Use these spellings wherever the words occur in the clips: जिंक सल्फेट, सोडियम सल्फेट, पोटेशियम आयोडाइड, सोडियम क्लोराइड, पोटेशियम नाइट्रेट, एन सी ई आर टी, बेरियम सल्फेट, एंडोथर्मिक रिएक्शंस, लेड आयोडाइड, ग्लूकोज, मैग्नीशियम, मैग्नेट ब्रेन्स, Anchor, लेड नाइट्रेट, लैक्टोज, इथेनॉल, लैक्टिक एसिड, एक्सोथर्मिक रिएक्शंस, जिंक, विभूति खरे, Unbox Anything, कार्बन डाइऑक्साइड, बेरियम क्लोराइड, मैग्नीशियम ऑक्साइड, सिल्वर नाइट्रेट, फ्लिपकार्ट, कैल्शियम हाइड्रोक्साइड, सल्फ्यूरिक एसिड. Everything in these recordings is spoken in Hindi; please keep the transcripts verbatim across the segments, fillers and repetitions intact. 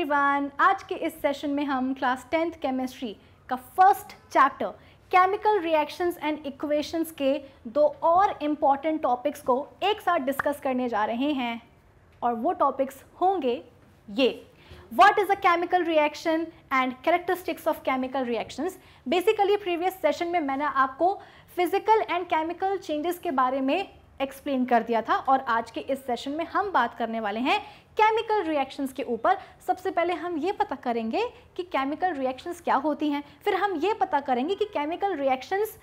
एवरीवन, आज के इस सेशन में हम क्लास टेंथ केमिस्ट्री का first chapter chemical reactions and equations के दो और इम्पॉर्टेंट टॉपिक्स को एक साथ डिस्कस करने जा रहे हैं और वो टॉपिक्स होंगे ये What is a chemical reaction and characteristics of chemical reactions? Basically previous session में मैंने आपको physical and chemical changes के बारे में explain कर दिया था और आज के इस session में हम बात करने वाले हैं chemical reactions के ऊपर। सबसे पहले हम ये पता करेंगे कि chemical reactions क्या होती हैं, फिर हम ये पता करेंगे कि chemical reactions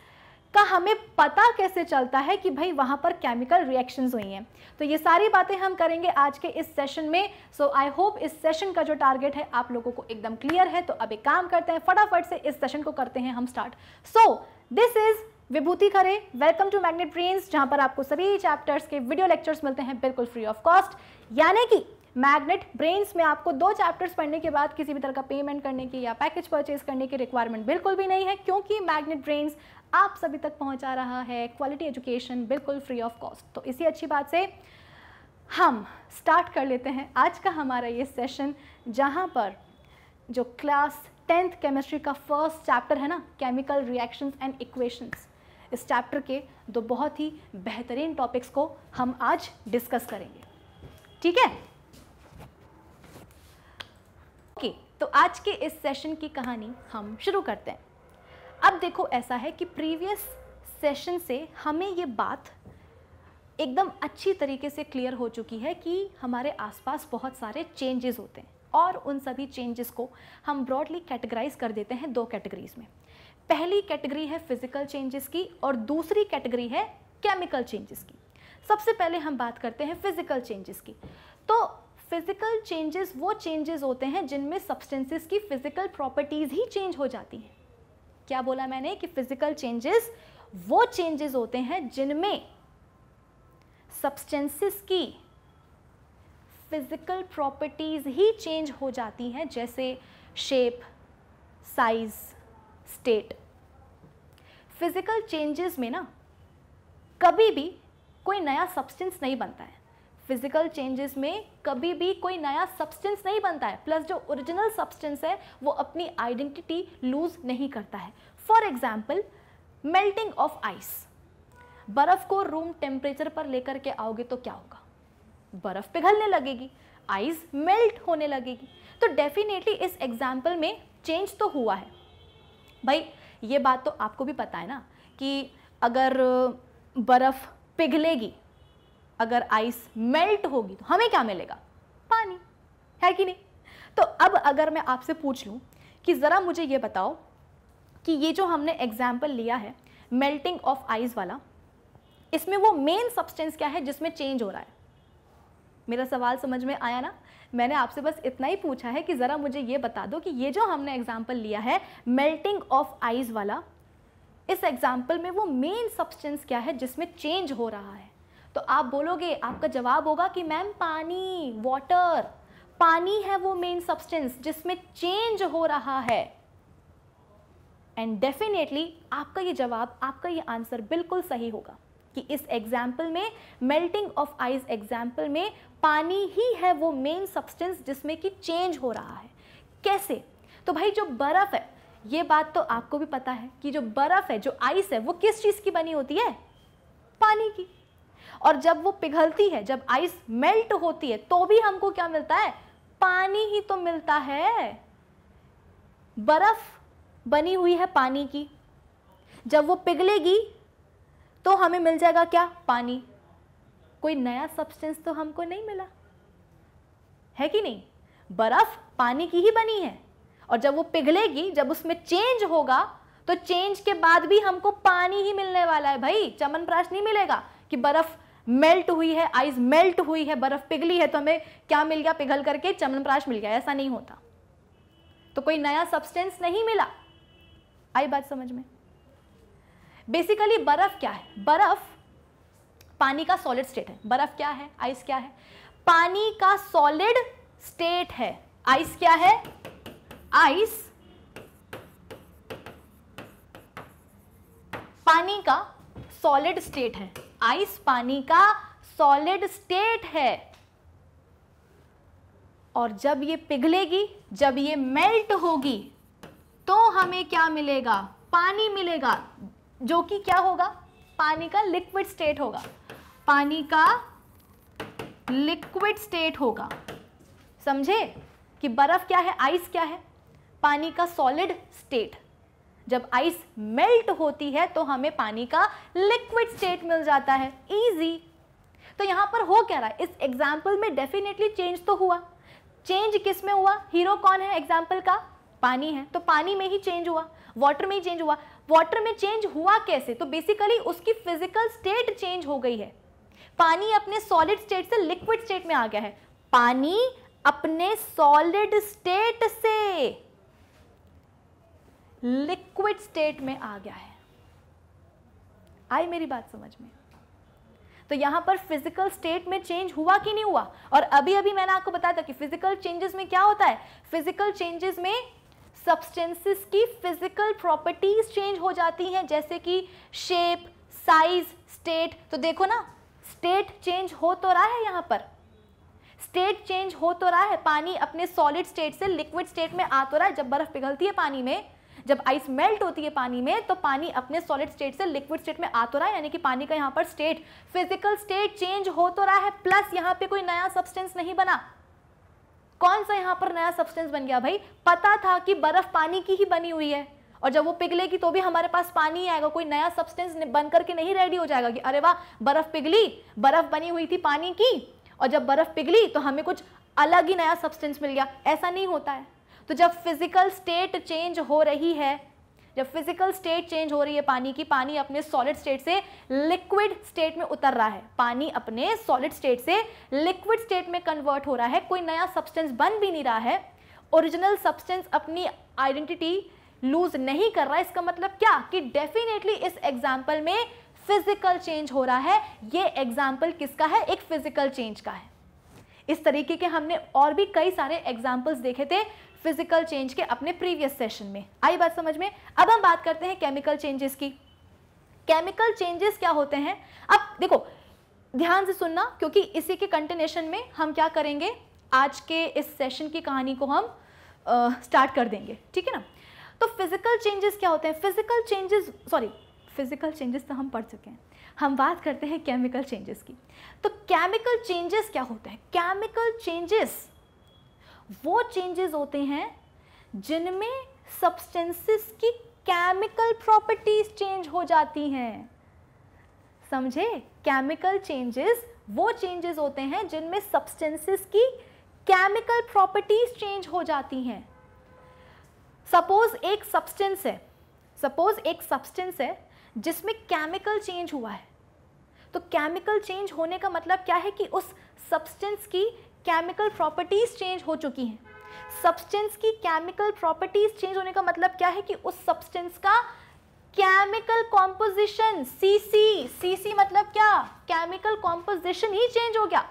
का हमें पता कैसे चलता है कि भाई वहाँ पर केमिकल रिएक्शंस हुई हैं। तो ये सारी बातें हम करेंगे आज के इस सेशन में। सो आई होप इस सेशन का जो टारगेट है आप लोगों को एकदम क्लियर है। तो अब एक काम करते हैं, फटाफट से इस सेशन को करते हैं हम start. So this is विभूति खरे, welcome to मैग्नेट ब्रेन्स, जहाँ पर आपको सभी चैप्टर्स के वीडियो लेक्चर्स मिलते हैं बिल्कुल फ्री ऑफ कॉस्ट। यानी कि मैग्नेट ब्रेन्स में आपको दो चैप्टर्स पढ़ने के बाद किसी भी तरह का पेमेंट करने की या पैकेज परचेज करने की रिक्वायरमेंट बिल्कुल भी नहीं है, क्योंकि मैग्नेट ब्रेन्स आप सभी तक पहुंचा रहा है क्वालिटी एजुकेशन बिल्कुल फ्री ऑफ कॉस्ट। तो इसी अच्छी बात से हम स्टार्ट कर लेते हैं आज का हमारा ये सेशन, जहां पर जो क्लास टेंथ केमिस्ट्री का फर्स्ट चैप्टर है ना, केमिकल रिएक्शंस एंड इक्वेशंस, इस चैप्टर के दो बहुत ही बेहतरीन टॉपिक्स को हम आज डिस्कस करेंगे। ठीक है, ओके okay, तो आज के इस सेशन की कहानी हम शुरू करते हैं। अब देखो ऐसा है कि प्रीवियस सेशन से हमें ये बात एकदम अच्छी तरीके से क्लियर हो चुकी है कि हमारे आसपास बहुत सारे चेंजेस होते हैं और उन सभी चेंजेस को हम ब्रॉडली कैटेगराइज कर देते हैं दो कैटेगरीज में। पहली कैटेगरी है फिजिकल चेंजेस की और दूसरी कैटेगरी है केमिकल चेंजेस की। सबसे पहले हम बात करते हैं फिजिकल चेंजेस की। तो फिजिकल चेंजेस वो चेंजेस होते हैं जिनमें सब्सटेंसेस की फिजिकल प्रॉपर्टीज़ ही चेंज हो जाती हैं। क्या बोला मैंने कि फिजिकल चेंजेस वो चेंजेस होते हैं जिनमें सब्सटेंसेस की फिजिकल प्रॉपर्टीज़ ही चेंज हो जाती हैं, जैसे shape, size, state. Physical changes में ना कभी भी कोई नया सब्सटेंस नहीं बनता है, फिजिकल चेंजेस में कभी भी कोई नया सब्सटेंस नहीं बनता है, प्लस जो ओरिजिनल सब्सटेंस है वो अपनी आइडेंटिटी लूज नहीं करता है। For example melting of ice, बर्फ़ को रूम टेम्परेचर पर लेकर के आओगे तो क्या होगा, बर्फ़ पिघलने लगेगी, आइस मेल्ट होने लगेगी। तो डेफिनेटली इस एग्जाम्पल में चेंज तो हुआ है। भाई ये बात तो आपको भी पता है ना कि अगर बर्फ़ पिघलेगी, अगर आइस मेल्ट होगी तो हमें क्या मिलेगा, पानी, है कि नहीं। तो अब अगर मैं आपसे पूछ लूँ कि ज़रा मुझे ये बताओ कि ये जो हमने एग्जाम्पल लिया है मेल्टिंग ऑफ आइस वाला, इसमें वो मेन सब्सटेंस क्या है जिसमें चेंज हो रहा है। मेरा सवाल समझ में आया ना। मैंने आपसे बस इतना ही पूछा है कि ज़रा मुझे ये बता दो कि ये जो हमने एग्जाम्पल लिया है मेल्टिंग ऑफ आइस वाला, इस एग्जाम्पल में वो मेन सब्सटेंस क्या है जिसमें चेंज हो रहा है। तो आप बोलोगे, आपका जवाब होगा कि मैम पानी, वाटर, पानी है वो मेन सब्सटेंस जिसमें चेंज हो रहा है। एंड डेफिनेटली आपका ये जवाब, आपका ये आंसर बिल्कुल सही होगा कि इस एग्जाम्पल में, मेल्टिंग ऑफ आइस एग्जाम्पल में, पानी ही है वो मेन सब्सटेंस जिसमें कि चेंज हो रहा है। कैसे? तो भाई जो बर्फ़ है, ये बात तो आपको भी पता है कि जो बर्फ़ है, जो आइस है, वो किस चीज़ की बनी होती है, पानी की। और जब वो पिघलती है, जब आइस मेल्ट होती है, तो भी हमको क्या मिलता है, पानी ही तो मिलता है। बर्फ बनी हुई है पानी की, जब वो पिघलेगी तो हमें मिल जाएगा क्या, पानी। कोई नया सब्सटेंस तो हमको नहीं मिला, है कि नहीं। बर्फ पानी की ही बनी है और जब वो पिघलेगी, जब उसमें चेंज होगा, तो चेंज के बाद भी हमको पानी ही मिलने वाला है। भाई चमनप्राश नहीं मिलेगा कि बर्फ मेल्ट हुई है, आइस मेल्ट हुई है, बर्फ पिघली है तो हमें क्या मिल गया, पिघल करके चमनप्राश मिल गया, ऐसा नहीं होता। तो कोई नया सब्सटेंस नहीं मिला। आई बात समझ में। बेसिकली बर्फ क्या है, बर्फ पानी का सॉलिड स्टेट है। बर्फ क्या है, आइस क्या है, पानी का सॉलिड स्टेट है। आइस क्या है, आइस पानी का सॉलिड स्टेट है। आइस पानी का सॉलिड स्टेट है और जब ये पिघलेगी, जब ये मेल्ट होगी तो हमें क्या मिलेगा? पानी मिलेगा, जो कि क्या होगा? पानी का लिक्विड स्टेट होगा, पानी का लिक्विड स्टेट होगा। समझे कि बर्फ़ क्या है, आइस क्या है? पानी का सॉलिड स्टेट। जब आइस मेल्ट होती है तो हमें पानी का लिक्विड स्टेट मिल जाता है। इजी। तो यहाँ पर हो क्या रहा है? इस एग्जाम्पल में डेफिनेटली चेंज तो हुआ। चेंज किस में हुआ? हीरो कौन है एग्जाम्पल का? पानी है, तो पानी में ही चेंज हुआ, वाटर में ही चेंज हुआ। वाटर में चेंज हुआ कैसे? तो बेसिकली उसकी फिजिकल स्टेट चेंज हो गई है। पानी अपने सॉलिड स्टेट से लिक्विड स्टेट में आ गया है। पानी अपने सॉलिड स्टेट से लिक्विड स्टेट में आ गया है। आई मेरी बात समझ में? तो यहाँ पर फिजिकल स्टेट में चेंज हुआ कि नहीं हुआ? और अभी अभी मैंने आपको बताया था कि फिजिकल चेंजेस में क्या होता है? फिजिकल चेंजेस में सब्सटेंसेस की फिजिकल प्रॉपर्टीज चेंज हो जाती हैं, जैसे कि शेप, साइज, स्टेट। तो देखो ना, स्टेट चेंज हो तो रहा है, यहाँ पर स्टेट चेंज हो तो रहा है। पानी अपने सॉलिड स्टेट से लिक्विड स्टेट में आ तो रहा है। जब बर्फ पिघलती है पानी में, जब आइस मेल्ट होती है पानी में, तो पानी अपने सॉलिड स्टेट से लिक्विड स्टेट में आ तो रहा है, यानी कि पानी का यहाँ पर स्टेट, फिजिकल स्टेट चेंज हो तो रहा है। प्लस यहाँ पे कोई नया सब्सटेंस नहीं बना। कौन सा यहाँ पर नया सब्सटेंस बन गया? भाई पता था कि बर्फ पानी की ही बनी हुई है, और जब वो पिघलेगी तो भी हमारे पास पानी ही आएगा, कोई नया सब्सटेंस बन करके नहीं रेडी हो जाएगा कि अरे वाह बर्फ पिघली, बर्फ बनी हुई थी पानी की, और जब बर्फ पिघली तो हमें कुछ अलग ही नया सब्सटेंस मिल गया। ऐसा नहीं होता है। तो जब फिजिकल स्टेट चेंज हो रही है, जब फिजिकल स्टेट चेंज हो रही है पानी की, पानी अपने सॉलिड स्टेट से लिक्विड स्टेट में उतर रहा है, पानी अपने सॉलिड स्टेट से लिक्विड स्टेट में कन्वर्ट हो रहा है, कोई नया सब्सटेंस बन भी नहीं रहा है, ओरिजिनल सब्सटेंस अपनी आइडेंटिटी लूज नहीं कर रहा। इसका मतलब क्या? कि डेफिनेटली इस एग्जाम्पल में फिजिकल चेंज हो रहा है। ये एग्जाम्पल किसका है? एक फिजिकल चेंज का है। इस तरीके के हमने और भी कई सारे एग्जाम्पल्स देखे थे फिजिकल चेंज के अपने प्रीवियस सेशन में। आई बात समझ में? अब हम बात करते हैं केमिकल चेंजेस की। केमिकल चेंजेस क्या होते हैं? अब देखो ध्यान से सुनना, क्योंकि इसी के कंटिन्यूएशन में हम क्या करेंगे, आज के इस सेशन की कहानी को हम आ, स्टार्ट कर देंगे, ठीक है ना। तो फिजिकल चेंजेस क्या होते हैं? Physical changes sorry physical changes तो हम पढ़ चुके हैं, हम बात करते हैं केमिकल चेंजेस की। तो केमिकल चेंजेस क्या होते हैं? केमिकल चेंजेस वो चेंजेस होते हैं जिनमें सब्सटेंसेस की केमिकल प्रॉपर्टीज चेंज हो जाती हैं। समझे? केमिकल चेंजेस वो चेंजेस होते हैं जिनमें सब्सटेंसेस की केमिकल प्रॉपर्टीज चेंज हो जाती हैं। सपोज एक सब्सटेंस है, सपोज एक सब्सटेंस है जिसमें केमिकल चेंज हुआ है। तो केमिकल चेंज होने का मतलब क्या है? कि उस सब्सटेंस की केमिकल प्रॉपर्टीज चेंज हो चुकी हैं। सब्सटेंस की केमिकल प्रॉपर्टीज चेंज होने का मतलब क्या है? कि उस सब्सटेंस का केमिकल कॉम्पोजिशन, सीसी, सीसी मतलब क्या? केमिकल कॉम्पोजिशन ही चेंज हो गया।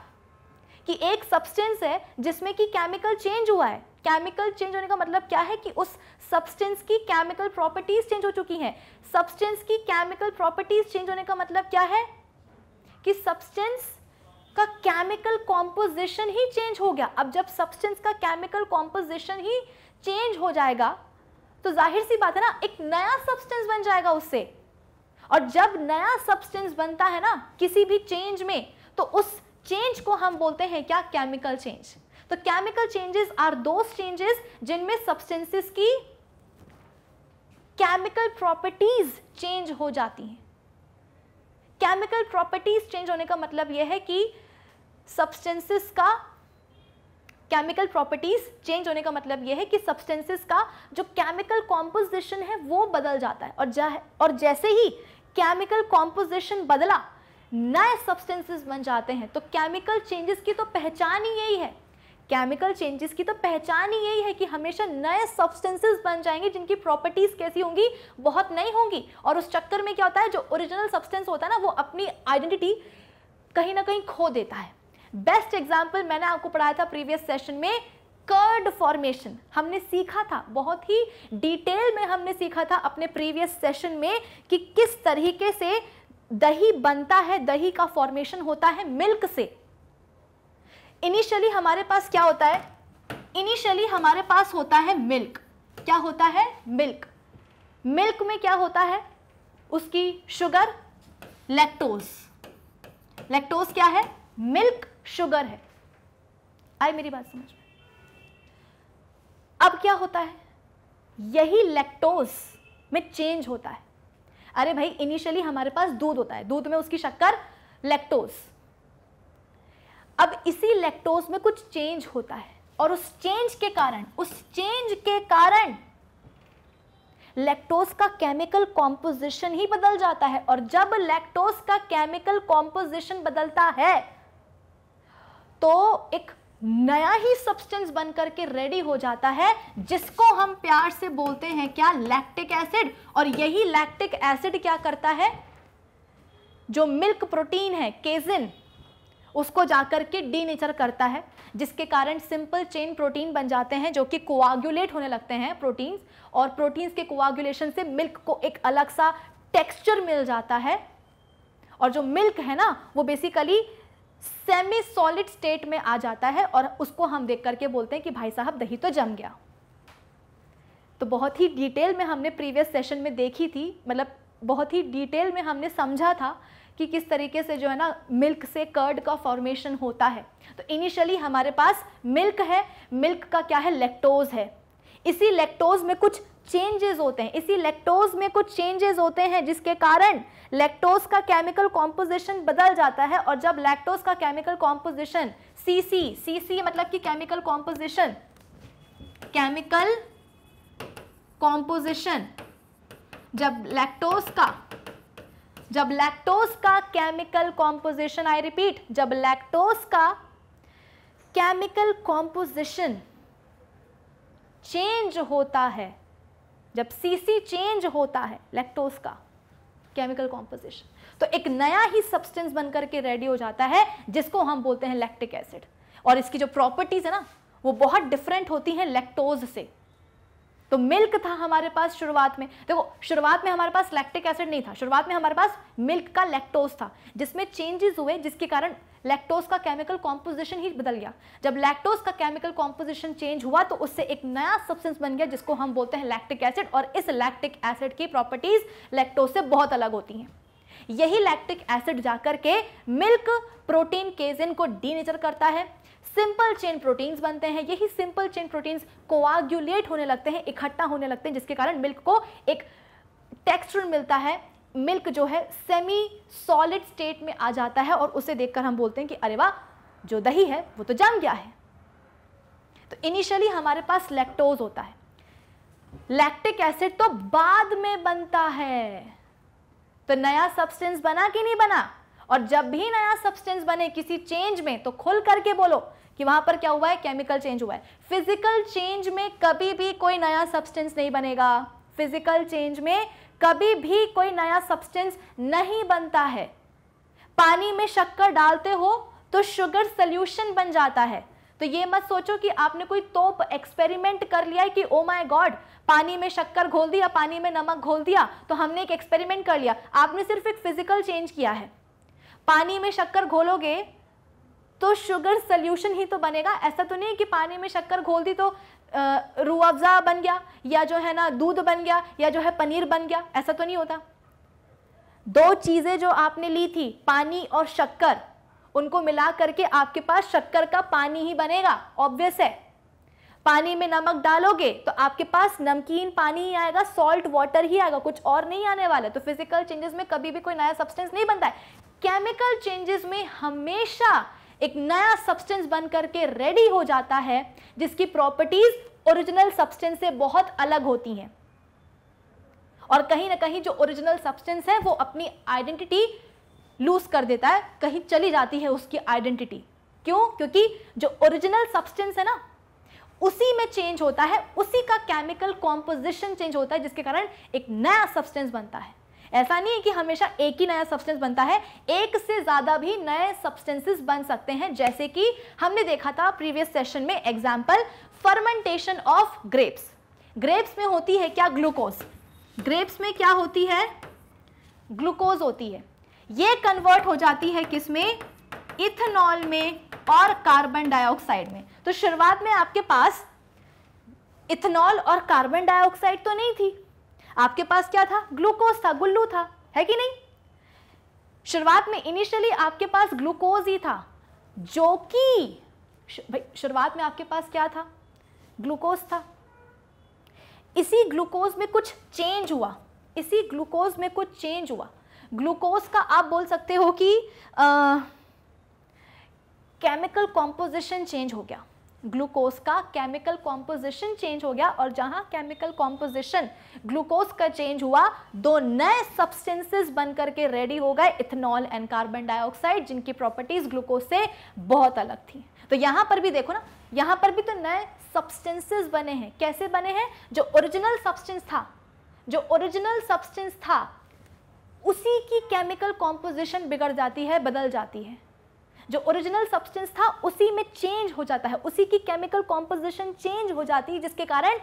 कि एक सब्सटेंस है जिसमें कि केमिकल चेंज हुआ है। केमिकल चेंज होने का मतलब क्या है? कि उस सब्सटेंस की केमिकल प्रॉपर्टीज चेंज हो चुकी हैं। सब्सटेंस की केमिकल प्रॉपर्टीज चेंज होने का मतलब क्या है? कि सब्सटेंस का केमिकल कॉम्पोजिशन ही चेंज हो गया। अब जब सब्सटेंस का केमिकल कॉम्पोजिशन ही चेंज हो जाएगा तो जाहिर सी बात है ना, एक नया सब्सटेंस बन जाएगा उससे। और जब नया सब्सटेंस बनता है ना किसी भी चेंज में, तो उस चेंज को हम बोलते हैं क्या? Chemical change. तो chemical changes are those changes जिनमें सब्सटेंसेस की केमिकल प्रॉपर्टीज चेंज हो जाती हैं। केमिकल प्रॉपर्टीज चेंज होने का मतलब यह है कि सब्सटेंसेस का केमिकल प्रॉपर्टीज चेंज होने का मतलब यह है कि सब्सटेंसेस का जो केमिकल कॉम्पोजिशन है वो बदल जाता है। और जा और जैसे ही केमिकल कॉम्पोजिशन बदला, नए सब्सटेंसेस बन जाते हैं। तो केमिकल चेंजेस की तो पहचान ही यही है, केमिकल चेंजेस की तो पहचान ही यही है कि हमेशा नए सब्सटेंसेस बन जाएंगे जिनकी प्रॉपर्टीज कैसी होंगी? बहुत नई होंगी। और उस चक्कर में क्या होता है, जो ओरिजिनल सब्सटेंस होता है ना, वो अपनी आइडेंटिटी कहीं ना कहीं खो देता है। बेस्ट एग्जाम्पल मैंने आपको पढ़ाया था प्रीवियस सेशन में, कर्ड फॉर्मेशन। हमने सीखा था, बहुत ही डिटेल में हमने सीखा था अपने प्रीवियस सेशन में कि किस तरीके से दही बनता है, दही का फॉर्मेशन होता है मिल्क से। इनिशियली हमारे पास क्या होता है? इनिशियली हमारे पास होता है मिल्क। क्या होता है? मिल्क। मिल्क में क्या होता है? उसकी शुगर, लैक्टोज। लैक्टोज क्या है? मिल्क शुगर है। आई मेरी बात समझ में? अब क्या होता है? यही लैक्टोज में चेंज होता है। अरे भाई, इनिशियली हमारे पास दूध होता है, दूध में उसकी शक्कर लैक्टोज। अब इसी लैक्टोज में कुछ चेंज होता है और उस चेंज के कारण उस चेंज के कारण लैक्टोज का केमिकल कॉम्पोजिशन ही बदल जाता है। और जब लैक्टोज का केमिकल कॉम्पोजिशन बदलता है तो एक नया ही सब्सटेंस बनकर के रेडी हो जाता है, जिसको हम प्यार से बोलते हैं क्या? लैक्टिक एसिड। और यही लैक्टिक एसिड क्या करता है? जो मिल्क प्रोटीन है, केसिन, उसको जाकर के डीनेचर करता है, जिसके कारण सिंपल चेन प्रोटीन बन जाते हैं जो कि कोआगुलेट होने लगते हैं प्रोटीन्स। और प्रोटीन्स के कोआगुलेशन से मिल्क को एक अलग सा टेक्सचर मिल जाता है। और जो मिल्क है ना, वो बेसिकली सेमी सॉलिड स्टेट में आ जाता है और उसको हम देख करके बोलते हैं कि भाई साहब दही तो जम गया। तो बहुत ही डिटेल में हमने प्रीवियस सेशन में देखी थी, मतलब बहुत ही डिटेल में हमने समझा था कि किस तरीके से जो है ना मिल्क से कर्ड का फॉर्मेशन होता है। तो इनिशियली हमारे पास मिल्क है, मिल्क का क्या है? लैक्टोज है। इसी लैक्टोज में कुछ चेंजेस होते हैं, इसी लैक्टोज में कुछ चेंजेस होते हैं जिसके कारण लैक्टोज का केमिकल कॉम्पोजिशन बदल जाता है। और जब लैक्टोज का केमिकल कॉम्पोजिशन सीसी, सीसी मतलब कि केमिकल कॉम्पोजिशन, केमिकल कॉम्पोजिशन, जब लैक्टोज का जब लैक्टोज का केमिकल कॉम्पोजिशन, आई रिपीट, जब लैक्टोज का केमिकल कॉम्पोजिशन चेंज होता है, जब सीसी चेंज होता है लैक्टोज का केमिकल कॉम्पोजिशन, तो एक नया ही सब्सटेंस बनकर के रेडी हो जाता है जिसको हम बोलते हैं लैक्टिक एसिड। और इसकी जो प्रॉपर्टीज है ना, वो बहुत डिफरेंट होती हैं लैक्टोज से। तो मिल्क था हमारे पास शुरुआत में, देखो तो शुरुआत में हमारे पास लैक्टिक एसिड नहीं था, शुरुआत में हमारे पास मिल्क का लैक्टोज था, जिसमें चेंजेस हुए जिसके कारण लैक्टोज का केमिकल कॉम्पोजिशन ही बदल गया। जब लैक्टोज का केमिकल कॉम्पोजिशन चेंज हुआ तो उससे एक नया सब्सटेंस बन गया जिसको हम बोलते हैं लैक्टिक एसिड। और इस लैक्टिक एसिड की प्रॉपर्टीज लैक्टोज से बहुत अलग होती हैं। यही लैक्टिक एसिड जाकर के मिल्क प्रोटीन केसिन को डीनेचर करता है, सिंपल चेन प्रोटीन्स बनते हैं। यही सिंपल चेन प्रोटीन्स कोआगुलेट होने लगते हैं, इकट्ठा होने लगते हैं, जिसके कारण मिल्क को एक टेक्सचर मिलता है। मिल्क जो है सेमी सॉलिड स्टेट में आ जाता है और उसे देखकर हम बोलते हैं कि अरे वाह, जो दही है वो तो जम गया है। तो इनिशियली हमारे पास लैक्टोज होता है, लैक्टिक एसिड तो बाद में बनता है। तो नया सब्सटेंस बना कि नहीं बना? और जब भी नया सब्सटेंस बने किसी चेंज में, तो खुल करके बोलो कि वहां पर क्या हुआ है? केमिकल चेंज हुआ है। फिजिकल चेंज में कभी भी कोई नया सब्सटेंस नहीं बनेगा, फिजिकल चेंज में कभी भी कोई नया सब्सटेंस नहीं बनता है। पानी में शक्कर डालते हो तो शुगर सॉल्यूशन बन जाता है। तो ये मत सोचो कि आपने कोई तोप एक्सपेरिमेंट कर लिया है कि ओ माय गॉड, पानी में शक्कर घोल दिया, पानी में नमक घोल दिया तो हमने एक एक्सपेरिमेंट कर लिया। आपने सिर्फ एक फिजिकल चेंज किया है। पानी में शक्कर घोलोगे तो शुगर सॉल्यूशन ही तो बनेगा। ऐसा तो नहीं कि पानी में शक्कर घोल दी तो रूह अफ़ज़ा बन गया, या जो है ना दूध बन गया, या जो है पनीर बन गया, ऐसा तो नहीं होता। दो चीज़ें जो आपने ली थी, पानी और शक्कर, उनको मिला करके आपके पास शक्कर का पानी ही बनेगा। ऑब्वियस है। पानी में नमक डालोगे तो आपके पास नमकीन पानी ही आएगा, सॉल्ट वाटर ही आएगा, कुछ और नहीं आने वाला। तो फिजिकल चेंजेस में कभी भी कोई नया सब्सटेंस नहीं बनता है। केमिकल चेंजेस में हमेशा एक नया सब्सटेंस बन करके रेडी हो जाता है जिसकी प्रॉपर्टीज ओरिजिनल सब्सटेंस से बहुत अलग होती हैं। और कहीं ना कहीं जो ओरिजिनल सब्सटेंस है वो अपनी आइडेंटिटी लूज कर देता है, कहीं चली जाती है उसकी आइडेंटिटी। क्यों? क्योंकि जो ओरिजिनल सब्सटेंस है ना, उसी में चेंज होता है, उसी का केमिकल कॉम्पोजिशन चेंज होता है जिसके कारण एक नया सब्सटेंस बनता है। ऐसा नहीं है कि हमेशा एक ही नया सब्सटेंस बनता है, एक से ज़्यादा भी नए सब्सटेंसेस बन सकते हैं। जैसे कि हमने देखा था प्रीवियस सेशन में example, fermentation of grapes. Grapes में होती है क्या? ग्लूकोज। ग्रेप्स में क्या होती है? ग्लूकोज होती है। ये कन्वर्ट हो जाती है किस में? इथेनॉल में और कार्बन डाइऑक्साइड में। तो शुरुआत में आपके पास इथेनॉल और कार्बन डाइऑक्साइड तो नहीं थी, आपके पास क्या था? ग्लूकोज था, गुल्लू था, है कि नहीं? शुरुआत में इनिशियली आपके पास ग्लूकोज ही था, जो कि भाई शुरुआत में आपके पास क्या था? ग्लूकोज था। इसी ग्लूकोज में कुछ चेंज हुआ, इसी ग्लूकोज में कुछ चेंज हुआ। ग्लूकोज का आप बोल सकते हो कि केमिकल कॉम्पोजिशन चेंज हो गया, ग्लूकोज का केमिकल कॉम्पोजिशन चेंज हो गया। और जहां केमिकल कॉम्पोजिशन ग्लूकोज का चेंज हुआ, दो नए सब्सटेंसेस बनकर के रेडी हो गए, इथेनॉल एंड कार्बन डाइऑक्साइड, जिनकी प्रॉपर्टीज ग्लूकोज से बहुत अलग थी। तो यहां पर भी देखो ना, यहां पर भी तो नए सब्सटेंसेस बने हैं। कैसे बने हैं? जो ओरिजिनल सब्सटेंस था, जो ओरिजिनल सब्सटेंस था, उसी की केमिकल कॉम्पोजिशन बिगड़ जाती है, बदल जाती है। जो ओरिजिनल सब्सटेंस था उसी में चेंज हो जाता है, उसी की केमिकल कॉम्पोजिशन चेंज हो जाती है, जिसके कारण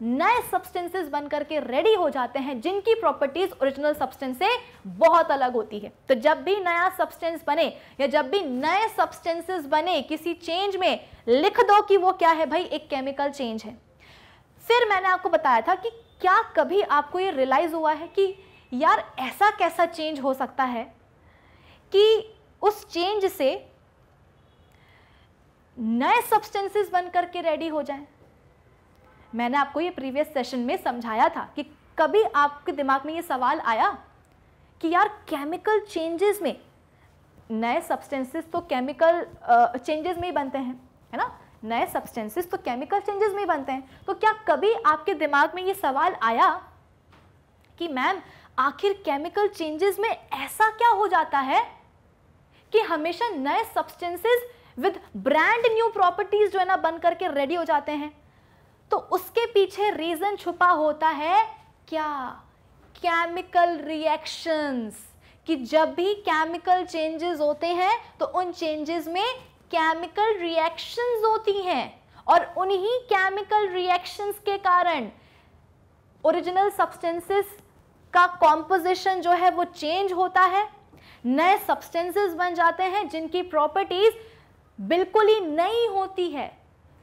नए सब्सटेंसेस बनकर के रेडी हो जाते हैं, जिनकी प्रॉपर्टीज ओरिजिनल सब्सटेंस से बहुत अलग होती है। तो जब भी नया सब्सटेंस बने या जब भी नए सब्सटेंसेस बने किसी चेंज में, लिख दो कि वो क्या है भाई, एक केमिकल चेंज है। फिर मैंने आपको बताया था कि क्या कभी आपको ये रियलाइज हुआ है कि यार ऐसा कैसा चेंज हो सकता है कि उस चेंज से नए सब्सटेंसेस बन करके रेडी हो जाएं? मैंने आपको ये प्रीवियस सेशन में समझाया था कि कभी आपके दिमाग में ये सवाल आया कि यार केमिकल चेंजेस में, नए सब्सटेंसेस तो केमिकल चेंजेस में ही बनते हैं, है ना, नए सब्सटेंसेस तो केमिकल चेंजेस में ही बनते हैं, तो क्या कभी आपके दिमाग में ये सवाल आया कि मैम आखिर केमिकल चेंजेस में ऐसा क्या हो जाता है कि हमेशा नए substances with brand new properties जो है ना बन करके रेडी हो जाते हैं? तो उसके पीछे रीजन छुपा होता है क्या? Chemical reactions. कि जब भी केमिकल चेंजेस होते हैं तो उन चेंजेस में केमिकल रिएक्शंस होती हैं, और उन्हीं केमिकल रिएक्शंस के कारण ओरिजिनल सब्सटेंसेस का कॉम्पोजिशन जो है वो चेंज होता है, नए सब्सटेंसेस बन जाते हैं जिनकी प्रॉपर्टीज बिल्कुल ही नई होती है।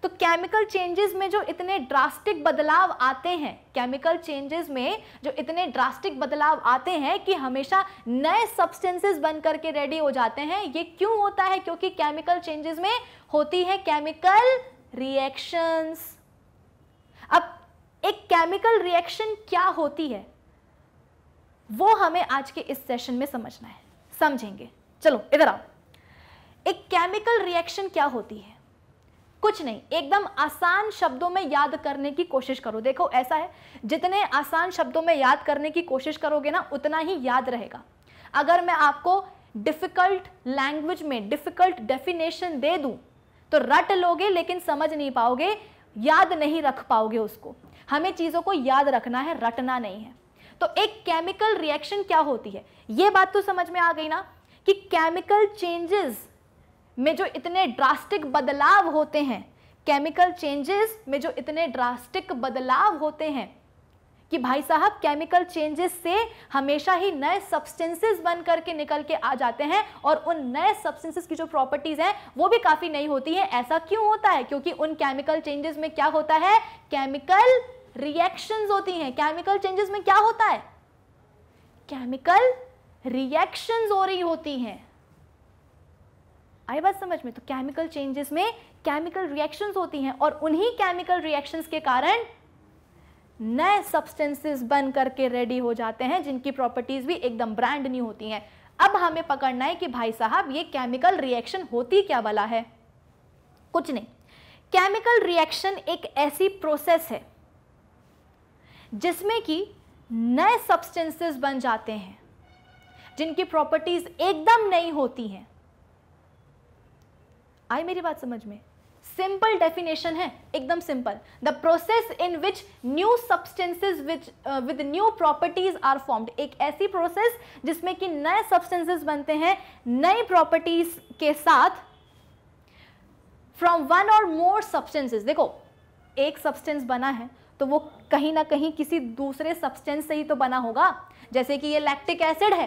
तो केमिकल चेंजेस में जो इतने ड्रास्टिक बदलाव आते हैं, केमिकल चेंजेस में जो इतने ड्रास्टिक बदलाव आते हैं कि हमेशा नए सब्सटेंसेस बन करके रेडी हो जाते हैं, ये क्यों होता है? क्योंकि केमिकल चेंजेस में होती है केमिकल रिएक्शंस। अब एक केमिकल रिएक्शन क्या होती है वो हमें आज के इस सेशन में समझना है, समझेंगे। चलो इधर आओ, एक केमिकल रिएक्शन क्या होती है? कुछ नहीं, एकदम आसान शब्दों में याद करने की कोशिश करो। देखो ऐसा है, जितने आसान शब्दों में याद करने की कोशिश करोगे ना उतना ही याद रहेगा। अगर मैं आपको डिफिकल्ट लैंग्वेज में डिफिकल्ट डेफिनेशन दे दूं तो रट लोगे लेकिन समझ नहीं पाओगे, याद नहीं रख पाओगे उसको। हमें चीज़ों को याद रखना है, रटना नहीं है। तो एक केमिकल रिएक्शन क्या होती है ये बात तो समझ में आ गई ना, कि केमिकल चेंजेस में जो इतने ड्रास्टिक बदलाव होते हैं, केमिकल चेंजेस में जो इतने ड्रास्टिक बदलाव होते हैं कि भाई साहब केमिकल चेंजेस से हमेशा ही नए सब्सटेंसेस बन करके निकल के आ जाते हैं, और उन नए सब्सटेंसेस की जो प्रॉपर्टीज हैं वो भी काफ़ी नई होती हैं। ऐसा क्यों होता है? क्योंकि उन केमिकल चेंजेस में क्या होता है? केमिकल रिएक्शंस होती हैं। केमिकल चेंजेस में क्या होता है? केमिकल रिएक्शंस हो रही होती हैं। आई बात समझ में? तो केमिकल चेंजेस में केमिकल रिएक्शंस होती हैं, और उन्हीं केमिकल रिएक्शंस के कारण नए सब्सटेंसेस बन करके रेडी हो जाते हैं, जिनकी प्रॉपर्टीज भी एकदम ब्रांड न्यू होती हैं। अब हमें पकड़ना है कि भाई साहब ये केमिकल रिएक्शन होती क्या वाला है। कुछ नहीं, केमिकल रिएक्शन एक ऐसी प्रोसेस है जिसमें कि नए सब्सटेंसेस बन जाते हैं जिनकी प्रॉपर्टीज एकदम नई होती हैं। आई मेरी बात समझ में? सिंपल डेफिनेशन है, एकदम simple. The process in which new substances which with new properties are formed. एक ऐसी प्रोसेस जिसमें कि नए सब्सटेंसेस बनते हैं नई प्रॉपर्टीज के साथ, from one or more substances. देखो एक सब्सटेंस बना है तो वो कहीं ना कहीं किसी दूसरे सब्सटेंस से ही तो बना होगा। जैसे कि ये लैक्टिक एसिड है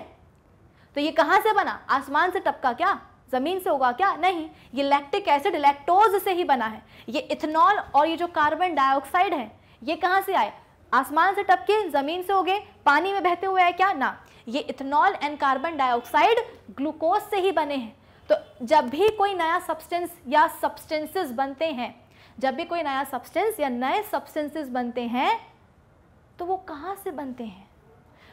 तो ये कहाँ से बना? आसमान से टपका क्या? ज़मीन से होगा क्या? नहीं, ये लैक्टिक एसिड लैक्टोज से ही बना है। ये इथेनॉल और ये जो कार्बन डाइऑक्साइड है ये कहाँ से आए? आसमान से टपके, ज़मीन से हो गए, पानी में बहते हुए आए क्या? ना, ये इथेनॉल and कार्बन डाइऑक्साइड ग्लूकोज से ही बने हैं। तो जब भी कोई नया सब्सटेंस या सब्सटेंसेस बनते हैं, जब भी कोई नया सब्सटेंस या नए सब्सटेंसेस बनते हैं तो वो कहाँ से बनते हैं?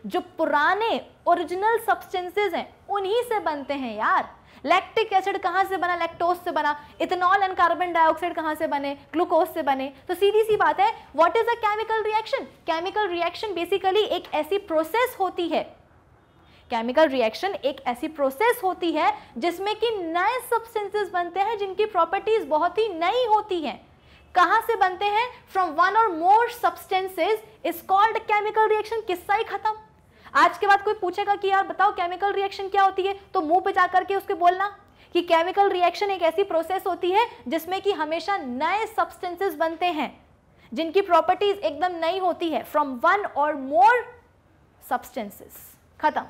जो पुराने ओरिजिनल सब्सटेंसेस हैं उन्हीं से बनते हैं यार। लैक्टिक एसिड कहाँ से बना? लैक्टोज से बना। इथेनॉल एंड कार्बन डाइऑक्साइड कहाँ से बने? ग्लूकोज से बने। तो सीधी सी बात है, what is a chemical reaction? Chemical reaction basically एक ऐसी प्रोसेस होती है, केमिकल रिएक्शन एक ऐसी प्रोसेस होती है जिसमें कि नए सब्सटेंसेस बनते हैं जिनकी प्रॉपर्टीज बहुत ही नई होती हैं। कहाँ से बनते हैं? From one or more substances is called chemical reaction. किस्सा ही खत्म। आज के बाद कोई पूछेगा कि यार बताओ केमिकल रिएक्शन क्या होती है, तो मुंह पे जा करके उसके बोलना कि केमिकल रिएक्शन एक ऐसी प्रोसेस होती है जिसमें कि हमेशा नए सब्सटेंसेस बनते हैं जिनकी प्रॉपर्टीज एकदम नई होती है। From one or more substances, खत्म।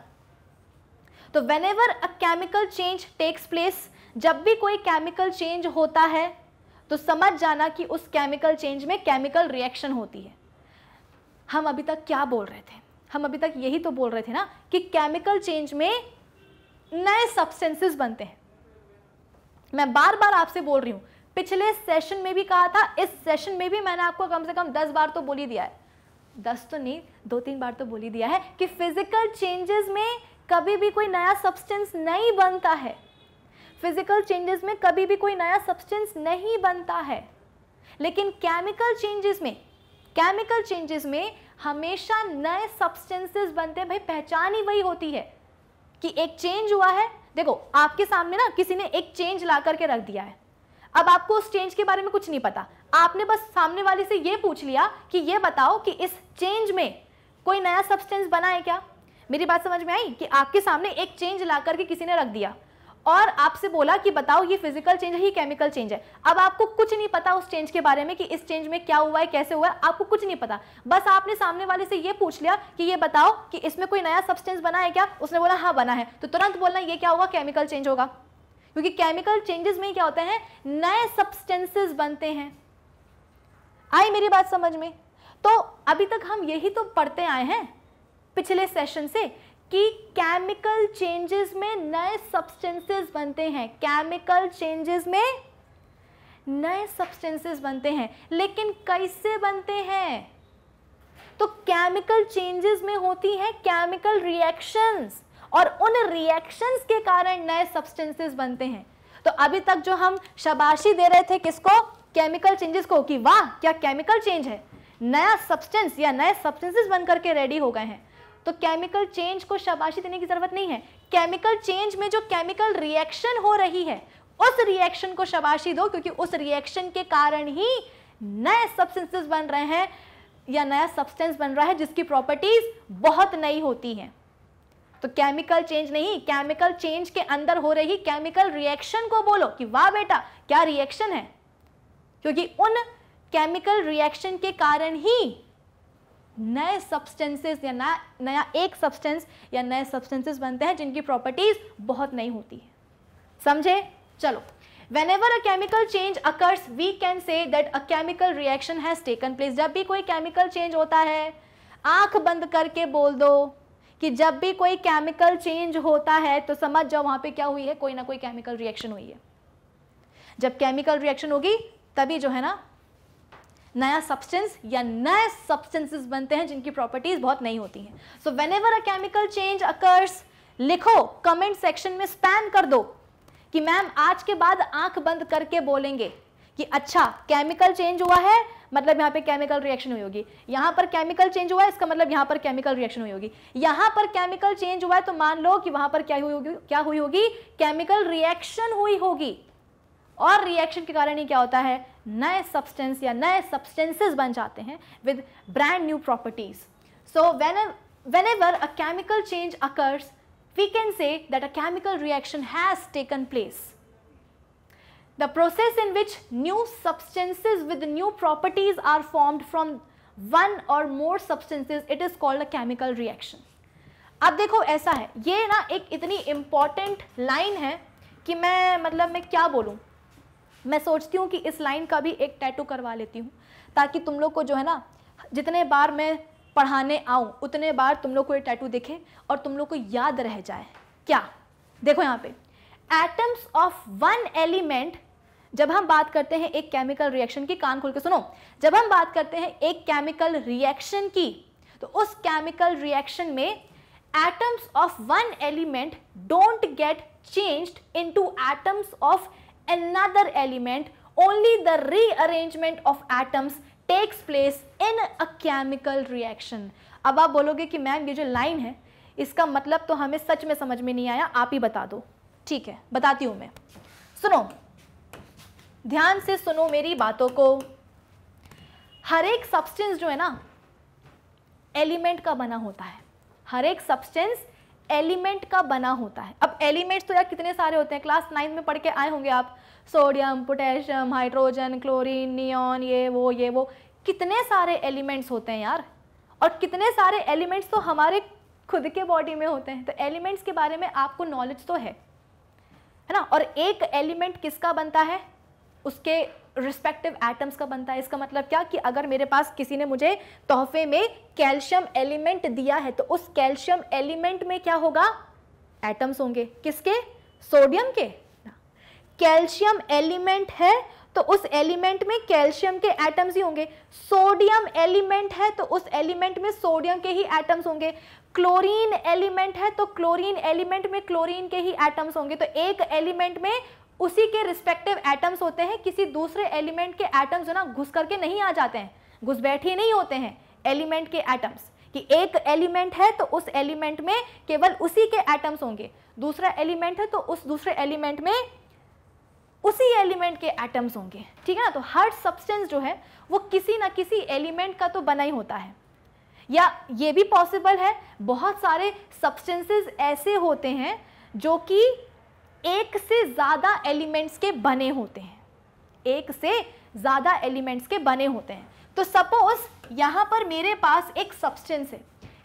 तो whenever a chemical change takes place, जब भी कोई केमिकल चेंज होता है तो समझ जाना कि उस केमिकल चेंज में केमिकल रिएक्शन होती है। हम अभी तक क्या बोल रहे थे? हम अभी तक यही तो बोल रहे थे ना कि केमिकल चेंज में नए सब्सटेंसेस बनते हैं। मैं बार बार आपसे बोल रही हूँ, पिछले सेशन में भी कहा था, इस सेशन में भी मैंने आपको कम से कम दस बार तो बोल ही दिया है, दस तो नहीं दो तीन बार तो बोल ही दिया है कि फिजिकल चेंजेस में कभी भी कोई नया सब्सटेंस नहीं बनता है। फिजिकल चेंजेस में कभी भी कोई नया सब्सटेंस नहीं बनता है, लेकिन केमिकल चेंजेस में केमिकल चेंजेस में हमेशा नए सब्सटेंसेस बनते हैं। भाई पहचान ही वही होती है कि एक चेंज हुआ है। देखो आपके सामने ना किसी ने एक चेंज ला करके रख दिया है, अब आपको उस चेंज के बारे में कुछ नहीं पता, आपने बस सामने वाले से ये पूछ लिया कि ये बताओ कि इस चेंज में कोई नया सब्सटेंस बना है क्या। मेरी बात समझ में आई कि आपके सामने एक चेंज ला करके किसी ने रख दिया और आपसे बोला कि बताओ ये फिजिकल चेंज है, ये केमिकल चेंज है। अब आपको कुछ नहीं पता उस चेंज के बारे में कि इस चेंज में क्या हुआ है, कैसे हुआ है, आपको कुछ नहीं पता। बस आपने सामने वाले से ये पूछ लिया कि ये बताओ कि इसमें कोई नया सब्सटेंस बना है क्या। उसने बोला हाँ बना है, तो तुरंत बोलना ये क्या होगा? केमिकल चेंज होगा। क्योंकि केमिकल चेंजेस में क्या होते हैं? नए सब्सटेंसेस बनते हैं। आई मेरी बात समझ में? तो अभी तक हम यही तो पढ़ते आए हैं पिछले सेशन से कि केमिकल चेंजेस में नए सब्सटेंसेस बनते हैं, केमिकल चेंजेस में नए सब्सटेंसेस बनते हैं, लेकिन कैसे बनते हैं? तो केमिकल चेंजेस में होती हैं केमिकल रिएक्शंस और उन रिएक्शंस के कारण नए सब्सटेंसेस बनते हैं। तो अभी तक जो हम शाबाशी दे रहे थे किसको? केमिकल चेंजेस को, कि वाह क्या केमिकल चेंज है, नया सब्सटेंस या नए सब्सटेंसेस बन करके रेडी हो गए हैं। तो केमिकल चेंज को शाबाशी देने की जरूरत नहीं है, केमिकल चेंज में जो केमिकल रिएक्शन हो रही है उस रिएक्शन को शाबाशी दो, क्योंकि उस रिएक्शन के कारण ही नए सब्सटेंसेस बन रहे हैं या नया सब्सटेंस बन रहा है जिसकी प्रॉपर्टीज बहुत नई होती हैं। तो केमिकल चेंज नहीं, केमिकल चेंज के अंदर हो रही केमिकल रिएक्शन को बोलो कि वाह बेटा क्या रिएक्शन है, क्योंकि उन केमिकल रिएक्शन के कारण ही नए सब्सटेंसेस या नया नया एक सब्सटेंस या नए सब्सटेंसेस बनते हैं जिनकी प्रॉपर्टीज बहुत नई होती है। समझे? चलो, whenever a chemical change occurs, we can say that a chemical reaction has taken place. जब भी कोई केमिकल चेंज होता है, आंख बंद करके बोल दो कि जब भी कोई केमिकल चेंज होता है तो समझ जाओ वहां पे क्या हुई है, कोई ना कोई केमिकल रिएक्शन हुई है। जब केमिकल रिएक्शन होगी तभी जो है ना नया सब्सटेंस या नए सब्सटेंसेस बनते हैं जिनकी प्रॉपर्टीज बहुत नई होती हैं। So whenever a chemical change occurs, लिखो कमेंट सेक्शन में, स्पैम कर दो कि मैम आज के बाद आंख बंद करके बोलेंगे कि अच्छा केमिकल चेंज हुआ है, मतलब यहाँ पे केमिकल रिएक्शन हुई होगी, यहाँ पर केमिकल चेंज हुआ है, इसका मतलब यहाँ पर केमिकल रिएक्शन हुई होगी, यहाँ पर केमिकल चेंज हुआ है तो मान लो कि वहाँ पर क्या हुई होगी, क्या हुई होगी, केमिकल रिएक्शन हुई होगी। और रिएक्शन के कारण ही क्या होता है, नए सब्सटेंस या नए सब्सटेंसेस बन जाते हैं with brand new properties. So whenever a chemical change occurs we can say that a chemical reaction has taken place. The process in which new substances with new properties are formed from one or more substances, it is called a chemical reaction. अब देखो ऐसा है, ये ना एक इतनी इम्पॉर्टेंट लाइन है कि मैं मतलब मैं क्या बोलूँ, मैं सोचती हूँ कि इस लाइन का भी एक टैटू करवा लेती हूँ ताकि तुम लोग को जो है ना जितने बार मैं पढ़ाने आऊँ उतने बार तुम लोग को ये टैटू दिखे और तुम लोग को याद रह जाए। क्या देखो यहाँ पे एटम्स ऑफ वन एलिमेंट, जब हम बात करते हैं एक केमिकल रिएक्शन की, कान खोल के सुनो, जब हम बात करते हैं एक केमिकल रिएक्शन की तो उस केमिकल रिएक्शन में atoms of one element don't get changed into atoms of another element, only the rearrangement of atoms takes place in a chemical reaction। अब आप बोलोगे कि मैम ये जो लाइन है इसका मतलब तो हमें सच में समझ में नहीं आया, आप ही बता दो। ठीक है बताती हूँ मैं, सुनो ध्यान से, सुनो मेरी बातों को। हर एक सब्सटेंस जो है ना एलिमेंट का बना होता है, हर एक सब्सटेंस एलिमेंट का बना होता है। अब एलिमेंट्स तो यार कितने सारे होते हैं, क्लास नाइन में पढ़ के आए होंगे आप, sodium, potassium, hydrogen, chlorine, neon, ये वो ये वो कितने सारे एलिमेंट्स होते हैं यार, और कितने सारे एलिमेंट्स तो हमारे खुद के बॉडी में होते हैं। तो एलिमेंट्स के बारे में आपको नॉलेज तो है है ना। और एक एलिमेंट किसका बनता है, उसके रिस्पेक्टिव एटम्स का बनता है। इसका मतलब क्या कि अगर मेरे पास किसी ने मुझे तोहफे में कैल्शियम एलिमेंट दिया है तो उस कैल्शियम एलिमेंट में क्या होगा, एटम्स होंगे। किसके, सोडियम के। कैल्शियम एलिमेंट है तो उस एलिमेंट में कैल्शियम के एटम्स ही होंगे। सोडियम एलिमेंट है तो उस एलिमेंट में सोडियम के ही एटम्स होंगे। क्लोरीन एलिमेंट है तो क्लोरीन एलिमेंट में क्लोरीन के ही एटम्स होंगे। तो एक एलिमेंट में उसी के रिस्पेक्टिव एटम्स होते हैं, किसी दूसरे एलिमेंट के एटम्स जो ना घुस करके नहीं आ जाते हैं, घुस बैठे नहीं होते हैं एलिमेंट के एटम्स। कि एक एलिमेंट है तो उस एलिमेंट में केवल उसी के एटम्स होंगे, दूसरा एलिमेंट है तो उस दूसरे एलिमेंट में उसी एलिमेंट के एटम्स होंगे। ठीक है ना। तो हर सब्सटेंस जो है वो किसी ना किसी एलिमेंट का तो बना ही होता है। या ये भी पॉसिबल है, बहुत सारे सब्सटेंसेस ऐसे होते हैं जो कि एक से ज़्यादा एलिमेंट्स के बने होते हैं, एक से ज़्यादा एलिमेंट्स के बने होते हैं। तो सपोज यहाँ पर मेरे पास एक सब्सटेंस है,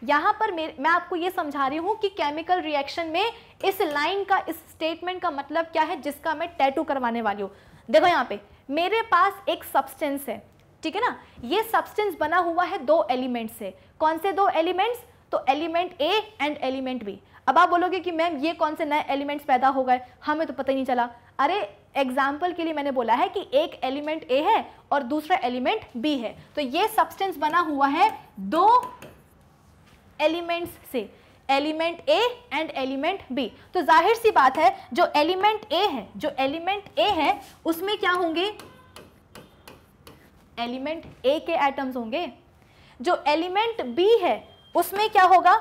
यहाँ पर मेरे, मैं आपको ये समझा रही हूँ कि केमिकल रिएक्शन में इस लाइन का, इस स्टेटमेंट का मतलब क्या है जिसका मैं टैटू करवाने वाली हूँ। देखो यहाँ पे मेरे पास एक सब्सटेंस है, ठीक है ना। ये सब्सटेंस बना हुआ है दो एलिमेंट से। कौन से दो एलिमेंट्स, तो element A and element B. अब आप बोलोगे कि मैम ये कौन से नए एलिमेंट्स पैदा हो गए, हमें तो पता ही नहीं चला। अरे एग्जाम्पल के लिए मैंने बोला है कि एक एलिमेंट ए है और दूसरा एलिमेंट बी है, तो ये सब्सटेंस बना हुआ है दो एलिमेंट्स से, element A and element B. तो जाहिर सी बात है जो एलिमेंट ए है, जो एलिमेंट ए है उसमें क्या होंगे, एलिमेंट ए के एटम्स होंगे। जो एलिमेंट बी है उसमें क्या होगा,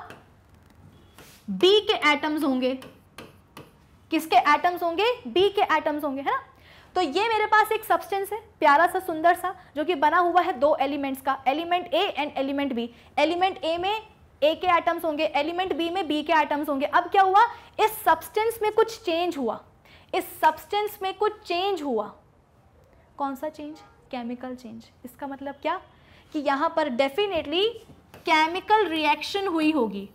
B के एटम्स होंगे। किसके एटम्स होंगे, B के एटम्स होंगे, है ना। तो ये मेरे पास एक सब्सटेंस है प्यारा सा सुंदर सा जो कि बना हुआ है दो एलिमेंट्स का, element A and element B। Element A में A के एटम्स होंगे, एलिमेंट B में B के एटम्स होंगे। अब क्या हुआ, इस सब्सटेंस में कुछ चेंज हुआ, इस सब्सटेंस में कुछ चेंज हुआ। कौन सा चेंज, केमिकल चेंज। इसका मतलब क्या कि यहाँ पर डेफिनेटली केमिकल रिएक्शन हुई होगी।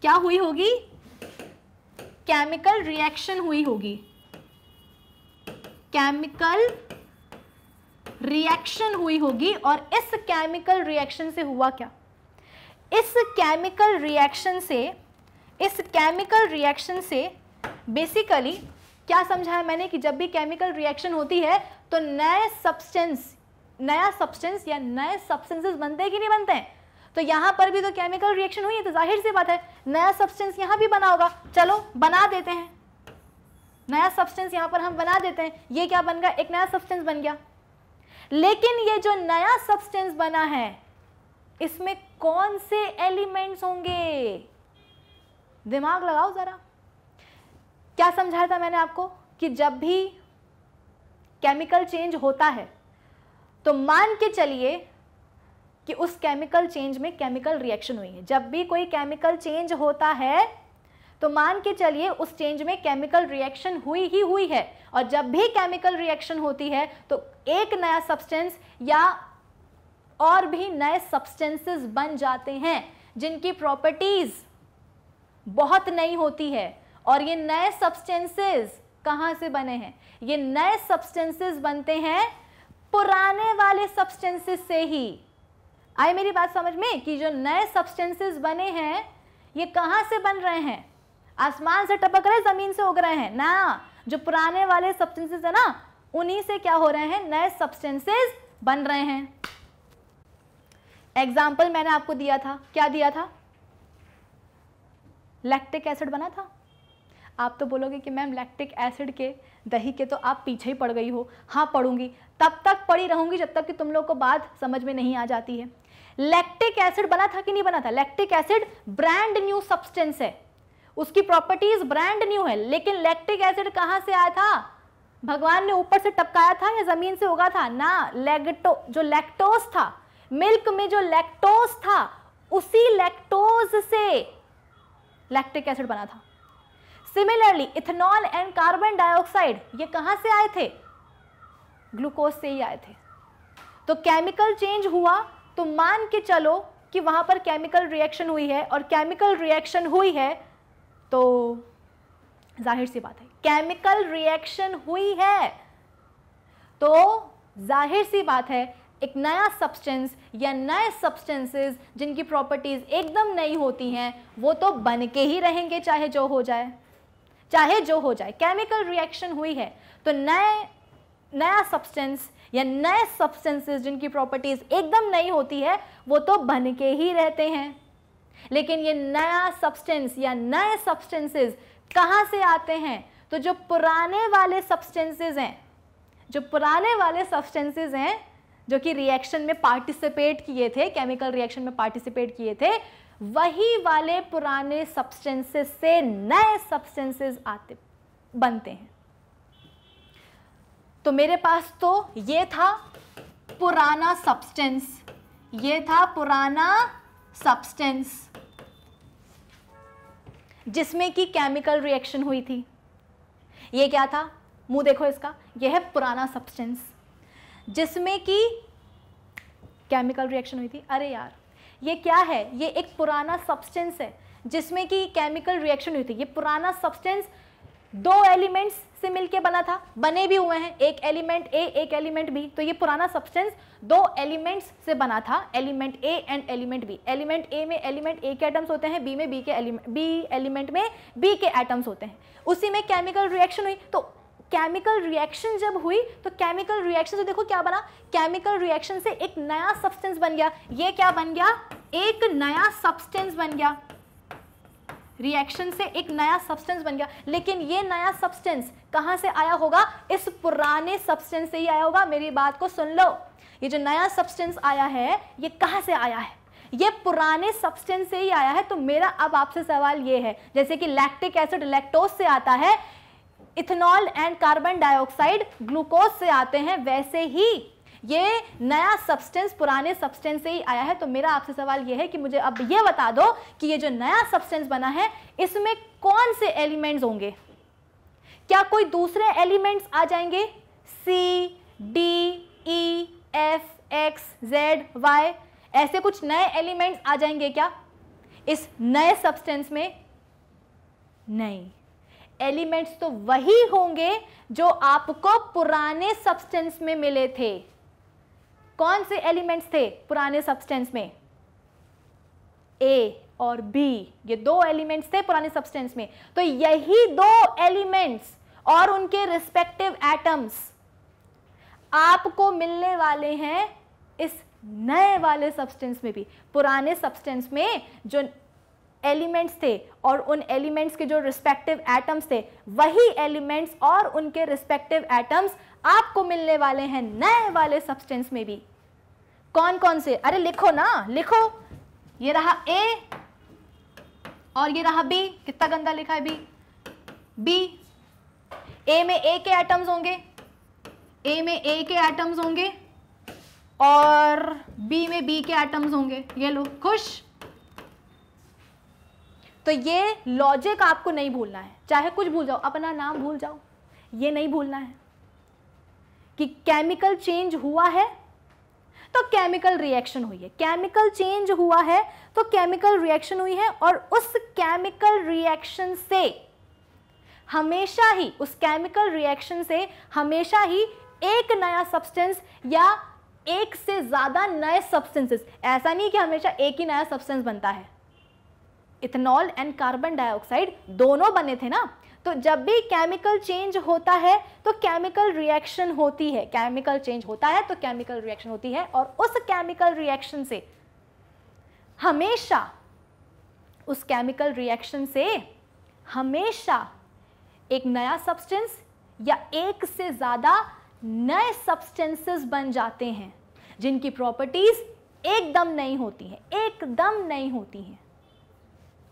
क्या हुई होगी, केमिकल रिएक्शन हुई होगी, केमिकल रिएक्शन हुई होगी। और इस केमिकल रिएक्शन से हुआ क्या, इस केमिकल रिएक्शन से, इस केमिकल रिएक्शन से बेसिकली क्या समझा है मैंने कि जब भी केमिकल रिएक्शन होती है तो नए सब्सटेंस, नया सब्सटेंस या नए सब्सटेंसेस बनते हैं कि नहीं बनते हैं। तो यहाँ पर भी तो केमिकल रिएक्शन हुई है, तो जाहिर सी बात है नया सब्सटेंस यहाँ भी बना होगा। चलो बना देते हैं नया सब्सटेंस, यहाँ पर हम बना देते हैं। ये क्या बन गया, एक नया सब्सटेंस बन गया। लेकिन ये जो नया सब्सटेंस बना है इसमें कौन से एलिमेंट्स होंगे, दिमाग लगाओ ज़रा। क्या समझाया था मैंने आपको कि जब भी केमिकल चेंज होता है तो मान के चलिए कि उस केमिकल चेंज में केमिकल रिएक्शन हुई है। जब भी कोई केमिकल चेंज होता है तो मान के चलिए उस चेंज में केमिकल रिएक्शन हुई ही हुई है। और जब भी केमिकल रिएक्शन होती है तो एक नया सब्सटेंस या और भी नए सब्सटेंसेस बन जाते हैं जिनकी प्रॉपर्टीज़ बहुत नई होती है। और ये नए सब्सटेंसेस कहाँ से बने हैं? ये नए सब्सटेंसेस बनते हैं पुराने वाले सब्सटेंसेस से ही। आई मेरी बात समझ में कि जो नए सब्सटेंसेस बने हैं ये कहाँ से बन रहे हैं? आसमान से टपक रहे, ज़मीन से उग रहे हैं ना। जो पुराने वाले सब्सटेंसेस है ना, उन्हीं से क्या हो रहे हैं? नए सब्सटेंसेस बन रहे हैं। एग्जाम्पल मैंने आपको दिया था, क्या दिया था? लैक्टिक एसिड बना था। आप तो बोलोगे कि मैम लैक्टिक एसिड के, दही के तो आप पीछे ही पड़ गई हो। हाँ, पढ़ूंगी, तब तक पढ़ी रहूंगी जब तक कि तुम लोग को बात समझ में नहीं आ जाती है। लैक्टिक एसिड बना था कि नहीं बना था? लैक्टिक एसिड brand new substance है, उसकी प्रॉपर्टीज ब्रांड न्यू है। लेकिन लैक्टिक एसिड कहाँ से आया था? भगवान ने ऊपर से टपकाया था या जमीन से उगा था? ना, लैक्टो जो लैक्टोज था, मिल्क में जो लैक्टोज था, उसी लैक्टोज से लैक्टिक एसिड बना था। Similarly इथेनॉल and कार्बन डाइऑक्साइड, ये कहाँ से आए थे? ग्लूकोज से ही आए थे। तो केमिकल चेंज हुआ तो मान के चलो कि वहाँ पर केमिकल रिएक्शन हुई है, और केमिकल रिएक्शन हुई है तो जाहिर सी बात है, केमिकल रिएक्शन हुई है तो जाहिर सी बात है एक नया सब्सटेंस या नए सब्सटेंसेस जिनकी प्रॉपर्टीज एकदम नई होती हैं वो तो बन के ही रहेंगे, चाहे जो हो जाए, चाहे जो हो जाए। केमिकल रिएक्शन हुई है तो नए नया सब्सटेंस या नए सब्सटेंसेस जिनकी प्रॉपर्टीज एकदम नई होती है वो तो बन के ही रहते हैं। लेकिन ये नया सब्सटेंस या नए सब्सटेंसेस कहाँ से आते हैं? तो जो पुराने वाले सब्सटेंसेस हैं, जो पुराने वाले सब्सटेंसेस हैं जो कि रिएक्शन में पार्टिसिपेट किए थे, केमिकल रिएक्शन में पार्टिसिपेट किए थे, वही वाले पुराने सब्सटेंसेस से नए सब्सटेंसेस आते बनते हैं। तो मेरे पास तो ये था पुराना सब्सटेंस, ये था पुराना सब्सटेंस जिसमें कि केमिकल रिएक्शन हुई थी। ये क्या था? मुंह देखो इसका, ये है पुराना सब्सटेंस जिसमें कि केमिकल रिएक्शन हुई थी। अरे यार, ये क्या है? ये एक पुराना सब्सटेंस है जिसमें कि केमिकल रिएक्शन हुई थी। ये पुराना सब्सटेंस दो एलिमेंट्स से मिलके बना था, बने भी हुए हैं, एक एलिमेंट ए, एक एलिमेंट बी। तो ये पुराना सब्सटेंस दो एलिमेंट्स से बना था, element A and element B. Element A में एलिमेंट ए के एटम्स होते हैं, बी में बी के एलिमेंट बी एलिमेंट में बी के एटम्स होते हैं। उसी में केमिकल रिएक्शन हुई। तो केमिकल रिएक्शन जब हुई तो केमिकल रिएक्शन से देखो क्या बना, केमिकल रिएक्शन से एक नया सब्सटेंस बन गया। ये क्या बन गया? एक नया सब्सटेंस बन गया। रिएक्शन से एक नया सब्सटेंस बन गया। लेकिन ये नया सब्सटेंस कहाँ से आया होगा? इस पुराने सब्सटेंस से ही आया होगा। मेरी बात को सुन लो, ये जो नया सब्सटेंस आया है ये कहाँ से आया है? ये पुराने सब्सटेंस से ही आया है। तो मेरा अब आपसे सवाल ये है, जैसे कि लैक्टिक एसिड लैक्टोज से आता है, इथेनॉल and कार्बन डाइऑक्साइड ग्लूकोज से आते हैं, वैसे ही ये नया सब्सटेंस पुराने सब्सटेंस से ही आया है। तो मेरा आपसे सवाल ये है कि मुझे अब ये बता दो कि ये जो नया सब्सटेंस बना है इसमें कौन से एलिमेंट्स होंगे? क्या कोई दूसरे एलिमेंट्स आ जाएंगे? C, D, E, F, X, Z, Y, ऐसे कुछ नए एलिमेंट्स आ जाएंगे क्या इस नए सब्सटेंस में? नहीं, एलिमेंट्स तो वही होंगे जो आपको पुराने सब्सटेंस में मिले थे। कौन से एलिमेंट्स थे पुराने सब्सटेंस में? ए और बी, ये दो एलिमेंट्स थे पुराने सब्सटेंस में। तो यही दो एलिमेंट्स और उनके रिस्पेक्टिव एटम्स आपको मिलने वाले हैं इस नए वाले सब्सटेंस में भी। पुराने सब्सटेंस में जो एलिमेंट्स थे और उन एलिमेंट्स के जो रिस्पेक्टिव एटम्स थे, वही एलिमेंट्स और उनके रिस्पेक्टिव एटम्स आपको मिलने वाले हैं नए वाले सब्सटेंस में भी। कौन कौन से? अरे लिखो ना, लिखो। ये रहा ए और ये रहा बी। कितना गंदा लिखा है बी। बी, ए में ए के एटम्स होंगे, ए में ए के एटम्स होंगे और बी में बी के एटम्स होंगे। ये लो, खुश। तो ये लॉजिक आपको नहीं भूलना है, चाहे कुछ भूल जाओ, अपना नाम भूल जाओ, ये नहीं भूलना है कि केमिकल चेंज हुआ है तो केमिकल रिएक्शन हुई है, केमिकल चेंज हुआ है तो केमिकल रिएक्शन हुई है, और उस केमिकल रिएक्शन से हमेशा ही उस केमिकल रिएक्शन से हमेशा ही एक नया सब्सटेंस या एक से ज़्यादा नए सब्सटेंसेस, ऐसा नहीं कि हमेशा एक ही नया सब्सटेंस बनता है। इथेनॉल एंड कार्बन डाइऑक्साइड दोनों बने थे ना, तो जब भी केमिकल चेंज होता है तो केमिकल रिएक्शन होती है, केमिकल चेंज होता है तो केमिकल रिएक्शन होती है, और उस केमिकल रिएक्शन से हमेशा उस केमिकल रिएक्शन से हमेशा एक नया सब्सटेंस या एक से ज़्यादा नए सब्सटेंसेस बन जाते हैं जिनकी प्रॉपर्टीज़ एकदम नहीं होती हैं, एकदम नहीं होती हैं।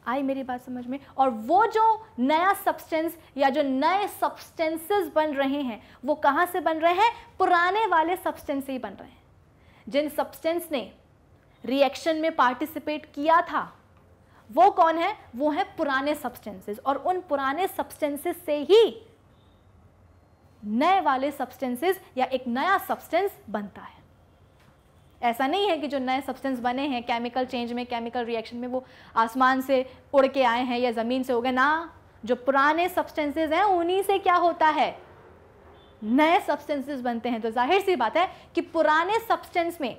आई मेरी बात समझ में? और वो जो नया सब्सटेंस या जो नए सब्सटेंसेस बन रहे हैं वो कहाँ से बन रहे हैं? पुराने वाले सब्सटेंस से ही बन रहे हैं। जिन सब्सटेंस ने रिएक्शन में पार्टिसिपेट किया था वो कौन है? वो है पुराने सब्सटेंसेस, और उन पुराने सब्सटेंसेस से ही नए वाले सब्सटेंसेस या एक नया सब्सटेंस बनता है। ऐसा नहीं है कि जो नए सब्सटेंस बने हैं केमिकल चेंज में, केमिकल रिएक्शन में, वो आसमान से उड़ के आए हैं या ज़मीन से हो गए ना। जो पुराने सब्सटेंसेस हैं उन्हीं से क्या होता है? नए सब्सटेंसेस बनते हैं। तो जाहिर सी बात है कि पुराने सब्सटेंस में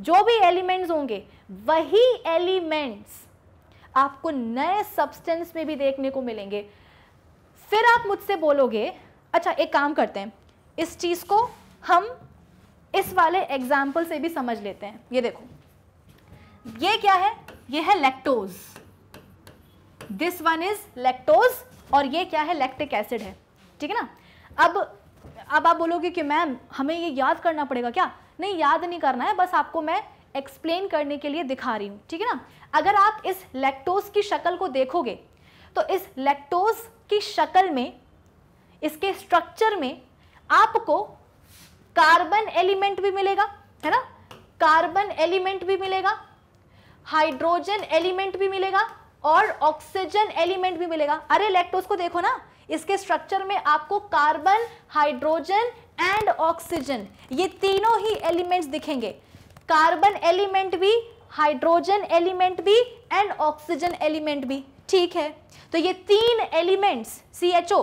जो भी एलिमेंट्स होंगे वही एलिमेंट्स आपको नए सब्सटेंस में भी देखने को मिलेंगे। फिर आप मुझसे बोलोगे, अच्छा एक काम करते हैं, इस चीज़ को हम इस वाले एग्जाम्पल से भी समझ लेते हैं। ये देखो, ये क्या है? ये है लैक्टोज, this one is लैक्टोज, और ये क्या है? लैक्टिक एसिड है, ठीक है ना। अब अब आप बोलोगे कि मैम हमें ये याद करना पड़ेगा क्या? नहीं, याद नहीं करना है, बस आपको मैं एक्सप्लेन करने के लिए दिखा रही हूँ, ठीक है ना। अगर आप इस लैक्टोज की शक्ल को देखोगे तो इस लैक्टोज की शक्ल में, इसके स्ट्रक्चर में आपको कार्बन एलिमेंट भी मिलेगा, है ना, कार्बन एलिमेंट भी मिलेगा, हाइड्रोजन एलिमेंट भी मिलेगा और ऑक्सीजन एलिमेंट भी मिलेगा। अरे लैक्टोज को देखो ना, इसके स्ट्रक्चर में आपको कार्बन, हाइड्रोजन एंड ऑक्सीजन, ये तीनों ही एलिमेंट्स दिखेंगे। कार्बन एलिमेंट भी, हाइड्रोजन एलिमेंट भी एंड ऑक्सीजन एलिमेंट भी, ठीक है। तो ये तीन एलिमेंट्स सी एच ओ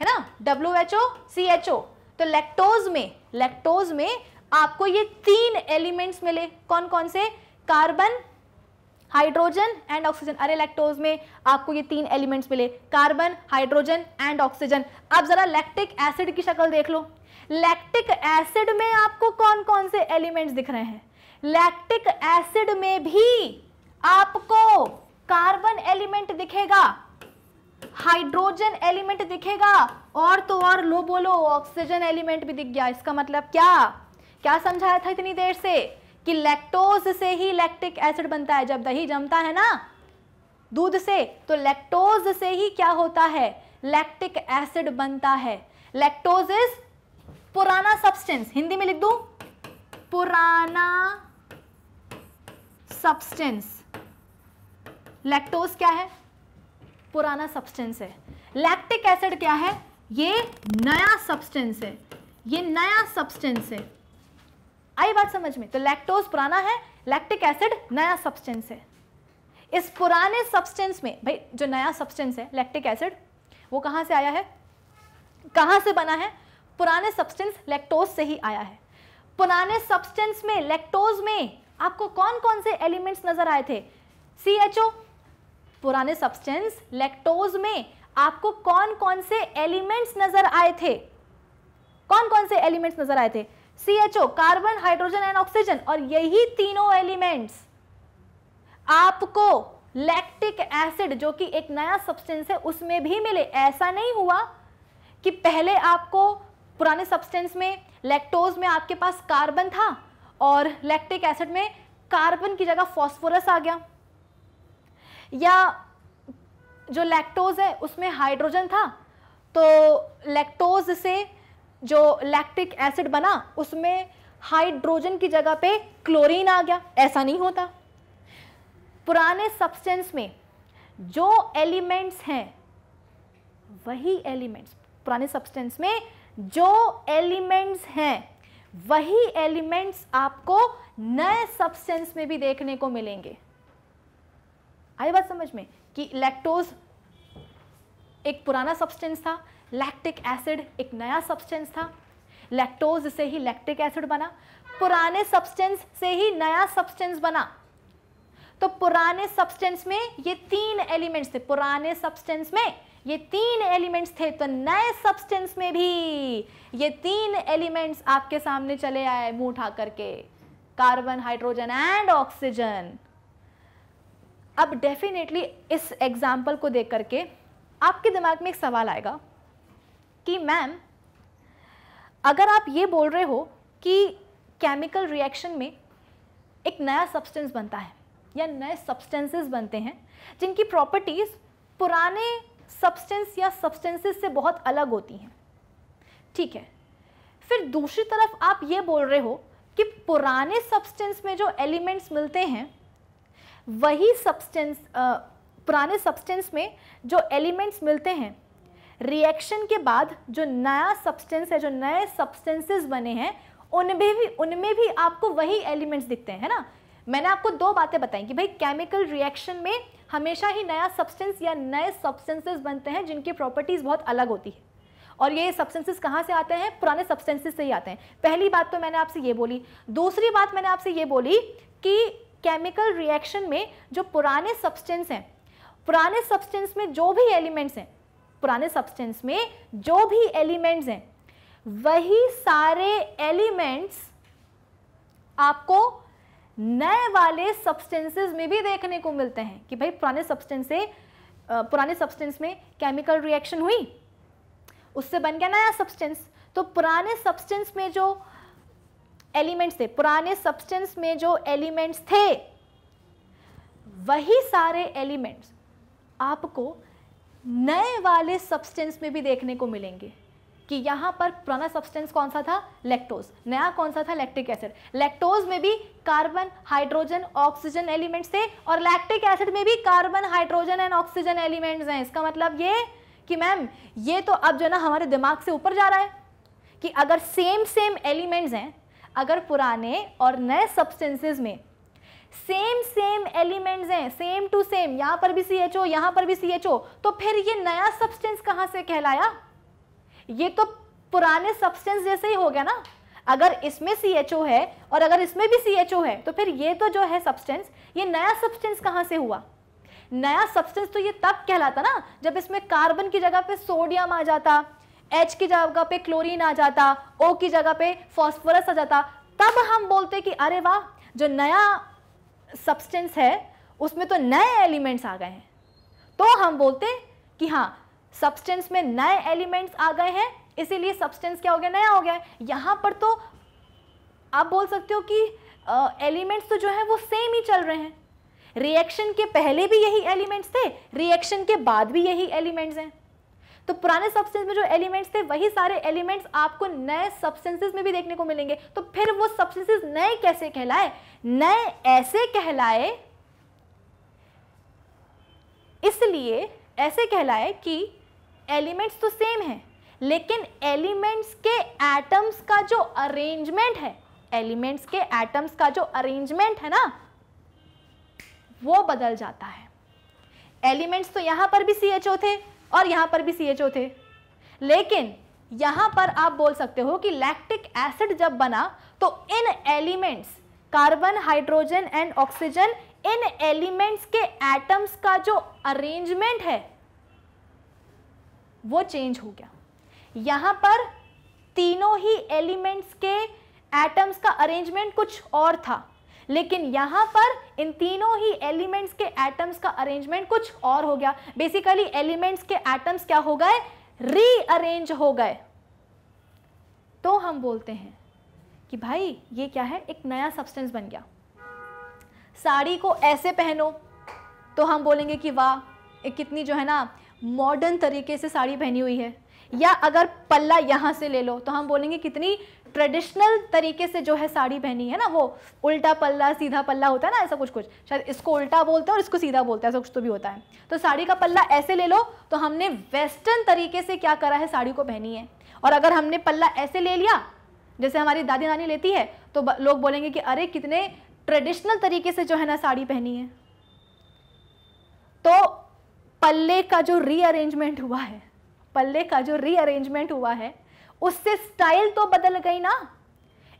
है ना, W H O, C H O. तो लैक्टोज में, लैक्टोज में आपको ये तीन एलिमेंट्स मिले, कौन कौन से? Carbon, hydrogen and oxygen. अरे लैक्टोज में आपको ये तीन एलिमेंट्स मिले, कार्बन, हाइड्रोजन एंड ऑक्सीजन। अब जरा लैक्टिक एसिड की शक्ल देख लो, लैक्टिक एसिड में आपको कौन कौन से एलिमेंट्स दिख रहे हैं? लैक्टिक एसिड में भी आपको कार्बन एलिमेंट दिखेगा, हाइड्रोजन एलिमेंट दिखेगा, और तो और लो बोलो ऑक्सीजन एलिमेंट भी दिख गया। इसका मतलब क्या क्या समझाया था इतनी देर से? कि लैक्टोज से ही लैक्टिक एसिड बनता है। जब दही जमता है ना दूध से, तो लैक्टोज से ही क्या होता है? लैक्टिक एसिड बनता है। लैक्टोज इज पुराना सब्सटेंस, हिंदी में लिख दूं, पुराना सब्सटेंस। लैक्टोज क्या है? पुराना सब्सटेंस है। लैक्टिक एसिड क्या है? ये नया सब्सटेंस है, ये नया सब्सटेंस है। आई बात समझ में? तो लैक्टोज पुराना है, लैक्टिक एसिड नया सब्सटेंस है। इस पुराने सब्सटेंस में भाई, जो नया सब्सटेंस है लैक्टिक एसिड, वो कहाँ से आया है, कहाँ से बना है? पुराने सब्सटेंस लैक्टोज से ही आया है। पुराने सब्सटेंस में, लैक्टोज में आपको कौन कौन से एलिमेंट्स नजर आए थे? C H O. पुराने सब्सटेंस लैक्टोज में आपको कौन कौन से एलिमेंट्स नजर आए थे? कौन कौन से एलिमेंट्स नजर आए थे? C H O, carbon, hydrogen and oxygen, और यही तीनों एलिमेंट्स आपको लैक्टिक एसिड, जो कि एक नया सब्सटेंस है, उसमें भी मिले। ऐसा नहीं हुआ कि पहले आपको पुराने सब्सटेंस में, लैक्टोज में आपके पास कार्बन था और लैक्टिक एसिड में कार्बन की जगह फॉस्फोरस आ गया, या जो लैक्टोज है उसमें हाइड्रोजन था तो लैक्टोज से जो लैक्टिक एसिड बना उसमें हाइड्रोजन की जगह पे क्लोरीन आ गया। ऐसा नहीं होता। पुराने सब्सटेंस में जो एलिमेंट्स हैं वही एलिमेंट्स, पुराने सब्सटेंस में जो एलिमेंट्स हैं वही एलिमेंट्स आपको नए सब्सटेंस में भी देखने को मिलेंगे। आई बात समझ में? कि लैक्टोज एक पुराना सब्सटेंस था, लैक्टिक एसिड एक नया सब्सटेंस था। लैक्टोज से ही लैक्टिक एसिड बना, पुराने सब्सटेंस से ही नया सब्सटेंस बना। तो पुराने सब्सटेंस में ये तीन एलिमेंट्स थे, पुराने सब्सटेंस में ये तीन एलिमेंट्स थे, तो नए सब्सटेंस में भी ये तीन एलिमेंट्स आपके सामने चले आए मुंह उठा करके, कार्बन, हाइड्रोजन एंड ऑक्सीजन। अब डेफिनेटली इस एग्जाम्पल को देख करके आपके दिमाग में एक सवाल आएगा कि मैम अगर आप ये बोल रहे हो कि केमिकल रिएक्शन में एक नया सब्सटेंस बनता है या नए सब्सटेंसेस बनते हैं जिनकी प्रॉपर्टीज़ पुराने सब्सटेंस या सब्सटेंसेस से बहुत अलग होती हैं, ठीक है, फिर दूसरी तरफ आप ये बोल रहे हो कि पुराने सब्सटेंस में जो एलिमेंट्स मिलते हैं वही सब्सटेंस, पुराने सब्सटेंस में जो एलिमेंट्स मिलते हैं रिएक्शन के बाद जो नया सब्सटेंस है, जो नए सब्सटेंसेस बने हैं उनमें भी उनमें भी आपको वही एलिमेंट्स दिखते हैं, है ना। मैंने आपको दो बातें बताई कि भाई केमिकल रिएक्शन में हमेशा ही नया सब्सटेंस या नए सब्सटेंसेस बनते हैं जिनकी प्रॉपर्टीज़ बहुत अलग होती है, और ये सब्सटेंसेस कहाँ से आते हैं, पुराने सब्सटेंसेस से ही आते हैं। पहली बात तो मैंने आपसे ये बोली। दूसरी बात मैंने आपसे ये बोली कि केमिकल रिएक्शन में जो पुराने सब्सटेंस हैं, पुराने सब्सटेंस में जो भी एलिमेंट्स हैं, पुराने सब्सटेंस में जो भी एलिमेंट्स हैं वही सारे एलिमेंट्स आपको नए वाले सब्सटेंसेस में भी देखने को मिलते हैं कि भाई पुराने सब्सटेंस से पुराने सब्सटेंस में केमिकल रिएक्शन हुई, उससे बन गया नया सब्सटेंस, तो पुराने सब्सटेंस में जो एलिमेंट्स थे, पुराने सब्सटेंस में जो एलिमेंट्स थे वही सारे एलिमेंट्स आपको नए वाले सब्सटेंस में भी देखने को मिलेंगे। कि यहाँ पर पुराना सब्सटेंस कौन सा था, लैक्टोज, नया कौन सा था, लैक्टिक एसिड। लैक्टोज में भी कार्बन, हाइड्रोजन, ऑक्सीजन एलिमेंट्स थे, और लैक्टिक एसिड में भी carbon, hydrogen and oxygen elements हैं। इसका मतलब ये कि मैम ये तो अब जो है ना हमारे दिमाग से ऊपर जा रहा है कि अगर सेम सेम एलिमेंट्स हैं, अगर पुराने और नए सब्सटेंसेज में सेम सेम एलिमेंट्स हैं, सेम टू सेम, यहाँ पर भी सी एच ओ, यहाँ पर भी सी एच ओ, तो फिर ये नया सब्सटेंस कहाँ से कहलाया, ये तो पुराने सब्सटेंस जैसे ही हो गया ना। अगर इसमें सी एच ओ है और अगर इसमें भी सी एच ओ है तो फिर ये तो जो है सब्सटेंस, ये नया सब्सटेंस कहाँ से हुआ। नया सब्सटेंस तो ये तब कहलाता ना जब इसमें कार्बन की जगह पे सोडियम आ जाता, एच की जगह पे क्लोरीन आ जाता, ओ की जगह पे फॉस्फोरस आ जाता, तब हम बोलते कि अरे वाह जो नया सब्सटेंस है उसमें तो नए एलिमेंट्स आ गए हैं, तो हम बोलते कि हाँ सब्सटेंस में नए एलिमेंट्स आ गए हैं, इसीलिए सब्सटेंस क्या हो गया, नया हो गया। यहाँ पर तो आप बोल सकते हो कि एलिमेंट्स तो जो है वो सेम ही चल रहे हैं, रिएक्शन के पहले भी यही एलिमेंट्स थे, रिएक्शन के बाद भी यही एलिमेंट्स हैं, तो पुराने सब्सटेंस में जो एलिमेंट्स थे वही सारे एलिमेंट्स आपको नए सब्सटेंसेस में भी देखने को मिलेंगे। तो फिर वो सब्सटेंसेस नए कैसे कहलाए, नए ऐसे कहलाए, इसलिए ऐसे कहलाए कि एलिमेंट्स तो सेम हैं लेकिन एलिमेंट्स के एटम्स का जो अरेंजमेंट है, एलिमेंट्स के एटम्स का जो अरेंजमेंट है ना वो बदल जाता है। एलिमेंट्स तो यहाँ पर भी सी एच ओ थे और यहाँ पर भी सी एच ओ थे, लेकिन यहाँ पर आप बोल सकते हो कि लैक्टिक एसिड जब बना तो इन elements carbon, hydrogen and oxygen, इन एलिमेंट्स के एटम्स का जो अरेंजमेंट है वो चेंज हो गया। यहाँ पर तीनों ही एलिमेंट्स के एटम्स का अरेंजमेंट कुछ और था, लेकिन यहाँ पर इन तीनों ही एलिमेंट्स के एटम्स का अरेंजमेंट कुछ और हो गया। बेसिकली एलिमेंट्स के एटम्स क्या हो गए, रीअरेंज हो गए। तो हम बोलते हैं कि भाई ये क्या है, एक नया सब्सटेंस बन गया। साड़ी को ऐसे पहनो तो हम बोलेंगे कि वाह कितनी जो है ना मॉडर्न तरीके से साड़ी पहनी हुई है, या अगर पल्ला यहाँ से ले लो तो हम बोलेंगे कितनी ट्रेडिशनल तरीके से जो है साड़ी पहनी है ना, वो उल्टा पल्ला सीधा पल्ला होता है ना, ऐसा कुछ कुछ, शायद इसको उल्टा बोलते हैं और इसको सीधा बोलते हैं, ऐसा कुछ तो भी होता है। तो साड़ी का पल्ला ऐसे ले लो तो हमने वेस्टर्न तरीके से क्या करा है, साड़ी को पहनी है, और अगर हमने पल्ला ऐसे ले लिया जैसे हमारी दादी नानी लेती है तो लोग बोलेंगे कि अरे कितने ट्रेडिशनल तरीके से जो है ना साड़ी पहनी है। तो पल्ले का जो रीअरेंजमेंट हुआ है पल्ले का जो रीअरेंजमेंट हुआ है उससे स्टाइल तो बदल गई ना,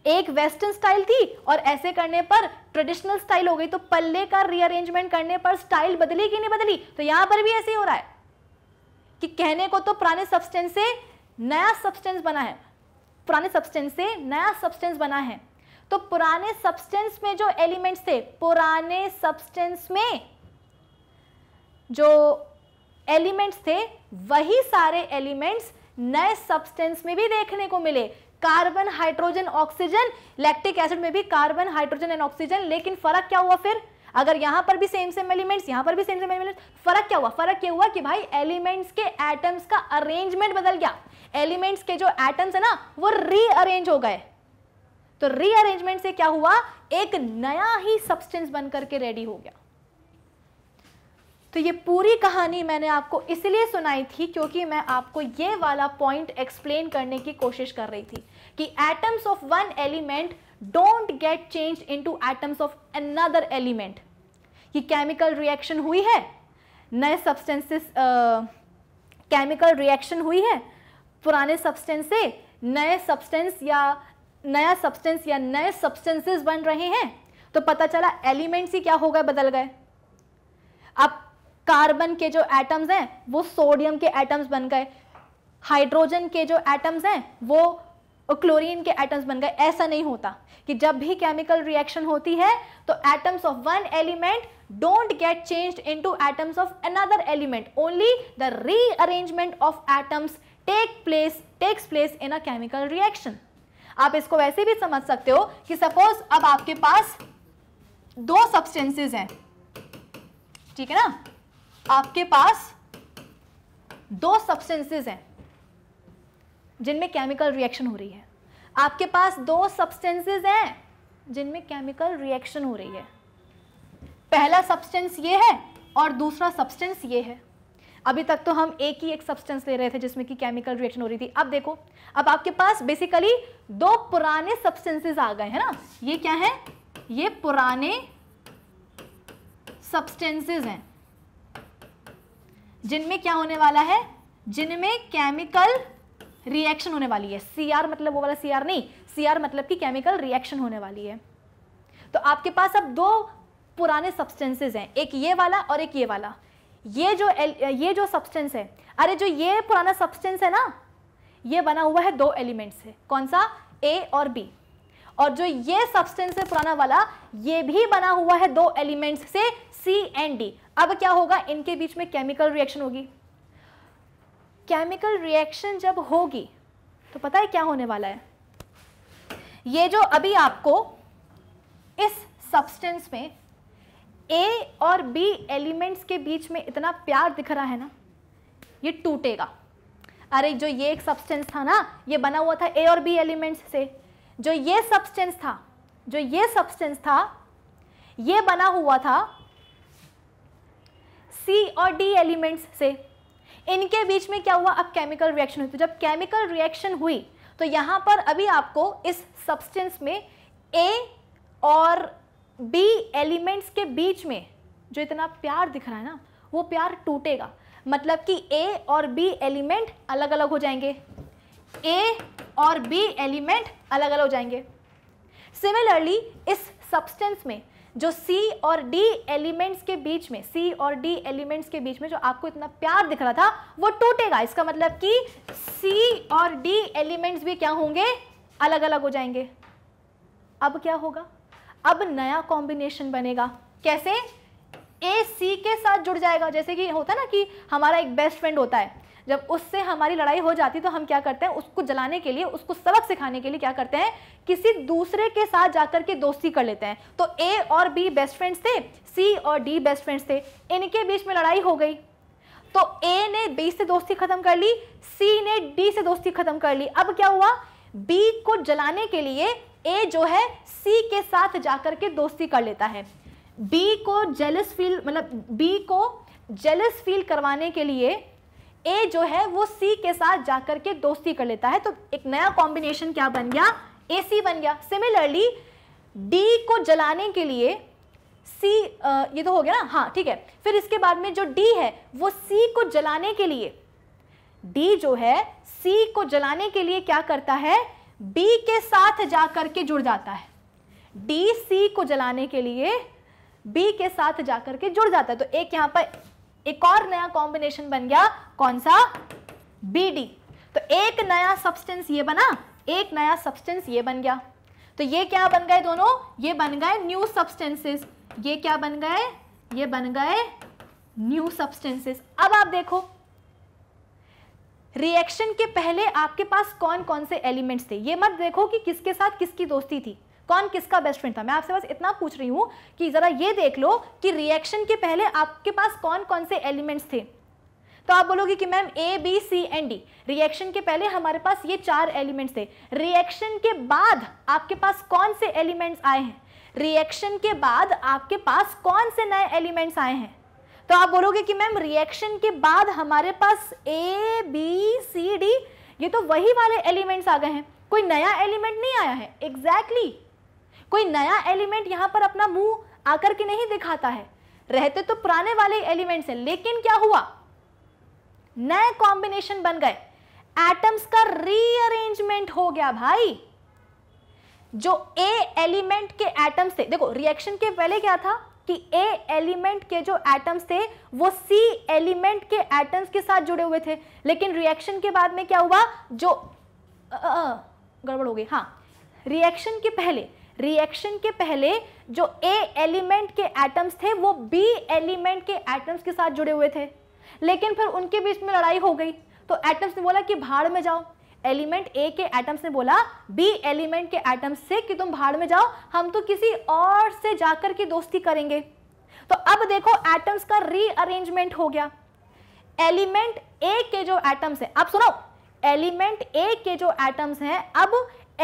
एक वेस्टर्न स्टाइल थी और ऐसे करने पर ट्रेडिशनल स्टाइल हो गई, तो पल्ले का रीअरेंजमेंट करने पर स्टाइल बदली कि नहीं बदली? तो यहां पर भी ऐसे ही हो रहा है कि कहने को तो पुराने सब्सटेंस से नया सब्सटेंस बना है, पुराने सब्सटेंस से नया सब्सटेंस बना है, तो पुराने सब्सटेंस में जो एलिमेंट्स थे, पुराने सब्सटेंस में जो एलिमेंट्स थे वही सारे एलिमेंट्स नए सब्सटेंस में भी देखने को मिले। Carbon, hydrogen, oxygen, लैक्टिक एसिड में भी कार्बन, हाइड्रोजन एंड ऑक्सीजन, लेकिन फर्क क्या हुआ फिर? अगर यहाँ पर भी सेम सेम एलिमेंट्स, यहाँ पर भी सेम सेम एलिमेंट्स, फर्क क्या हुआ? फर्क ये हुआ कि भाई एलिमेंट्स के एटम्स का अरेंजमेंट बदल गया, एलिमेंट्स के जो एटम्स है ना वो रीअरेंज हो गए, तो रीअरेंजमेंट से क्या हुआ? एक नया ही सब्सटेंस बन करके रेडी हो गया। तो ये पूरी कहानी मैंने आपको इसलिए सुनाई थी क्योंकि मैं आपको ये वाला पॉइंट एक्सप्लेन करने की कोशिश कर रही थी कि atoms of one element don't get change into atoms of another element. कि केमिकल रिएक्शन हुई है, नए सब्सटेंसेस, केमिकल रिएक्शन हुई है पुराने सब्सटेंस से नए सब्सटेंस या नया सब्सटेंस या नए सब्सटेंसेस बन रहे हैं, तो पता चला एलिमेंट्स ही क्या हो गए, बदल गए। अब कार्बन के जो एटम्स हैं वो सोडियम के एटम्स बन गए, हाइड्रोजन के जो एटम्स हैं वो क्लोरीन के एटम्स बन गए। ऐसा नहीं होता कि जब भी केमिकल रिएक्शन होती है तो atoms of one element don't get changed into atoms of another element, only the rearrangement of atoms take place takes place in a chemical reaction. आप इसको वैसे भी समझ सकते हो कि सपोज अब आपके पास दो सब्सटेंसेस हैं, ठीक है ना, आपके पास दो सब्सटेंसेस हैं जिनमें केमिकल रिएक्शन हो रही है, आपके पास दो सब्सटेंसेस हैं जिनमें केमिकल रिएक्शन हो रही है, पहला सब्सटेंस ये है और दूसरा सब्सटेंस ये है। अभी तक तो हम एक ही एक सब्सटेंस ले रहे थे जिसमें कि केमिकल रिएक्शन हो रही थी, अब देखो अब आपके पास बेसिकली दो पुराने सब्सटेंसेस आ गए हैं ना। ये क्या है? ये पुराने सब्सटेंसेस हैं जिनमें क्या होने वाला है, जिनमें केमिकल रिएक्शन होने वाली है। सीआर मतलब वो वाला सीआर नहीं, सीआर मतलब कि केमिकल रिएक्शन होने वाली है। तो आपके पास अब दो पुराने सब्सटेंसेस हैं, एक ये वाला और एक ये वाला। ये जो ये जो सब्सटेंस है, अरे जो ये पुराना सब्सटेंस है ना, ये बना हुआ है दो एलिमेंट से, कौन सा? ए और बी। और जो ये सब्सटेंस है पुराना वाला, ये भी बना हुआ है दो एलिमेंट्स से, सी एंड डी। अब क्या होगा? इनके बीच में केमिकल रिएक्शन होगी। केमिकल रिएक्शन जब होगी तो पता है क्या होने वाला है? ये जो अभी आपको इस सब्सटेंस में ए और बी एलिमेंट्स के बीच में इतना प्यार दिख रहा है ना, ये टूटेगा। अरे जो ये एक सब्सटेंस था ना, ये बना हुआ था ए और बी एलिमेंट्स से, जो ये सब्सटेंस था जो ये सब्सटेंस था ये बना हुआ था सी और डी एलिमेंट्स से। इनके बीच में क्या हुआ? अब केमिकल रिएक्शन हुई। तो जब केमिकल रिएक्शन हुई तो यहाँ पर अभी आपको इस सब्सटेंस में ए और बी एलिमेंट्स के बीच में जो इतना प्यार दिख रहा है ना, वो प्यार टूटेगा। मतलब कि ए और बी एलिमेंट अलग अलग हो जाएंगे, ए और बी एलिमेंट अलग अलग हो जाएंगे। सिमिलरली इस सब्सटेंस में जो सी और डी एलिमेंट्स के बीच में सी और डी एलिमेंट्स के बीच में जो आपको इतना प्यार दिख रहा था वो टूटेगा। इसका मतलब कि सी और डी एलिमेंट्स भी क्या होंगे? अलग अलग हो जाएंगे। अब क्या होगा? अब नया कॉम्बिनेशन बनेगा। कैसे? ए सी के साथ जुड़ जाएगा। जैसे कि होता है ना कि हमारा एक बेस्ट फ्रेंड होता है, जब उससे हमारी लड़ाई हो जाती है तो हम क्या करते हैं? उसको जलाने के लिए, उसको सबक सिखाने के लिए क्या करते हैं? किसी दूसरे के साथ जाकर के दोस्ती कर लेते हैं। तो ए और बी बेस्ट फ्रेंड्स थे, सी और डी बेस्ट फ्रेंड्स थे, इनके बीच में लड़ाई हो गई तो ए ने बी से दोस्ती खत्म कर ली, सी ने डी से दोस्ती खत्म कर ली। अब क्या हुआ? बी को जलाने के लिए ए जो है सी के साथ जाकर के दोस्ती कर लेता है। बी को जेलस फील मतलब बी को जेलस फील करवाने के लिए ए जो है वो सी के साथ जाकर के दोस्ती कर लेता है। तो एक नया कॉम्बिनेशन क्या बन गया? ए सी बन गया। सिमिलरली डी को जलाने के लिए सी, ये तो हो गया ना, हाँ ठीक है। फिर इसके बाद में जो डी है वो सी को जलाने के लिए, डी जो है सी को जलाने के लिए क्या करता है, बी के साथ जाकर के जुड़ जाता है। डी सी को जलाने के लिए बी के साथ जाकर के जुड़ जाता है। तो एक यहाँ पर एक और नया कॉम्बिनेशन बन गया, कौन सा, बी डी। तो एक नया सब्सटेंस ये बना, एक नया सब्सटेंस ये बन गया। तो ये क्या बन गए दोनों, ये बन गए न्यू सब्सटेंसेस। ये क्या बन गए, ये बन गए न्यू सब्सटेंसेस। अब आप देखो रिएक्शन के पहले आपके पास कौन कौन से एलिमेंट्स थे। ये मत देखो कि किसके साथ किसकी दोस्ती थी, कौन किसका बेस्ट फ्रेंड था। मैं आपसे बस इतना पूछ रही हूँ कि जरा ये देख लो कि रिएक्शन के पहले आपके पास कौन कौन से एलिमेंट्स थे। तो आप बोलोगे कि ma'am A B C and D, reaction के पहले हमारे पास ये चार एलिमेंट्स थे। रिएक्शन के बाद आपके पास कौन से एलिमेंट्स आए हैं, रिएक्शन के बाद आपके पास कौन से नए एलिमेंट्स आए हैं। तो आप बोलोगे कि मैम रिएक्शन के बाद हमारे पास ए बी सी डी, ये तो वही वाले एलिमेंट्स आ गए हैं, कोई नया एलिमेंट नहीं आया है। Exactly exactly. कोई नया एलिमेंट यहाँ पर अपना मुँह आकर के नहीं दिखाता है, रहते तो पुराने वाले एलिमेंट्स हैं। लेकिन क्या हुआ, नए कॉम्बिनेशन बन गए, एटम्स का रीअरेंजमेंट हो गया भाई। जो ए एलिमेंट के एटम्स थे, देखो रिएक्शन के पहले क्या था कि ए एलिमेंट के जो एटम्स थे वो सी एलिमेंट के एटम्स के साथ जुड़े हुए थे। लेकिन रिएक्शन के बाद में क्या हुआ, जो गड़बड़ हो गई, हाँ रिएक्शन के पहले, रिएक्शन के पहले जो ए एलिमेंट के एटम्स थे वो बी एलिमेंट के एटम्स के साथ जुड़े हुए थे। लेकिन फिर उनके बीच में लड़ाई हो गई, तो एटम्स ने बोला कि भाड़ में जाओ। एलिमेंट ए के एटम्स ने बोला बी एलिमेंट के एटम्स से कि तुम भाड़ में जाओ, हम तो किसी और से जाकर के दोस्ती करेंगे। तो अब देखो एटम्स का रीअरेंजमेंट हो गया। एलिमेंट ए के जो एटम्स हैं, अब सुनो, एलिमेंट ए के जो एटम्स हैं अब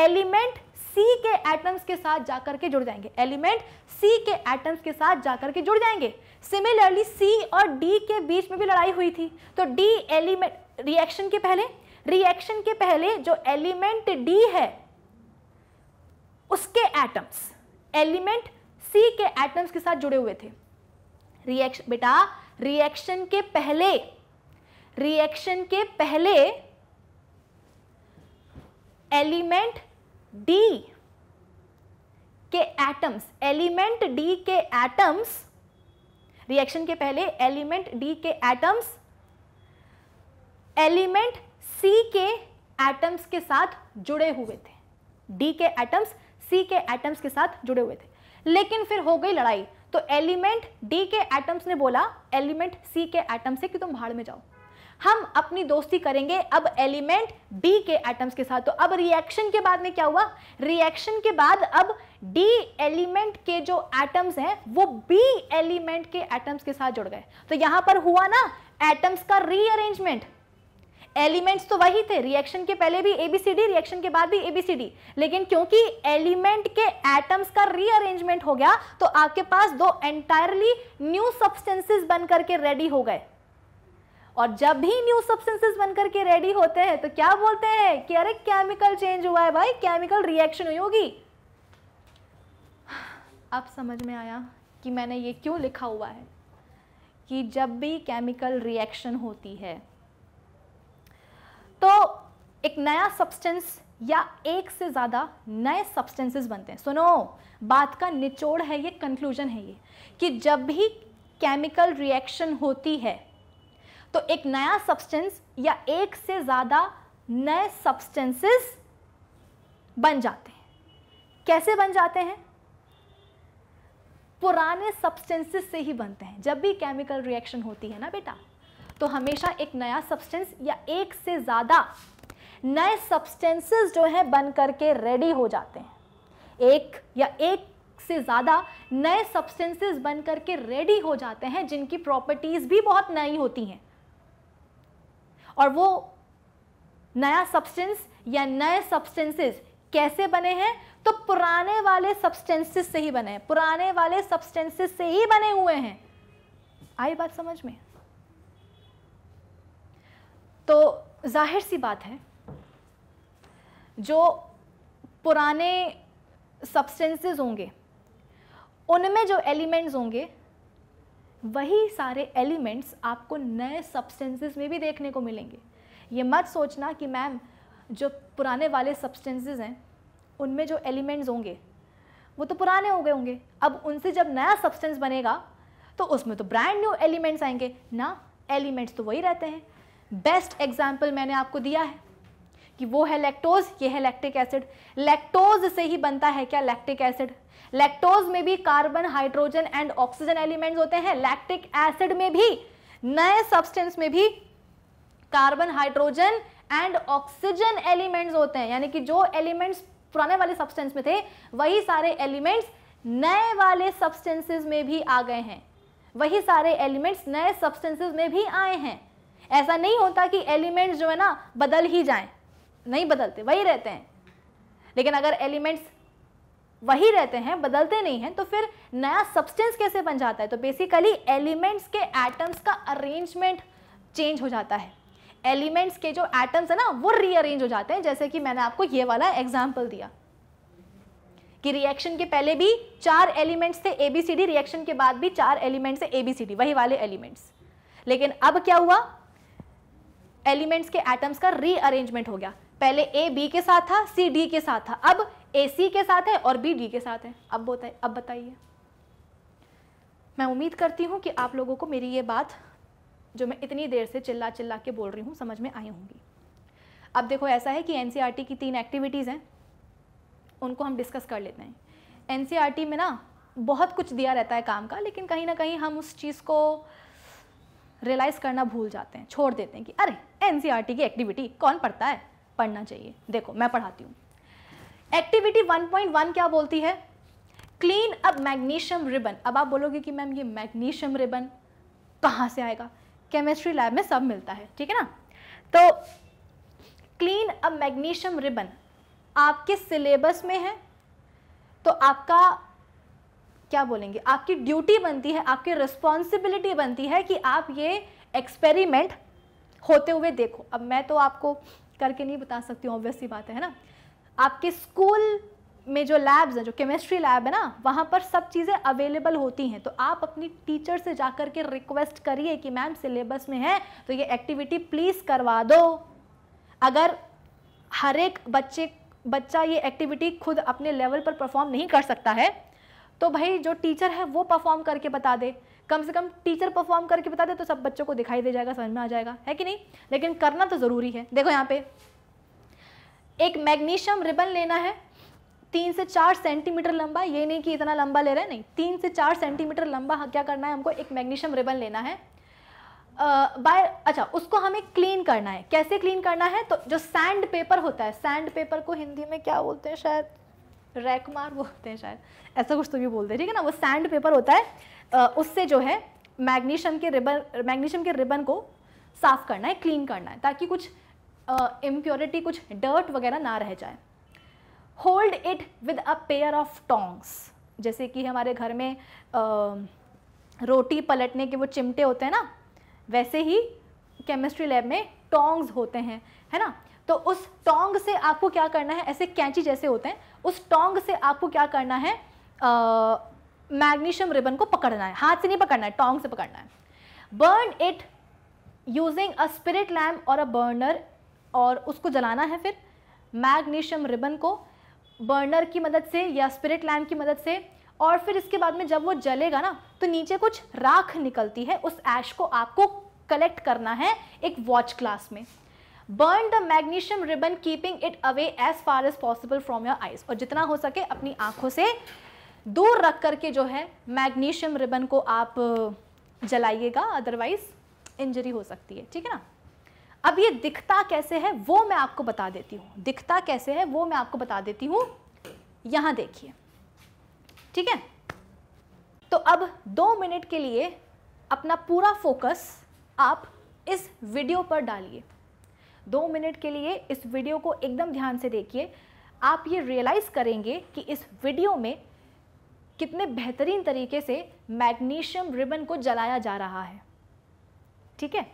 एलिमेंट सी के एटम्स के साथ जाकर के जुड़ जाएंगे, एलिमेंट सी के एटम्स के साथ जाकर के जुड़ जाएंगे। सिमिलरली सी और डी के बीच में भी लड़ाई हुई थी, तो डी एलिमेंट, रिएक्शन के पहले, रिएक्शन के पहले जो एलिमेंट डी है उसके एटम्स एलिमेंट सी के एटम्स के साथ जुड़े हुए थे। रिएक्शन बेटा, रिएक्शन के पहले, रिएक्शन के पहले एलिमेंट डी के एटम्स, एलिमेंट डी के एटम्स, रिएक्शन के पहले एलिमेंट डी के एटम्स एलिमेंट सी के एटम्स के साथ जुड़े हुए थे। डी के एटम्स सी के एटम्स के साथ जुड़े हुए थे, लेकिन फिर हो गई लड़ाई। तो एलिमेंट डी के एटम्स ने बोला एलिमेंट सी के एटम्स से कि तुम भाड़ में जाओ, हम अपनी दोस्ती करेंगे अब एलिमेंट बी के एटम्स के साथ। तो अब रिएक्शन के बाद में क्या हुआ, रिएक्शन के बाद अब डी एलिमेंट के जो एटम्स हैं वो बी एलिमेंट के एटम्स के साथ जुड़ गए। तो यहां पर हुआ ना एटम्स का रीअरेंजमेंट। एलिमेंट्स तो वही थे, रिएक्शन के पहले भी एबीसीडी, रिएक्शन के बाद भी एबीसीडी, लेकिन क्योंकि एलिमेंट के एटम्स का रीअरेंजमेंट हो गया तो आपके पास दो एंटायरली न्यू सब्सटेंसेस बन करके रेडी हो गए। और जब भी न्यू सब्सटेंसेस बनकर के रेडी होते हैं तो क्या बोलते हैं कि अरे केमिकल चेंज हुआ है भाई, केमिकल रिएक्शन हुई होगी। अब समझ में आया कि मैंने ये क्यों लिखा हुआ है कि जब भी केमिकल रिएक्शन होती है तो एक नया सब्सटेंस या एक से ज़्यादा नए सब्सटेंसेस बनते हैं। सुनो, बात का निचोड़ है ये, कंक्लूजन है ये कि जब भी केमिकल रिएक्शन होती है तो एक नया सब्सटेंस या एक से ज़्यादा नए सब्सटेंसेस बन जाते हैं। कैसे बन जाते हैं? पुराने सब्सटेंसेस से ही बनते हैं। जब भी केमिकल रिएक्शन होती है ना बेटा, तो हमेशा एक नया सब्सटेंस या एक से ज़्यादा नए सब्सटेंसेस जो हैं बन करके रेडी हो जाते हैं। एक या एक से ज़्यादा नए सब्सटेंसेस बन करके रेडी हो जाते हैं जिनकी प्रॉपर्टीज़ भी बहुत नई होती हैं, और वो नया सब्सटेंस या नए सब्सटेंसेस कैसे बने हैं? तो पुराने वाले सब्सटेंसेस से ही बने हैं, पुराने वाले सब्सटेंसेस से ही बने हुए हैं। आई बात समझ में? तो जाहिर सी बात है, जो पुराने सब्सटेंसेस होंगे उनमें जो एलिमेंट्स होंगे वही सारे एलिमेंट्स आपको नए सब्सटेंसेस में भी देखने को मिलेंगे। ये मत सोचना कि मैम जो पुराने वाले सब्सटेंसेस हैं उनमें जो एलिमेंट्स होंगे वो तो पुराने हो गए होंगे, अब उनसे जब नया सब्सटेंस बनेगा तो उसमें तो ब्रांड न्यू एलिमेंट्स आएंगे ना, एलिमेंट्स तो वही रहते हैं। बेस्ट एग्जाम्पल मैंने आपको दिया है कि वो है लैक्टोज, ये है लैक्टिक एसिड। लैक्टोज से ही बनता है क्या लैक्टिक एसिड? लैक्टोज में भी carbon, hydrogen and oxygen elements होते हैं। लैक्टिक एसिड में भी, नए सब्सटेंस में भी carbon, hydrogen and oxygen elements होते हैं, यानी कि जो एलिमेंट्स पुराने वाले सब्सटेंस में थे वही सारे एलिमेंट्स नए वाले सब्सटेंसेस में भी आ गए हैं, वही सारे एलिमेंट्स नए सब्सटेंसेस में भी आए हैं। ऐसा नहीं होता कि एलिमेंट्स जो है ना बदल ही जाएं, नहीं बदलते, वही रहते हैं। लेकिन अगर एलिमेंट्स वही रहते हैं, बदलते नहीं हैं, तो फिर नया सब्सटेंस कैसे बन जाता है? तो बेसिकली एलिमेंट्स के एटम्स का अरेंजमेंट चेंज हो जाता है, एलिमेंट्स के जो एटम्स है ना वो रीअरेंज हो जाते हैं। जैसे कि मैंने आपको ये वाला एग्जाम्पल दिया कि रिएक्शन के पहले भी चार एलिमेंट्स थे A B C D, reaction के बाद भी चार एलिमेंट्स थे ए बी सी डी, वही वाले एलिमेंट्स। लेकिन अब क्या हुआ, एलिमेंट्स के एटम्स का रीअरेंजमेंट हो गया। पहले ए बी के साथ था, सी डी के साथ था, अब ए सी के साथ है और बी डी के साथ है। अब होता है, अब बताइए। मैं उम्मीद करती हूँ कि आप लोगों को मेरी ये बात जो मैं इतनी देर से चिल्ला चिल्ला के बोल रही हूँ समझ में आई होंगी। अब देखो ऐसा है कि एन सी ई आर टी की तीन एक्टिविटीज़ हैं, उनको हम डिस्कस कर लेते हैं। एन सी ई आर टी में ना बहुत कुछ दिया रहता है काम का, लेकिन कहीं ना कहीं हम उस चीज़ को रियलाइज़ करना भूल जाते हैं, छोड़ देते हैं कि अरे एन सी ई आर टी की एक्टिविटी कौन पढ़ता है, पढ़ना चाहिए। देखो मैं पढ़ाती हूँ। एक्टिविटी वन पॉइंट वन क्या बोलती है? Clean up मैग्नीशियम ribbon. अब आप बोलोगे कि मैम ये मैग्नीशियम रिबन कहाँ से आएगा? केमिस्ट्री लैब में सब मिलता है, ठीक है ना। तो क्लीन अप मैग्नीशियम रिबन आपके सिलेबस में है, तो आपका क्या बोलेंगे, आपकी ड्यूटी बनती है, आपकी रिस्पॉन्सिबिलिटी बनती है कि आप ये एक्सपेरिमेंट होते हुए देखो। अब मैं तो आपको करके नहीं बता सकती हूँ, ऑब्वियस सी बात है ना। आपके स्कूल में जो लैब्स हैं, जो केमिस्ट्री लैब है ना, वहाँ पर सब चीज़ें अवेलेबल होती हैं, तो आप अपनी टीचर से जाकर के रिक्वेस्ट करिए कि मैम सिलेबस में है तो ये एक्टिविटी प्लीज़ करवा दो। अगर हर एक बच्चे बच्चा ये एक्टिविटी खुद अपने लेवल पर परफॉर्म नहीं कर सकता है तो भाई जो टीचर है वो परफॉर्म करके बता दे, कम से कम टीचर परफॉर्म करके बता दे तो सब बच्चों को दिखाई दे जाएगा, समझ में आ जाएगा, है कि नहीं। लेकिन करना तो ज़रूरी है। देखो यहाँ पे एक मैग्नीशियम रिबन लेना है, तीन से चार सेंटीमीटर लंबा, ये नहीं कि इतना लंबा ले रहे हैं, नहीं, तीन से चार सेंटीमीटर लंबा। क्या करना है हमको, एक मैग्नीशियम रिबन लेना है बाय अच्छा उसको हमें क्लीन करना है। कैसे क्लीन करना है? तो जो सैंड पेपर होता है, सैंड पेपर को हिंदी में क्या बोलते हैं, शायद रैकमार बोलते हैं, शायद ऐसा कुछ तो भी बोलते हैं, ठीक है ना। वो सैंड पेपर होता है, आ, उससे जो है मैग्नीशियम के रिबन मैग्नीशियम के रिबन को साफ़ करना है, क्लीन करना है, ताकि कुछ इम्प्योरिटी, कुछ डर्ट वगैरह ना रह जाए। Hold it with a pair of tongs. जैसे कि हमारे घर में uh, रोटी पलटने के वो चिमटे होते हैं ना, वैसे ही केमिस्ट्री लैब में टोंग्स होते हैं, है ना। तो उस टोंग से आपको क्या करना है, ऐसे कैंची जैसे होते हैं, उस टोंग से आपको क्या करना है, मैग्नीशियम uh, रिबन को पकड़ना है, हाथ से नहीं पकड़ना है, टोंग से पकड़ना है। Burn it using a spirit lamp और अ बर्नर, और उसको जलाना है। फिर मैग्नीशियम रिबन को बर्नर की मदद से या स्पिरिट लैम्प की मदद से, और फिर इसके बाद में जब वो जलेगा ना तो नीचे कुछ राख निकलती है, उस ऐश को आपको कलेक्ट करना है एक वॉच ग्लास में। Burn the मैग्नीशियम ribbon keeping it away as far as possible from your eyes. और जितना हो सके अपनी आँखों से दूर रख करके जो है मैग्नीशियम रिबन को आप जलाइएगा, अदरवाइज इंजरी हो सकती है, ठीक है ना। अब ये दिखता कैसे है वो मैं आपको बता देती हूँ, दिखता कैसे है वो मैं आपको बता देती हूँ। यहाँ देखिए, ठीक है। तो अब दो मिनट के लिए अपना पूरा फोकस आप इस वीडियो पर डालिए, दो मिनट के लिए इस वीडियो को एकदम ध्यान से देखिए। आप ये रियलाइज़ करेंगे कि इस वीडियो में कितने बेहतरीन तरीके से मैग्नीशियम रिबन को जलाया जा रहा है, ठीक है।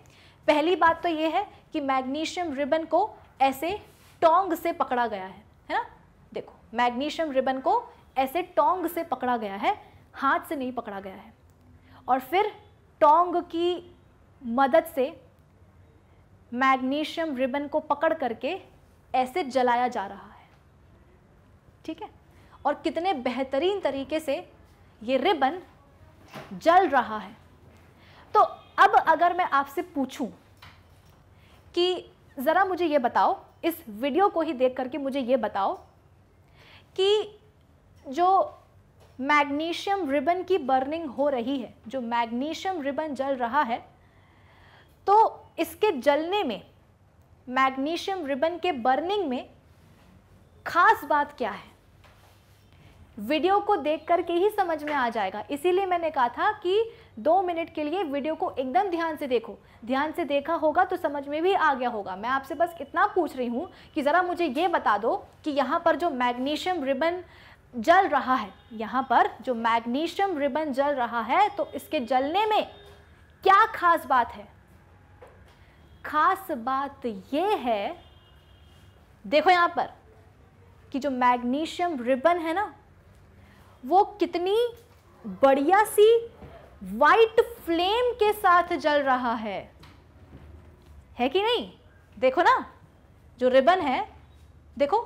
पहली बात तो ये है कि मैग्नीशियम रिबन को ऐसे टोंग से पकड़ा गया है है ना। देखो मैग्नीशियम रिबन को ऐसे टोंग से पकड़ा गया है, हाथ से नहीं पकड़ा गया है। और फिर टोंग की मदद से मैग्नीशियम रिबन को पकड़ करके ऐसे जलाया जा रहा है, ठीक है। और कितने बेहतरीन तरीके से ये रिबन जल रहा है। तो अब अगर मैं आपसे पूछूं कि ज़रा मुझे ये बताओ, इस वीडियो को ही देख करके मुझे ये बताओ कि जो मैग्नीशियम रिबन की बर्निंग हो रही है, जो मैग्नीशियम रिबन जल रहा है, तो इसके जलने में, मैग्नीशियम रिबन के बर्निंग में खास बात क्या है? वीडियो को देख करके ही समझ में आ जाएगा। इसीलिए मैंने कहा था कि दो मिनट के लिए वीडियो को एकदम ध्यान से देखो। ध्यान से देखा होगा तो समझ में भी आ गया होगा। मैं आपसे बस इतना पूछ रही हूँ कि ज़रा मुझे ये बता दो कि यहाँ पर जो मैग्नीशियम रिबन जल रहा है, यहाँ पर जो मैग्नीशियम रिबन जल रहा है, तो इसके जलने में क्या खास बात है? खास बात ये है, देखो यहाँ पर, कि जो मैग्नीशियम रिबन है ना, वो कितनी बढ़िया सी वाइट फ्लेम के साथ जल रहा है, है कि नहीं? देखो ना, जो रिबन है, देखो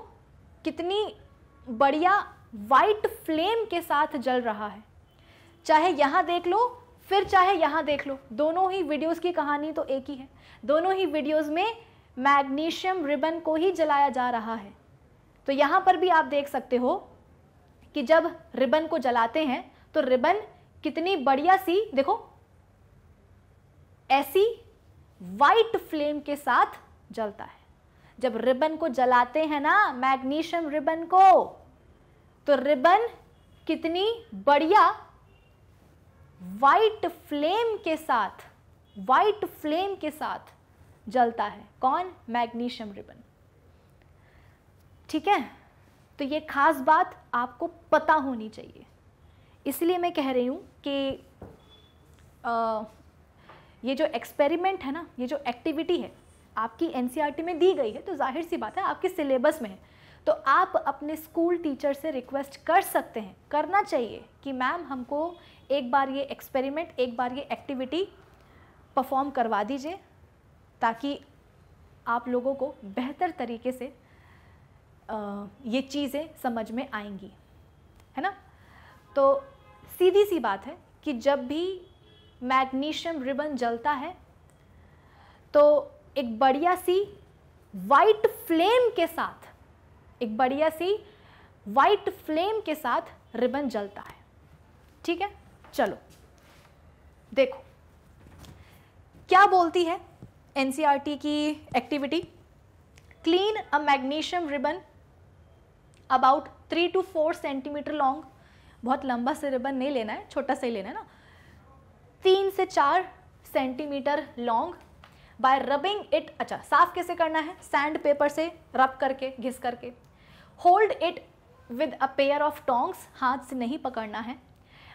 कितनी बढ़िया वाइट फ्लेम के साथ जल रहा है। चाहे यहाँ देख लो, फिर चाहे यहाँ देख लो, दोनों ही वीडियोस की कहानी तो एक ही है। दोनों ही वीडियोस में मैग्नीशियम रिबन को ही जलाया जा रहा है। तो यहाँ पर भी आप देख सकते हो कि जब रिबन को जलाते हैं तो रिबन कितनी बढ़िया सी, देखो, ऐसी वाइट फ्लेम के साथ जलता है। जब रिबन को जलाते हैं ना, मैग्नीशियम रिबन को, तो रिबन कितनी बढ़िया वाइट फ्लेम के साथ, वाइट फ्लेम के साथ जलता है। कौन? मैग्नीशियम रिबन, ठीक है। तो ये खास बात आपको पता होनी चाहिए। इसलिए मैं कह रही हूँ कि आ, ये जो एक्सपेरिमेंट है ना, ये जो एक्टिविटी है, आपकी एन सी ई आर टी में दी गई है, तो जाहिर सी बात है आपके सिलेबस में है। तो आप अपने स्कूल टीचर से रिक्वेस्ट कर सकते हैं, करना चाहिए कि मैम हमको एक बार ये एक्सपेरिमेंट, एक बार ये एक्टिविटी परफॉर्म करवा दीजिए, ताकि आप लोगों को बेहतर तरीके से आ, ये चीज़ें समझ में आएंगी, है ना। तो सीधी सी बात है कि जब भी मैग्नीशियम रिबन जलता है तो एक बढ़िया सी वाइट फ्लेम के साथ, एक बढ़िया सी वाइट फ्लेम के साथ रिबन जलता है, ठीक है। चलो देखो क्या बोलती है एन सी ई आर टी की activity. Clean a मैग्नीशियम ribbon about three two four centimetre long, बहुत लंबा से रिबन नहीं लेना है, छोटा सा ही लेना है ना, तीन से चार centimetre long, by rubbing it, अच्छा साफ कैसे करना है, सैंड पेपर से रब करके, घिस करके। Hold it with a pair of tongs, हाथ से नहीं पकड़ना है।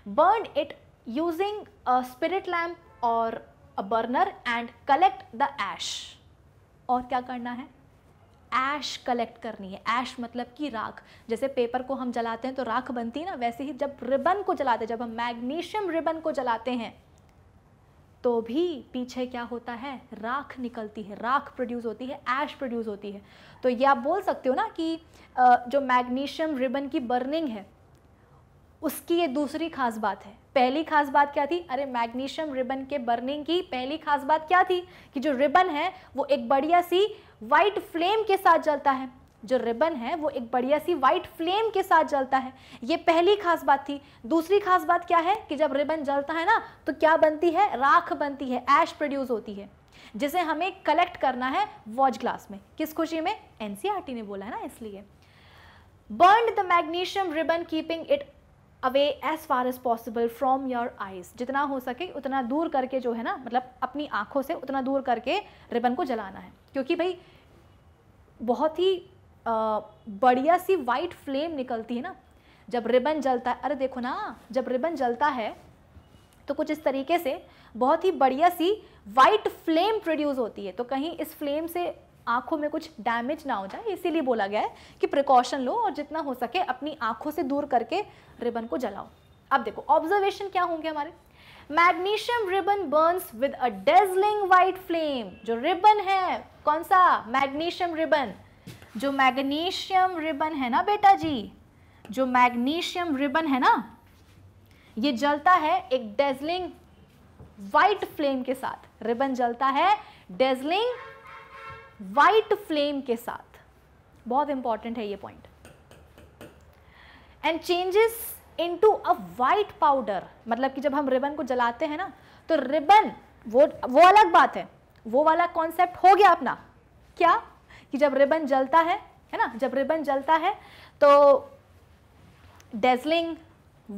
Burn it using a spirit lamp और a burner, and collect the ash, और क्या करना है, ऐश कलेक्ट करनी है। ऐश मतलब कि राख, जैसे पेपर को हम जलाते हैं तो राख बनती है ना, वैसे ही जब रिबन को जलाते हैं, जब हम मैग्नीशियम रिबन को जलाते हैं तो भी पीछे क्या होता है, राख निकलती है, राख प्रोड्यूस होती है, ऐश प्रोड्यूस होती है। तो ये आप बोल सकते हो ना कि जो मैग्नीशियम रिबन की बर्निंग है उसकी ये दूसरी खास बात है। पहली खास बात क्या थी? अरे मैग्नीशियम रिबन के बर्निंग की पहली खास बात क्या थी कि जो रिबन है वो एक बढ़िया सी वाइट फ्लेम के साथ जलता है, जो रिबन है वो एक बढ़िया सी वाइट फ्लेम के साथ जलता है, ये पहली खास बात थी। दूसरी खास बात क्या है कि जब रिबन जलता है ना तो क्या बनती है, राख बनती है, ऐश प्रोड्यूस होती है, जिसे हमें कलेक्ट करना है वॉच ग्लास में। किस खुशी में? एन सी ई आर टी ने बोला है ना, इसलिए। Burn the मैग्नीशियम ribbon keeping it away as far as possible from your eyes, जितना हो सके उतना दूर करके, जो है ना, मतलब अपनी आँखों से उतना दूर करके रिबन को जलाना है, क्योंकि भाई बहुत ही बढ़िया सी वाइट फ्लेम निकलती है ना जब रिबन जलता है। अरे देखो ना, जब रिबन जलता है तो कुछ इस तरीके से बहुत ही बढ़िया सी वाइट फ्लेम प्रोड्यूस होती है। तो कहीं इस फ्लेम से आँखों में कुछ डैमेज ना हो जाए, इसीलिए बोला गया है कि प्रिकॉशन लो और जितना हो सके अपनी आँखों से दूर करके रिबन को जलाओ। अब देखो ऑब्जर्वेशन क्या होंगे हमारे। मैग्नीशियम ribbon burns with a dazzling white flame. जो रिबन है कौन सा? मैग्नीशियम ribbon. जो मैग्नीशियम रिबन है ना बेटा जी, जो मैग्नीशियम रिबन है ना, ये जलता है एक डेजलिंग व्हाइट फ्लेम के साथ। रिबन जलता है डेजलिंग व्हाइट फ्लेम के साथ। बहुत इंपॉर्टेंट है ये point. And changes into a white powder, मतलब कि जब हम रिबन को जलाते हैं ना तो रिबन, वो वो अलग बात है, वो वाला कॉन्सेप्ट हो गया अपना क्या, कि जब रिबन जलता है है ना, जब रिबन जलता है तो डेजलिंग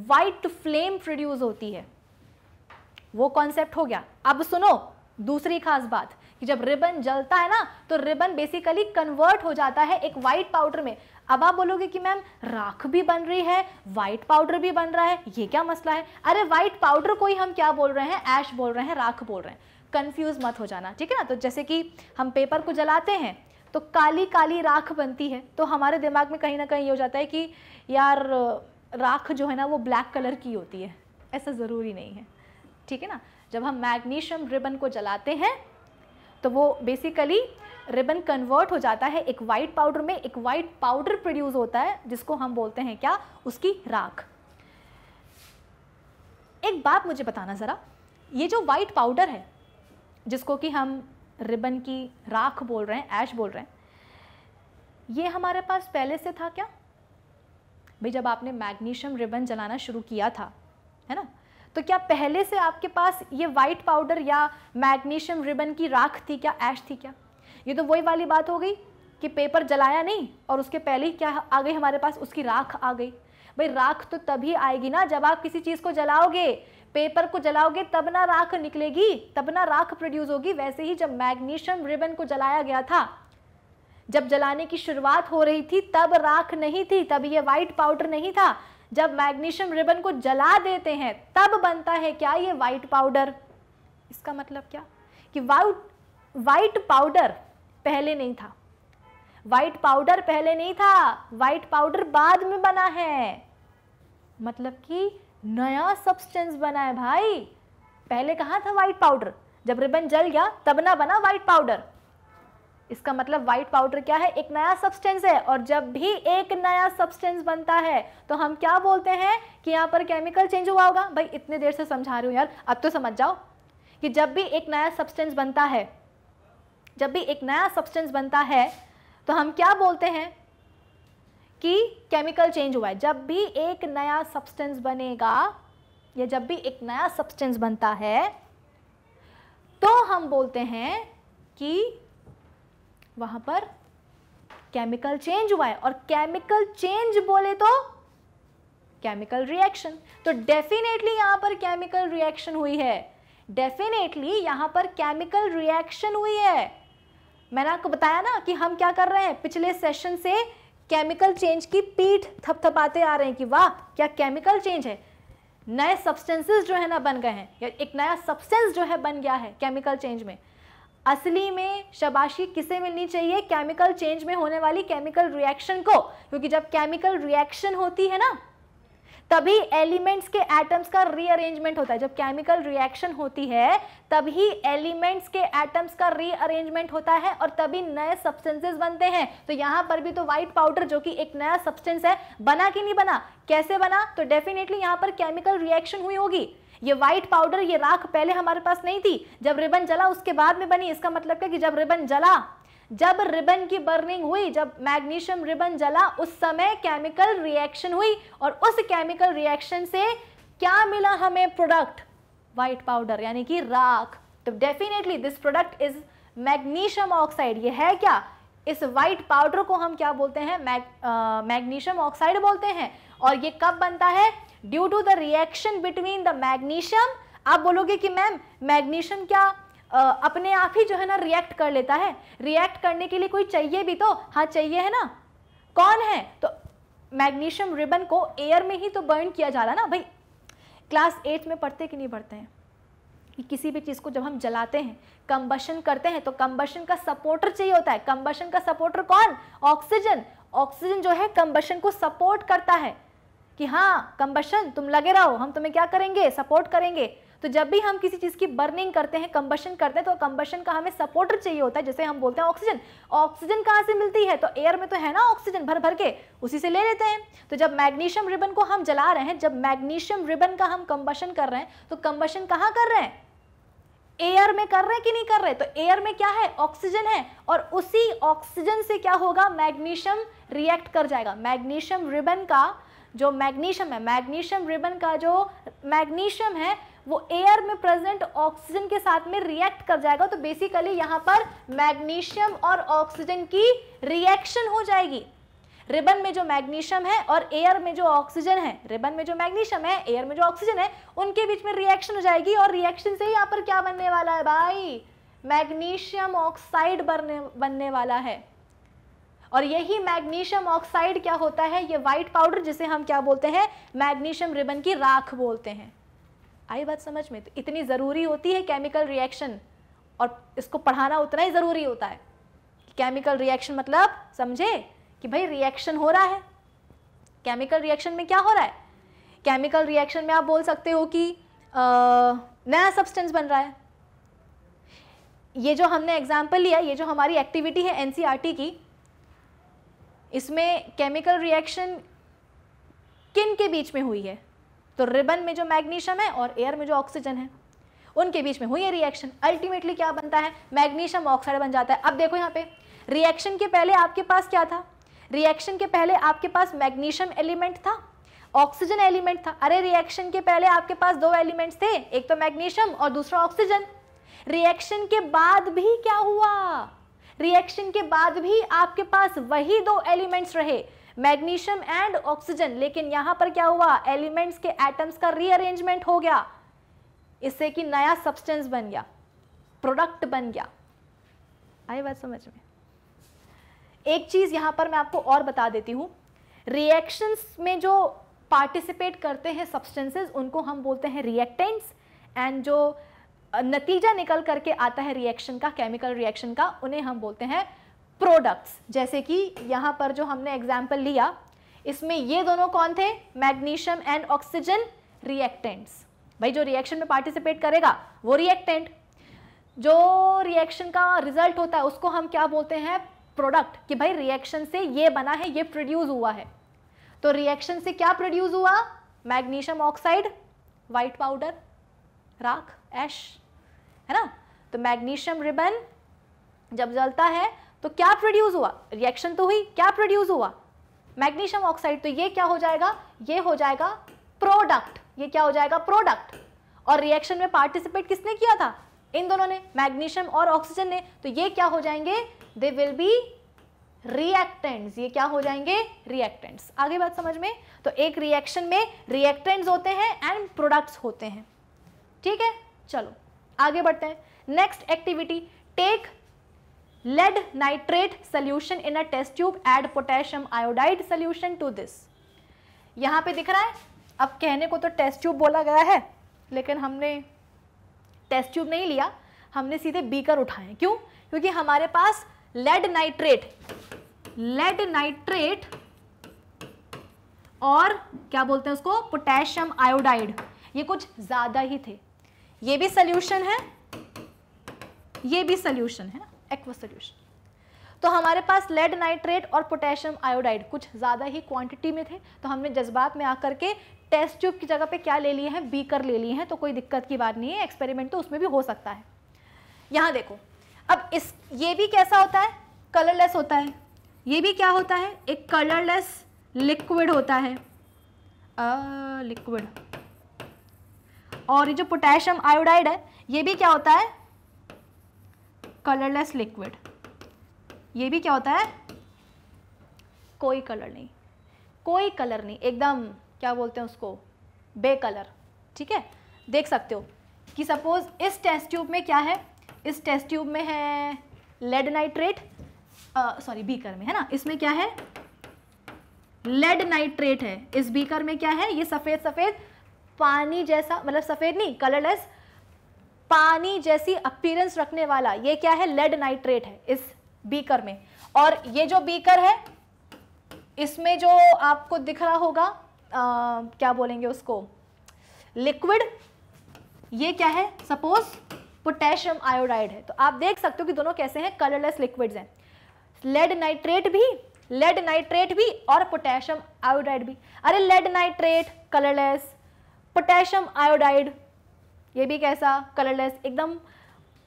वाइट फ्लेम प्रोड्यूस होती है, वो कॉन्सेप्ट हो गया। अब सुनो दूसरी खास बात, कि जब रिबन जलता है ना तो रिबन बेसिकली कन्वर्ट हो जाता है एक वाइट पाउडर में। अब आप बोलोगे कि मैम राख भी बन रही है, वाइट पाउडर भी बन रहा है, ये क्या मसला है? अरे वाइट पाउडर को ही हम क्या बोल रहे हैं, ऐश बोल रहे हैं, राख बोल रहे हैं, कंफ्यूज मत हो जाना, ठीक है ना। तो जैसे कि हम पेपर को जलाते हैं तो काली काली राख बनती है, तो हमारे दिमाग में कहीं ना कहीं ये हो जाता है कि यार राख जो है ना वो ब्लैक कलर की होती है, ऐसा ज़रूरी नहीं है, ठीक है ना। जब हम मैग्नीशियम रिबन को जलाते हैं तो वो बेसिकली रिबन कन्वर्ट हो जाता है एक वाइट पाउडर में, एक वाइट पाउडर प्रोड्यूस होता है जिसको हम बोलते हैं क्या, उसकी राख। एक बात मुझे बताना ज़रा, ये जो वाइट पाउडर है जिसको कि हम रिबन की राख बोल रहे हैं, ऐश बोल रहे हैं, ये हमारे पास पहले से था क्या भाई? जब आपने मैग्नीशियम रिबन जलाना शुरू किया था है ना, तो क्या पहले से आपके पास ये वाइट पाउडर या मैग्नीशियम रिबन की राख थी क्या, ऐश थी क्या? ये तो वही वाली बात हो गई कि पेपर जलाया नहीं और उसके पहले ही क्या आ गई हमारे पास, उसकी राख आ गई। भाई राख तो तभी आएगी ना जब आप किसी चीज़ को जलाओगे, पेपर को जलाओगे तब ना राख निकलेगी, तब ना राख प्रोड्यूस होगी। वैसे ही जब मैग्नीशियम रिबन को जलाया गया था, जब जलाने की शुरुआत हो रही थी तब राख नहीं थी, तब ये वाइट पाउडर नहीं था। जब मैग्नीशियम रिबन को जला देते हैं तब बनता है क्या, ये वाइट पाउडर। इसका मतलब क्या कि वाइट वाइट पाउडर पहले नहीं था, वाइट पाउडर पहले नहीं था, वाइट पाउडर बाद में बना है, मतलब कि नया सब्सटेंस बना है भाई। पहले कहाँ था वाइट पाउडर? जब रिबन जल गया तब ना बना वाइट पाउडर। इसका मतलब वाइट पाउडर क्या है, एक नया सब्सटेंस है, और जब भी एक नया सब्सटेंस बनता है तो हम क्या बोलते हैं कि यहाँ पर केमिकल चेंज हुआ होगा। भाई इतने देर से समझा रही हूँ यार, अब तो समझ जाओ कि जब भी एक नया सब्सटेंस बनता है, जब भी एक नया सब्सटेंस बनता है तो हम क्या बोलते हैं कि केमिकल चेंज हुआ है। जब भी एक नया सब्सटेंस बनेगा या जब भी एक नया सब्सटेंस बनता है तो हम बोलते हैं कि वहां पर केमिकल चेंज हुआ है, और केमिकल चेंज बोले तो केमिकल रिएक्शन। तो डेफिनेटली यहां पर केमिकल रिएक्शन हुई है, डेफिनेटली यहां पर केमिकल रिएक्शन हुई है। मैंने आपको बताया ना कि हम क्या कर रहे हैं, पिछले सेशन से केमिकल चेंज की पीठ थपथपाते आ रहे हैं कि वाह क्या केमिकल चेंज है, नए सब्सटेंसेस जो है ना बन गए हैं, या एक नया सब्सटेंस जो है बन गया है केमिकल चेंज में। असली में शाबाशी किसे मिलनी चाहिए, केमिकल चेंज में होने वाली केमिकल रिएक्शन को, क्योंकि जब केमिकल रिएक्शन होती है ना तभी एलिमेंट्स के एटम्स का रीअरेंजमेंट होता है। जब केमिकल रिएक्शन होती है तभी एलिमेंट्स के एटम्स का रीअरेंजमेंट होता है और तभी नए सब्सटेंसेस बनते हैं। तो यहाँ पर भी तो वाइट पाउडर जो कि एक नया सब्सटेंस है बना कि नहीं बना, कैसे बना? तो डेफिनेटली यहाँ पर केमिकल रिएक्शन हुई होगी। ये वाइट पाउडर, ये राख पहले हमारे पास नहीं थी, जब रिबन जला उसके बाद में बनी। इसका मतलब क्या कि जब रिबन जला, जब रिबन की बर्निंग हुई, जब मैग्नीशियम रिबन जला उस समय केमिकल रिएक्शन हुई, और उस केमिकल रिएक्शन से क्या मिला हमें, प्रोडक्ट वाइट पाउडर यानी कि राख। तो definitely this product is मैग्नीशियम ऑक्साइड। ये है क्या, इस वाइट पाउडर को हम क्या बोलते हैं, मैग्नीशियम ऑक्साइड बोलते हैं। और ये कब बनता है, due to the reaction between the मैग्नीशियम। आप बोलोगे कि मैम मैग्नीशियम क्या आ, अपने आप ही जो है ना रिएक्ट कर लेता है, रिएक्ट करने के लिए कोई चाहिए भी तो? हाँ चाहिए है ना, कौन है? तो मैग्नीशियम रिबन को एयर में ही तो बर्न किया जा रहा है ना। भाई क्लास एट में पढ़ते कि नहीं पढ़ते हैं कि किसी भी चीज़ को जब हम जलाते हैं, कंबशन करते हैं, तो कंबशन का सपोर्टर चाहिए होता है। कंबशन का सपोर्टर कौन? ऑक्सीजन। ऑक्सीजन जो है कंबशन को सपोर्ट करता है, कि हाँ कंबशन तुम लगे रहो, हम तुम्हें क्या करेंगे, सपोर्ट करेंगे। तो जब भी हम किसी चीज़ की बर्निंग करते हैं, कंबशन करते हैं, तो कंबशन का हमें सपोर्टर चाहिए होता है, जैसे हम बोलते हैं ऑक्सीजन। ऑक्सीजन कहाँ से मिलती है, तो एयर में तो है ना ऑक्सीजन भर भर के, उसी से ले लेते हैं। तो जब मैग्नीशियम रिबन को हम जला रहे हैं, जब मैग्नीशियम रिबन का हम कंबशन कर रहे हैं, तो कंबशन कहाँ कर रहे हैं, एयर में कर रहे हैं कि नहीं कर रहे। तो एयर में क्या है, ऑक्सीजन है, और उसी ऑक्सीजन से क्या होगा, मैग्नीशियम रिएक्ट कर जाएगा। मैग्नीशियम रिबन का जो मैग्नीशियम है, मैग्नीशियम रिबन का जो मैग्नीशियम है वो एयर में प्रेजेंट ऑक्सीजन के साथ में रिएक्ट कर जाएगा। तो बेसिकली यहाँ पर मैग्नीशियम और ऑक्सीजन की रिएक्शन हो जाएगी। रिबन में जो मैग्नीशियम है और एयर में जो ऑक्सीजन है, रिबन में जो मैग्नीशियम है, एयर में जो ऑक्सीजन है, उनके बीच में रिएक्शन हो जाएगी। और रिएक्शन से यहाँ पर क्या बनने वाला है भाई, मैग्नीशियम ऑक्साइड बनने बनने वाला है। और यही मैग्नीशियम ऑक्साइड क्या होता है, ये वाइट पाउडर, जिसे हम क्या बोलते हैं, मैग्नीशियम रिबन की राख बोलते हैं। आई बात समझ में। तो इतनी ज़रूरी होती है केमिकल रिएक्शन, और इसको पढ़ाना उतना ही ज़रूरी होता है। केमिकल रिएक्शन मतलब समझे कि भाई रिएक्शन हो रहा है। केमिकल रिएक्शन में क्या हो रहा है, केमिकल रिएक्शन में आप बोल सकते हो कि आ, नया सब्सटेंस बन रहा है। ये जो हमने एग्जाम्पल लिया, ये जो हमारी एक्टिविटी है एनसीईआरटी की, इसमें केमिकल रिएक्शन किन के बीच में हुई है, तो रिबन में जो मैग्नीशियम है और एयर में जो ऑक्सीजन है उनके बीच में हुई है रिएक्शन। अल्टीमेटली क्या बनता है, मैग्नीशियम ऑक्साइड बन जाता है। अब देखो यहाँ पे रिएक्शन के पहले आपके पास क्या था, रिएक्शन के पहले आपके पास मैग्नीशियम एलिमेंट था, ऑक्सीजन एलिमेंट था। अरे रिएक्शन के पहले आपके पास दो एलिमेंट्स थे, एक तो मैग्नीशियम और दूसरा ऑक्सीजन। रिएक्शन के बाद भी क्या हुआ, रिएक्शन के बाद भी आपके पास वही दो एलिमेंट्स रहे, मैग्नीशियम एंड ऑक्सीजन। लेकिन यहाँ पर क्या हुआ, एलिमेंट्स के एटम्स का रीअरेंजमेंट हो गया, इससे कि नया सब्सटेंस बन गया, प्रोडक्ट बन गया। आई बात समझ में। एक चीज़ यहाँ पर मैं आपको और बता देती हूँ, रिएक्शंस में जो पार्टिसिपेट करते हैं सब्सटेंसेस, उनको हम बोलते हैं रिएक्टेंट्स, एंड जो नतीजा निकल करके आता है रिएक्शन का, केमिकल रिएक्शन का, उन्हें हम बोलते हैं प्रोडक्ट्स। जैसे कि यहाँ पर जो हमने एग्जाम्पल लिया, इसमें ये दोनों कौन थे, मैग्नीशियम एंड ऑक्सीजन, रिएक्टेंट्स। भाई जो रिएक्शन में पार्टिसिपेट करेगा वो रिएक्टेंट, जो रिएक्शन का रिजल्ट होता है उसको हम क्या बोलते हैं, प्रोडक्ट। कि भाई रिएक्शन से ये बना है, ये प्रोड्यूस हुआ है। तो रिएक्शन से क्या प्रोड्यूस हुआ, मैग्नीशियम ऑक्साइड, वाइट पाउडर, राख, ऐश, है ना। तो मैग्नीशियम रिबन जब जलता है तो क्या प्रोड्यूस हुआ, रिएक्शन तो हुई, क्या प्रोड्यूस हुआ, मैग्नीशियम ऑक्साइड। तो ये क्या हो जाएगा, ये हो जाएगा प्रोडक्ट, ये क्या हो जाएगा, प्रोडक्ट। और रिएक्शन में पार्टिसिपेट किसने किया था, इन दोनों ने, मैग्नीशियम और ऑक्सीजन ने। तो ये क्या हो जाएंगे, दे विल बी रिएक्टेंट्स, ये क्या हो जाएंगे, रिएक्टेंट्स। आगे बात समझ में। तो एक रिएक्शन में रिएक्टेंट्स होते हैं एंड प्रोडक्ट्स होते हैं। ठीक है, चलो आगे बढ़ते हैं। Next activity, take लेड नाइट्रेट solution in a test tube, add पोटेशियम आयोडाइड solution to this. यहाँ पे दिख रहा है, अब कहने को तो टेस्ट ट्यूब बोला गया है, लेकिन हमने टेस्ट ट्यूब नहीं लिया, हमने सीधे बीकर उठाए। क्यों, क्योंकि हमारे पास लेड नाइट्रेट, लेड नाइट्रेट और क्या बोलते हैं उसको, पोटेशियम आयोडाइड, ये कुछ ज़्यादा ही थे। ये भी सॉल्यूशन है, ये भी सॉल्यूशन है, एक्वा सॉल्यूशन। तो हमारे पास लेड नाइट्रेट और पोटेशियम आयोडाइड कुछ ज़्यादा ही क्वांटिटी में थे, तो हमने जज्बात में आकर के टेस्ट ट्यूब की जगह पे क्या ले लिए हैं, बीकर ले लिए हैं। तो कोई दिक्कत की बात नहीं है, एक्सपेरिमेंट तो उसमें भी हो सकता है। यहाँ देखो, अब इस ये भी कैसा होता है, कलरलेस होता है। ये भी क्या होता है, एक कलरलेस लिक्विड होता है, लिक्विड। और ये जो पोटेशियम आयोडाइड है, ये भी क्या होता है, कलरलेस लिक्विड। ये भी क्या होता है, कोई कलर नहीं, कोई कलर नहीं, एकदम क्या बोलते हैं उसको, बेकलर। ठीक है, देख सकते हो कि सपोज इस टेस्ट ट्यूब में क्या है, इस टेस्ट ट्यूब में है लेड नाइट्रेट, सॉरी बीकर में है ना, इसमें क्या है, लेड नाइट्रेट है। इस बीकर में क्या है, ये सफ़ेद सफ़ेद पानी जैसा, मतलब सफ़ेद नहीं, कलरलेस, पानी जैसी अपीयरेंस रखने वाला, ये क्या है, लेड नाइट्रेट है इस बीकर में। और ये जो बीकर है, इसमें जो आपको दिख रहा होगा आ, क्या बोलेंगे उसको, लिक्विड, ये क्या है, सपोज पोटेशियम आयोडाइड है। तो आप देख सकते हो कि दोनों कैसे हैं, कलरलेस लिक्विड्स हैं। लेड नाइट्रेट भी, लेड नाइट्रेट भी और पोटेशियम आयोडाइड भी। अरे लेड नाइट्रेट colourless, पोटेशियम आयोडाइड ये भी कैसा कलरलेस, एकदम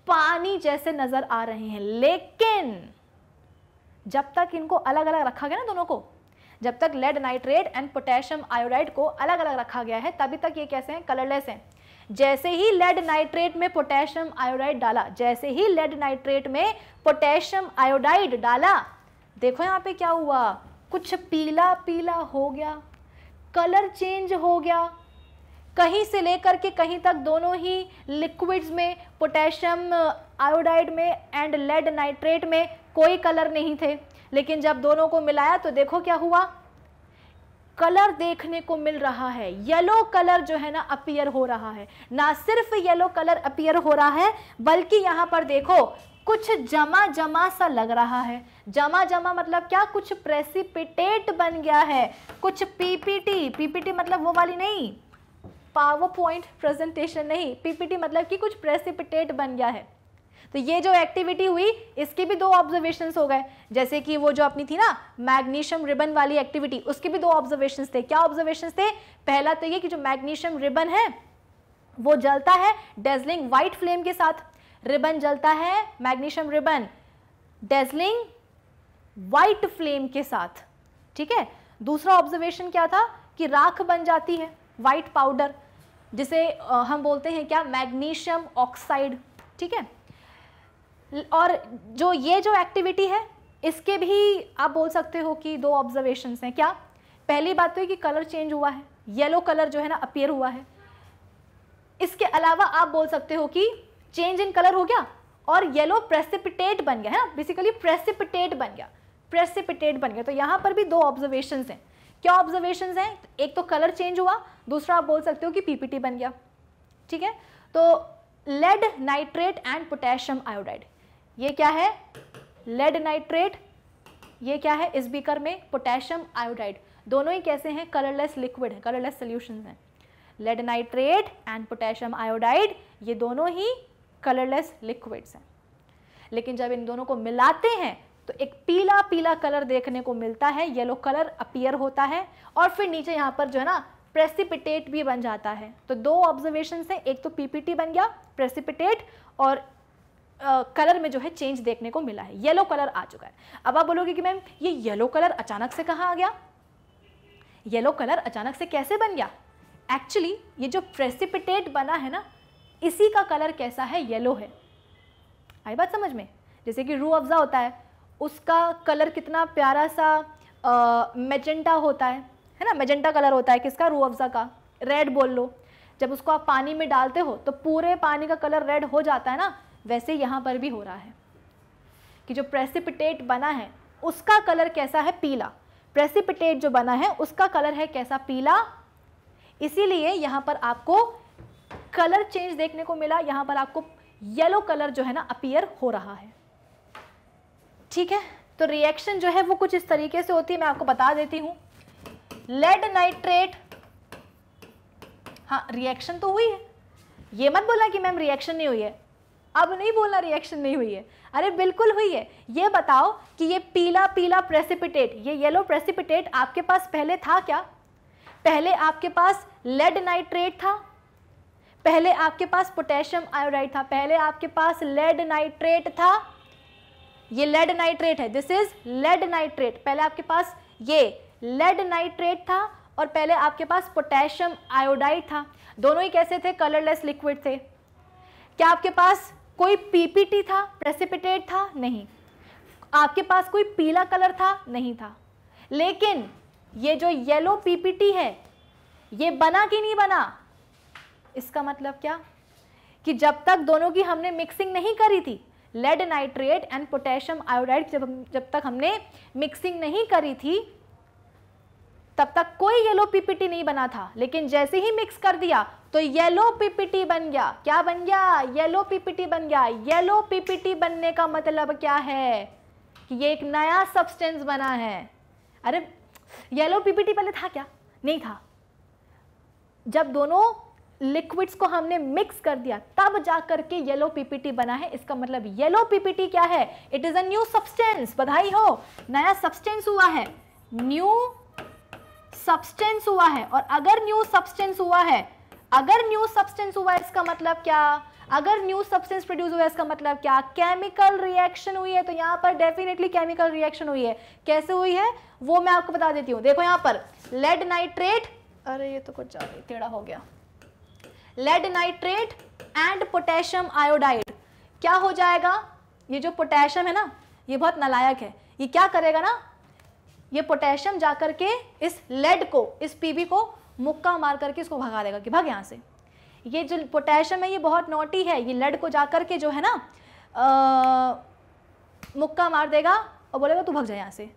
पानी जैसे नजर आ रहे हैं। लेकिन जब तक इनको अलग अलग रखा गया ना दोनों को, जब तक लेड नाइट्रेट and पोटेशियम आयोडाइड को अलग अलग रखा गया है तभी तक ये कैसे हैं, कलरलेस हैं। जैसे ही लेड नाइट्रेट में पोटेशियम आयोडाइड डाला, जैसे ही लेड नाइट्रेट में पोटेशियम आयोडाइड डाला, देखो यहाँ पे क्या हुआ, कुछ पीला पीला हो गया, कलर चेंज हो गया। कहीं से लेकर के कहीं तक दोनों ही लिक्विड्स में, पोटेशियम आयोडाइड में एंड लेड नाइट्रेट में कोई कलर नहीं थे, लेकिन जब दोनों को मिलाया तो देखो क्या हुआ, कलर देखने को मिल रहा है। येलो कलर जो है ना अपीयर हो रहा है। ना सिर्फ येलो कलर अपीयर हो रहा है बल्कि यहाँ पर देखो कुछ जमा जमा सा लग रहा है। जमा जमा मतलब क्या, कुछ प्रेसिपिटेट बन गया है, कुछ पीपीटी। पीपीटी मतलब वो वाली नहीं, पावर पॉइंट प्रेजेंटेशन नहीं, पीपीटी मतलब कि कुछ प्रेसिपिटेट बन गया है। तो ये जो एक्टिविटी हुई इसके भी दो ऑब्जर्वेशंस हो गए। जैसे कि वो जो अपनी थी ना मैग्नीशियम रिबन वाली एक्टिविटी, उसके भी दो ऑब्जर्वेशंस थे। क्या ऑब्जर्वेशंस थे? पहला तो ये कि जो मैग्नीशियम रिबन है वो जलता है डेजलिंग वाइट फ्लेम के साथ। रिबन जलता है, मैग्नीशियम ribbon, dazzling white flame के साथ, ठीक है। दूसरा ऑब्जर्वेशन क्या था कि राख बन जाती है, वाइट पाउडर, जिसे हम बोलते हैं क्या, मैग्नीशियम ऑक्साइड, ठीक है। और जो ये जो एक्टिविटी है इसके भी आप बोल सकते हो कि दो ऑब्जर्वेशंस हैं। क्या? पहली बात तो है कि कलर चेंज हुआ है, येलो कलर जो है ना अपीयर हुआ है। इसके अलावा आप बोल सकते हो कि चेंज इन कलर हो गया और येलो प्रेसिपिटेट बन गया है ना, बेसिकली प्रेसिपिटेट बन गया, प्रेसिपिटेट बन गया। तो यहाँ पर भी दो ऑब्जर्वेशंस हैं। क्या ऑब्जर्वेशंस हैं? एक तो कलर चेंज हुआ, दूसरा आप बोल सकते हो कि पीपीटी बन गया, ठीक है। तो लेड नाइट्रेट and पोटेशियम आयोडाइड, ये क्या है लेड नाइट्रेट, ये क्या है इस बीकर में पोटेशियम आयोडाइड, दोनों ही कैसे हैं, कलरलेस लिक्विड है, कलरलेस सॉल्यूशंस हैं। लेड नाइट्रेट and पोटेशियम आयोडाइड ये दोनों ही कलरलेस लिक्विड्स हैं, लेकिन जब इन दोनों को मिलाते हैं तो एक पीला पीला कलर देखने को मिलता है, येलो कलर अपीयर होता है और फिर नीचे यहाँ पर जो है ना प्रेसिपिटेट भी बन जाता है। तो दो ऑब्जर्वेशंस हैं, एक तो पीपीटी बन गया, प्रेसिपिटेट, और कलर uh, में जो है चेंज देखने को मिला है, येलो कलर आ चुका है। अब आप बोलोगे कि मैम ये येलो कलर अचानक से कहाँ आ गया, येलो कलर अचानक से कैसे बन गया? एक्चुअली ये जो प्रेसिपिटेट बना है ना इसी का कलर कैसा है, येलो है। आई बात समझ में? जैसे कि रू अफ़ज़ा होता है उसका कलर कितना प्यारा सा मैजेंटा uh, होता है, है ना, मैजेंटा कलर होता है। किसका? रू अफ़ज़ा का, रेड बोल लो। जब उसको आप पानी में डालते हो तो पूरे पानी का कलर रेड हो जाता है ना, वैसे यहाँ पर भी हो रहा है कि जो प्रेसिपिटेट बना है उसका कलर कैसा है, पीला। प्रेसिपिटेट जो बना है उसका कलर है कैसा, पीला। इसीलिए यहाँ पर आपको कलर चेंज देखने को मिला, यहाँ पर आपको येलो कलर जो है ना अपीयर हो रहा है, ठीक है। तो रिएक्शन जो है वो कुछ इस तरीके से होती है, मैं आपको बता देती हूँ। लेड नाइट्रेट, हाँ रिएक्शन तो हुई है, ये मत बोलना कि मैम रिएक्शन नहीं हुई है, अब नहीं बोलना रिएक्शन नहीं हुई है। अरे बिल्कुल हुई है। ये बताओ कि ये पीला पीला प्रेसिपिटेट, ये येलो प्रेसिपिटेट आपके पास पहले था क्या? पहले आपके पास लेड नाइट्रेट था, पहले आपके पास पोटेशियम आयोडाइड था, पहले आपके पास लेड नाइट्रेट था। ये लेड नाइट्रेट है, दिस इज लेड नाइट्रेट। पहले आपके पास ये लेड नाइट्रेट था और पहले आपके पास पोटेशियम आयोडाइड था। दोनों ही कैसे थे, कलरलेस लिक्विड थे। क्या आपके पास कोई पीपीटी था, प्रेसिपिटेट था? नहीं। आपके पास कोई पीला कलर था? नहीं था। लेकिन ये जो येलो पीपीटी है ये बना कि नहीं बना, इसका मतलब क्या कि जब तक दोनों की हमने मिक्सिंग नहीं करी थी, लेड नाइट्रेट and पोटेशियम आयोडाइड जब हम जब तक हमने मिक्सिंग नहीं करी थी तब तक कोई येलो पीपीटी नहीं बना था। लेकिन जैसे ही मिक्स कर दिया तो येलो पीपीटी बन गया। क्या बन गया? येलो पीपीटी बन गया। येलो पीपीटी बनने का मतलब क्या है कि ये एक नया सब्सटेंस बना है। अरे येलो पीपीटी पहले था क्या? नहीं था। जब दोनों लिक्विड्स को हमने मिक्स कर दिया तब जा करके येलो पीपीटी बना है। इसका मतलब येलो पीपीटी क्या है? It is a new substance. बधाई हो, नया सब्सटेंस हुआ है, न्यू सब्सटेंस हुआ है। और अगर न्यू सब्सटेंस हुआ है, अगर न्यू सब्सटेंस हुआ है इसका मतलब क्या? अगर न्यू सब्सटेंस प्रोड्यूस हुआ है इसका मतलब क्या? केमिकल रिएक्शन हुई है। तो यहाँ पर डेफिनेटली केमिकल रिएक्शन हुई है। कैसे हुई है वो मैं आपको बता देती हूँ। देखो यहाँ पर लेड नाइट्रेट, अरे ये तो कुछ ज़्यादा टेढ़ा हो गया, लेड नाइट्रेट and पोटेशियम आयोडाइड। क्या हो जाएगा? ये जो पोटेशियम है ना, ये बहुत नालायक है। ये क्या करेगा ना, ये पोटेशियम जाकर के इस लेड को, इस पीबी को मुक्का मार करके इसको भगा देगा कि भाग यहाँ से। ये जो पोटेशियम है ये बहुत नोटी है, ये लेड को जाकर के जो है ना आ, मुक्का मार देगा और बोलेगा तू भाग जाए यहाँ से।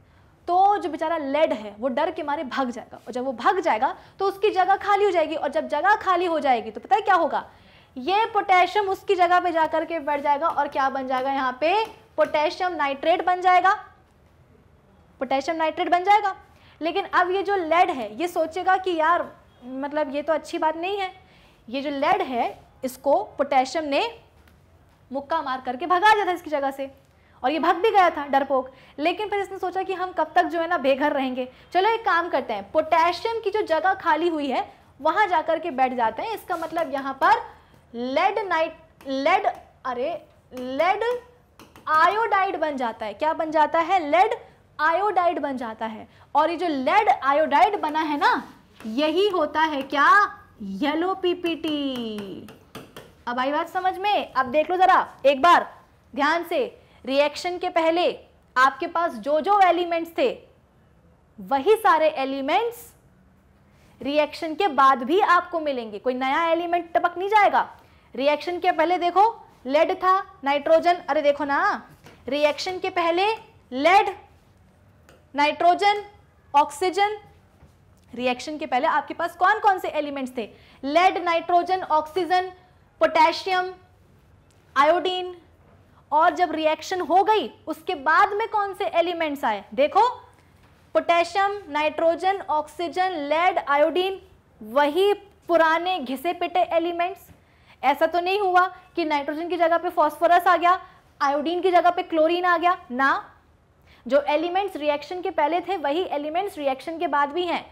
तो जो बेचारा लेड है वो डर के मारे भाग जाएगा, और जब वो भाग जाएगा तो उसकी जगह खाली हो जाएगी, और जब जगह खाली हो जाएगी तो पता है क्या होगा? ये पोटेशियम उसकी जगह पे जाकर के बैठ जाएगा और क्या बन जाएगा यहाँ पे? पोटेशियम नाइट्रेट बन जाएगा, पोटेशियम नाइट्रेट बन जाएगा। लेकिन अब ये जो लेड है ये सोचेगा कि यार मतलब ये तो अच्छी बात नहीं है। ये जो लेड है इसको पोटेशियम ने मुक्का मार करके भगा दिया था इसकी जगह से, और ये भाग भी गया था डरपोक। लेकिन फिर इसने सोचा कि हम कब तक जो है ना बेघर रहेंगे, चलो एक काम करते हैं, पोटेशियम की जो जगह खाली हुई है वहां जाकर के बैठ जाते हैं। इसका मतलब यहाँ पर लेड नाइट लेड अरे लेड आयोडाइड बन जाता है। क्या बन जाता है? लेड आयोडाइड बन जाता है। और ये जो लेड आयोडाइड बना है ना, यही होता है क्या? Yellow PPT. अब आई बात समझ में? अब देख लो जरा एक बार ध्यान से, रिएक्शन के पहले आपके पास जो जो एलिमेंट्स थे वही सारे एलिमेंट्स रिएक्शन के बाद भी आपको मिलेंगे, कोई नया एलिमेंट टपक नहीं जाएगा। रिएक्शन के पहले देखो लेड था, नाइट्रोजन, अरे देखो ना, रिएक्शन के पहले लेड, नाइट्रोजन, ऑक्सीजन। रिएक्शन के पहले आपके पास कौन कौन से एलिमेंट्स थे? Lead, nitrogen, oxygen, potassium, iodine. और जब रिएक्शन हो गई उसके बाद में कौन से एलिमेंट्स आए? देखो potassium, nitrogen, oxygen, lead, iodine, वही पुराने घिसे पिटे एलिमेंट्स। ऐसा तो नहीं हुआ कि नाइट्रोजन की जगह पे फॉस्फोरस आ गया, आयोडीन की जगह पे क्लोरीन आ गया, ना। जो एलिमेंट्स रिएक्शन के पहले थे वही एलिमेंट्स रिएक्शन के बाद भी हैं।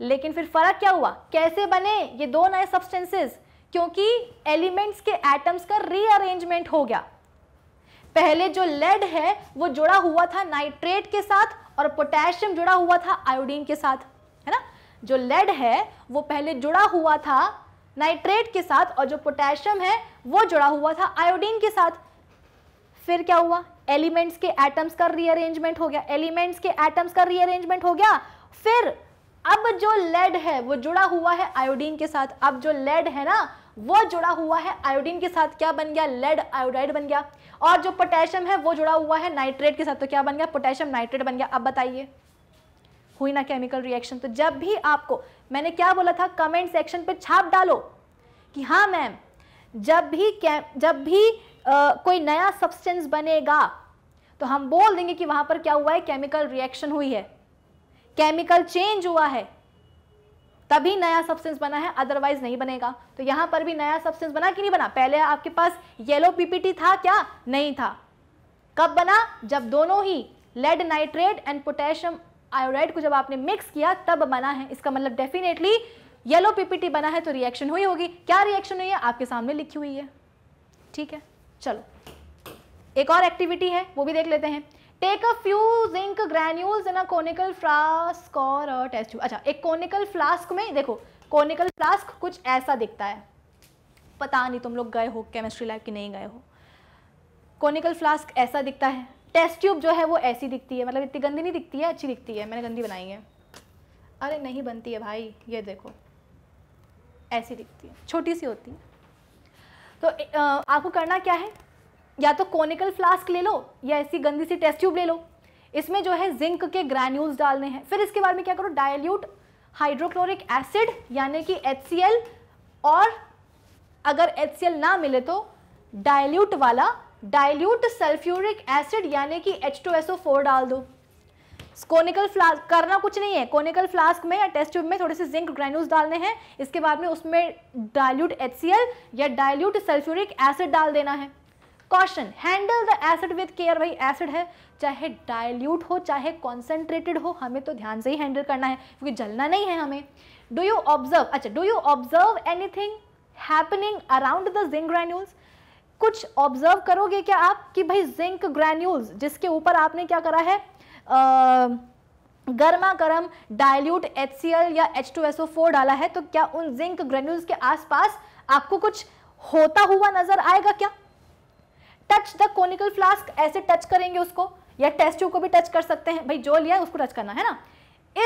लेकिन फिर फर्क क्या हुआ? कैसे बने ये दो नए सब्सटेंसेस? क्योंकि एलिमेंट्स के एटम्स का रीअरेंजमेंट हो गया। पहले जो लेड है वो जुड़ा हुआ था नाइट्रेट के साथ, और पोटेशियम जुड़ा हुआ था आयोडीन के साथ, है ना। जो लेड है वो पहले जुड़ा हुआ था नाइट्रेट के साथ, और जो पोटेशियम है वो जुड़ा हुआ था आयोडीन के साथ। फिर क्या हुआ? एलिमेंट्स के एटम्स का रीअरेंजमेंट हो गया, एलिमेंट्स के एटम्स का रीअरेंजमेंट हो गया। फिर अब जो लेड है वो जुड़ा हुआ है आयोडीन के साथ, अब जो लेड है ना वो जुड़ा हुआ है आयोडीन के साथ, क्या बन गया? लेड आयोडाइड बन गया। और जो पोटेशियम है वो जुड़ा हुआ है नाइट्रेट के साथ, तो क्या बन गया? पोटेशियम नाइट्रेट बन गया। अब बताइए हुई ना केमिकल रिएक्शन। तो जब भी आपको, मैंने क्या बोला था, कमेंट सेक्शन पे छाप डालो कि हाँ मैम जब भी जब भी आ, कोई नया सब्सटेंस बनेगा तो हम बोल देंगे कि वहां पर क्या हुआ है? केमिकल रिएक्शन हुई है, केमिकल चेंज हुआ है, तभी नया सब्सटेंस बना है, अदरवाइज नहीं बनेगा। तो यहाँ पर भी नया सब्सटेंस बना कि नहीं बना? पहले आपके पास येलो पीपीटी था क्या? नहीं था। कब बना? जब दोनों ही लेड नाइट्रेट and पोटेशियम आयोडाइड को जब आपने मिक्स किया तब बना है। इसका मतलब डेफिनेटली येलो पीपीटी बना है तो रिएक्शन हुई होगी। क्या रिएक्शन हुई है? आपके सामने लिखी हुई है, ठीक है। चलो एक और एक्टिविटी है वो भी देख लेते हैं। Take a few जिंक granules in a conical flask और अ टेस्ट ट्यूब। अच्छा, एक कोनिकल फ्लास्क में देखो, कोनिकल फ्लास्क कुछ ऐसा दिखता है। पता नहीं तुम लोग गए हो केमिस्ट्री लैब कि नहीं गए हो। कोनिकल फ्लास्क ऐसा दिखता है, टेस्ट ट्यूब जो है वो ऐसी दिखती है, मतलब इतनी गंदी नहीं दिखती है, अच्छी दिखती है, मैंने गंदी बनाई है, अरे नहीं बनती है भाई, ये देखो ऐसी दिखती है, छोटी सी होती है। तो आपको करना क्या है, या तो कोनिकल फ्लास्क ले लो या ऐसी गंदी सी टेस्ट ट्यूब ले लो, इसमें जो है जिंक के ग्रैन्यूल्स डालने हैं। फिर इसके बाद में क्या करो, डाइल्यूट हाइड्रोक्लोरिक एसिड यानी कि एच सी एल, और अगर एच सी एल ना मिले तो डाइल्यूट वाला डाइल्यूट सल्फ्यूरिक एसिड यानी कि H two S O four डाल दो। कोनिकल फ्लास्क, करना कुछ नहीं है, कोनिकल फ्लास्क में या टेस्ट ट्यूब में थोड़े से जिंक ग्रेन्यूल्स डालने हैं, इसके बाद में उसमें डाइल्यूट एच सी एल या डाइल्यूट सल्फ्यूरिक एसिड डाल देना है। Caution, handle the acid with care, भाई एसिड है चाहे डाइल्यूट हो चाहे कॉन्सेंट्रेटेड हो, हमें तो ध्यान से ही हैंडल करना है क्योंकि जलना नहीं है हमें। डू यू ऑब्जर्व, अच्छा do you observe anything happening around the जिंक granules, कुछ ऑब्जर्व करोगे क्या आप कि भाई जिंक ग्रेन्यूल्स जिसके ऊपर आपने क्या करा है गर्मा गर्म डाइल्यूट एच सी एल या H two S O four डाला है, तो क्या उन जिंक ग्रेन्यूल्स के आसपास आपको कुछ होता हुआ नजर आएगा क्या? टच द कोनिकल फ्लास्क, ऐसे टच करेंगे उसको, या टेस्ट ट्यूब को भी टच कर सकते हैं, भाई जो लिया है उसको टच करना है ना।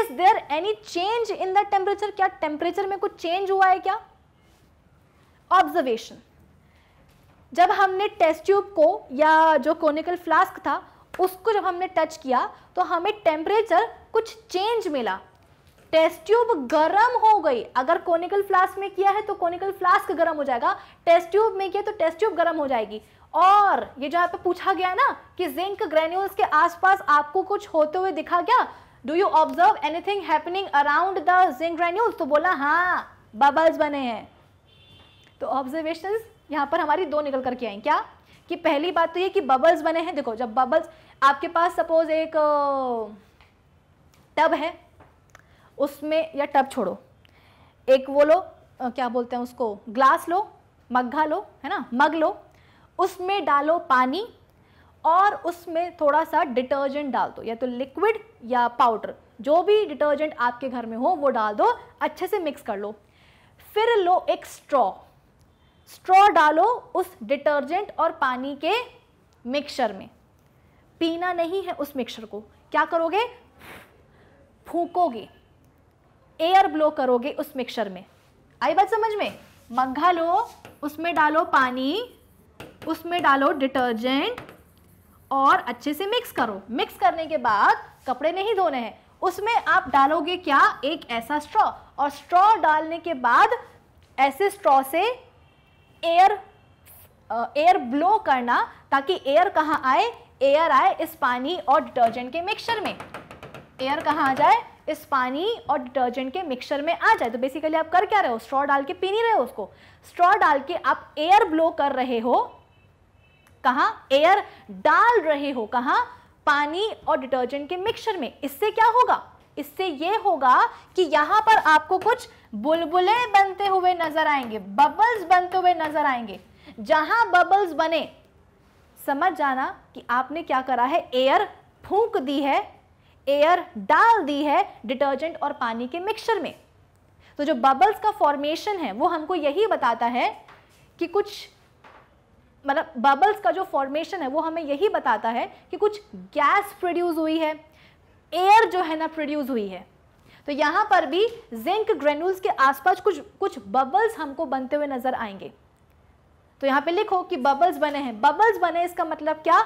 Is there any change in the temperature, क्या टेम्परेचर में कुछ चेंज हुआ है क्या? ऑब्जर्वेशन, जब हमने टेस्ट ट्यूब को या जो कोनिकल फ्लास्क था उसको जब हमने टच किया तो हमें टेम्परेचर कुछ चेंज मिला, टेस्ट ट्यूब गर्म हो गई। अगर कोनिकल फ्लास्क में किया है तो कोनिकल फ्लास्क गर्म हो जाएगा, टेस्ट ट्यूब में किया तो टेस्ट ट्यूब गर्म हो जाएगी। और ये जो आपको पूछा गया है ना कि जिंक ग्रेन्यूल्स के आसपास आपको कुछ होते हुए दिखा गया, do you observe anything happening around the जिंक granules, तो बोला हाँ बबल्स बने हैं। तो ऑब्जर्वेशंस यहाँ पर हमारी दो निकल करके आई क्या, कि पहली बात तो ये कि बबल्स बने हैं। देखो जब बबल्स आपके पास सपोज एक टब है उसमें, या टब छोड़ो, एक वो लो क्या बोलते हैं उसको, ग्लास लो, मग्गा लो है ना, मग लो, उसमें डालो पानी और उसमें थोड़ा सा डिटर्जेंट डाल दो, या तो लिक्विड या पाउडर, जो भी डिटर्जेंट आपके घर में हो वो डाल दो, अच्छे से मिक्स कर लो। फिर लो एक स्ट्रॉ, स्ट्रॉ डालो उस डिटर्जेंट और पानी के मिक्सचर में, पीना नहीं है उस मिक्सचर को, क्या करोगे फूकोगे, एयर ब्लो करोगे उस मिक्सचर में। आई बात समझ में? मग्घा लो, उसमें डालो पानी, उसमें डालो डिटर्जेंट और अच्छे से मिक्स करो। मिक्स करने के बाद कपड़े नहीं धोने हैं, उसमें आप डालोगे क्या, एक ऐसा स्ट्रॉ, और स्ट्रॉ डालने के बाद ऐसे स्ट्रॉ से एयर एयर ब्लो करना, ताकि एयर कहाँ आए, एयर आए इस पानी और डिटर्जेंट के मिक्सचर में, एयर कहाँ आ जाए, इस पानी और डिटर्जेंट के मिक्सचर में आ जाए। तो बेसिकली आप कर क्या रहे हो, स्ट्रॉ डाल के पी नहीं रहे हो उसको, स्ट्रॉ डाल के आप एयर ब्लो कर रहे हो, कहाँ एयर डाल रहे हो, कहाँ पानी और डिटर्जेंट के मिक्सचर में। इससे क्या होगा, इससे ये होगा कि यहाँ पर आपको कुछ बुलबुले बनते हुए नजर आएंगे, बबल्स बनते हुए नजर आएंगे। जहाँ बबल्स बने समझ जाना कि आपने क्या करा है, एयर फूंक दी है, एयर डाल दी है डिटर्जेंट और पानी के मिक्सचर में। तो जो बबल्स का फॉर्मेशन है वो हमको यही बताता है कि कुछ, मतलब बबल्स का जो फॉर्मेशन है वो हमें यही बताता है कि कुछ गैस प्रोड्यूस हुई है, एयर जो है ना प्रोड्यूस हुई है। तो यहाँ पर भी जिंक ग्रेन्यूल्स के आसपास कुछ कुछ बबल्स हमको बनते हुए नजर आएंगे। तो यहाँ पे लिखो कि बबल्स बने हैं, बबल्स बने इसका मतलब क्या,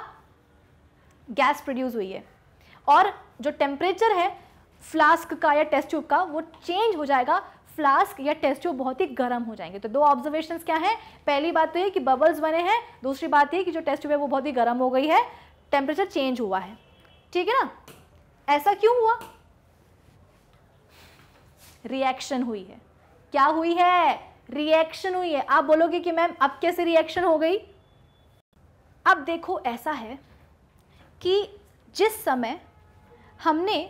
गैस प्रोड्यूस हुई है, और जो टेम्परेचर है फ्लास्क का या टेस्ट ट्यूब का वो चेंज हो जाएगा, फ्लास्क या टेस्ट ट्यूब बहुत ही गर्म हो जाएंगे। तो दो ऑब्जर्वेशंस क्या हैं, पहली बात तो ये कि बबल्स बने हैं, दूसरी बात ये कि जो टेस्ट ट्यूब है वो बहुत ही गर्म हो गई है, टेम्परेचर चेंज हुआ है, ठीक है ना। ऐसा क्यों हुआ, रिएक्शन हुई है, क्या हुई है, रिएक्शन हुई है। आप बोलोगे कि मैम अब कैसे रिएक्शन हो गई। अब देखो ऐसा है कि जिस समय हमने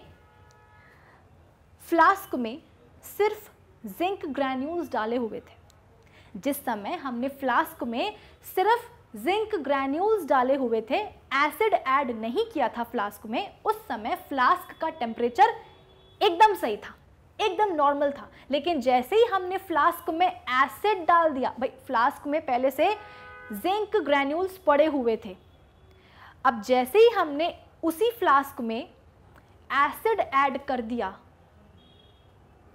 फ्लास्क में सिर्फ जिंक ग्रेन्यूल्स डाले हुए थे, जिस समय हमने फ्लास्क में सिर्फ जिंक ग्रेन्यूल्स डाले हुए थे, एसिड ऐड नहीं किया था फ्लास्क में, उस समय फ्लास्क का टेम्परेचर एकदम सही था, एकदम नॉर्मल था। लेकिन जैसे ही हमने फ्लास्क में एसिड डाल दिया, भाई फ्लास्क में पहले से जिंक ग्रेन्यूल्स पड़े हुए थे, अब जैसे ही हमने उसी फ्लास्क में एसिड ऐड कर दिया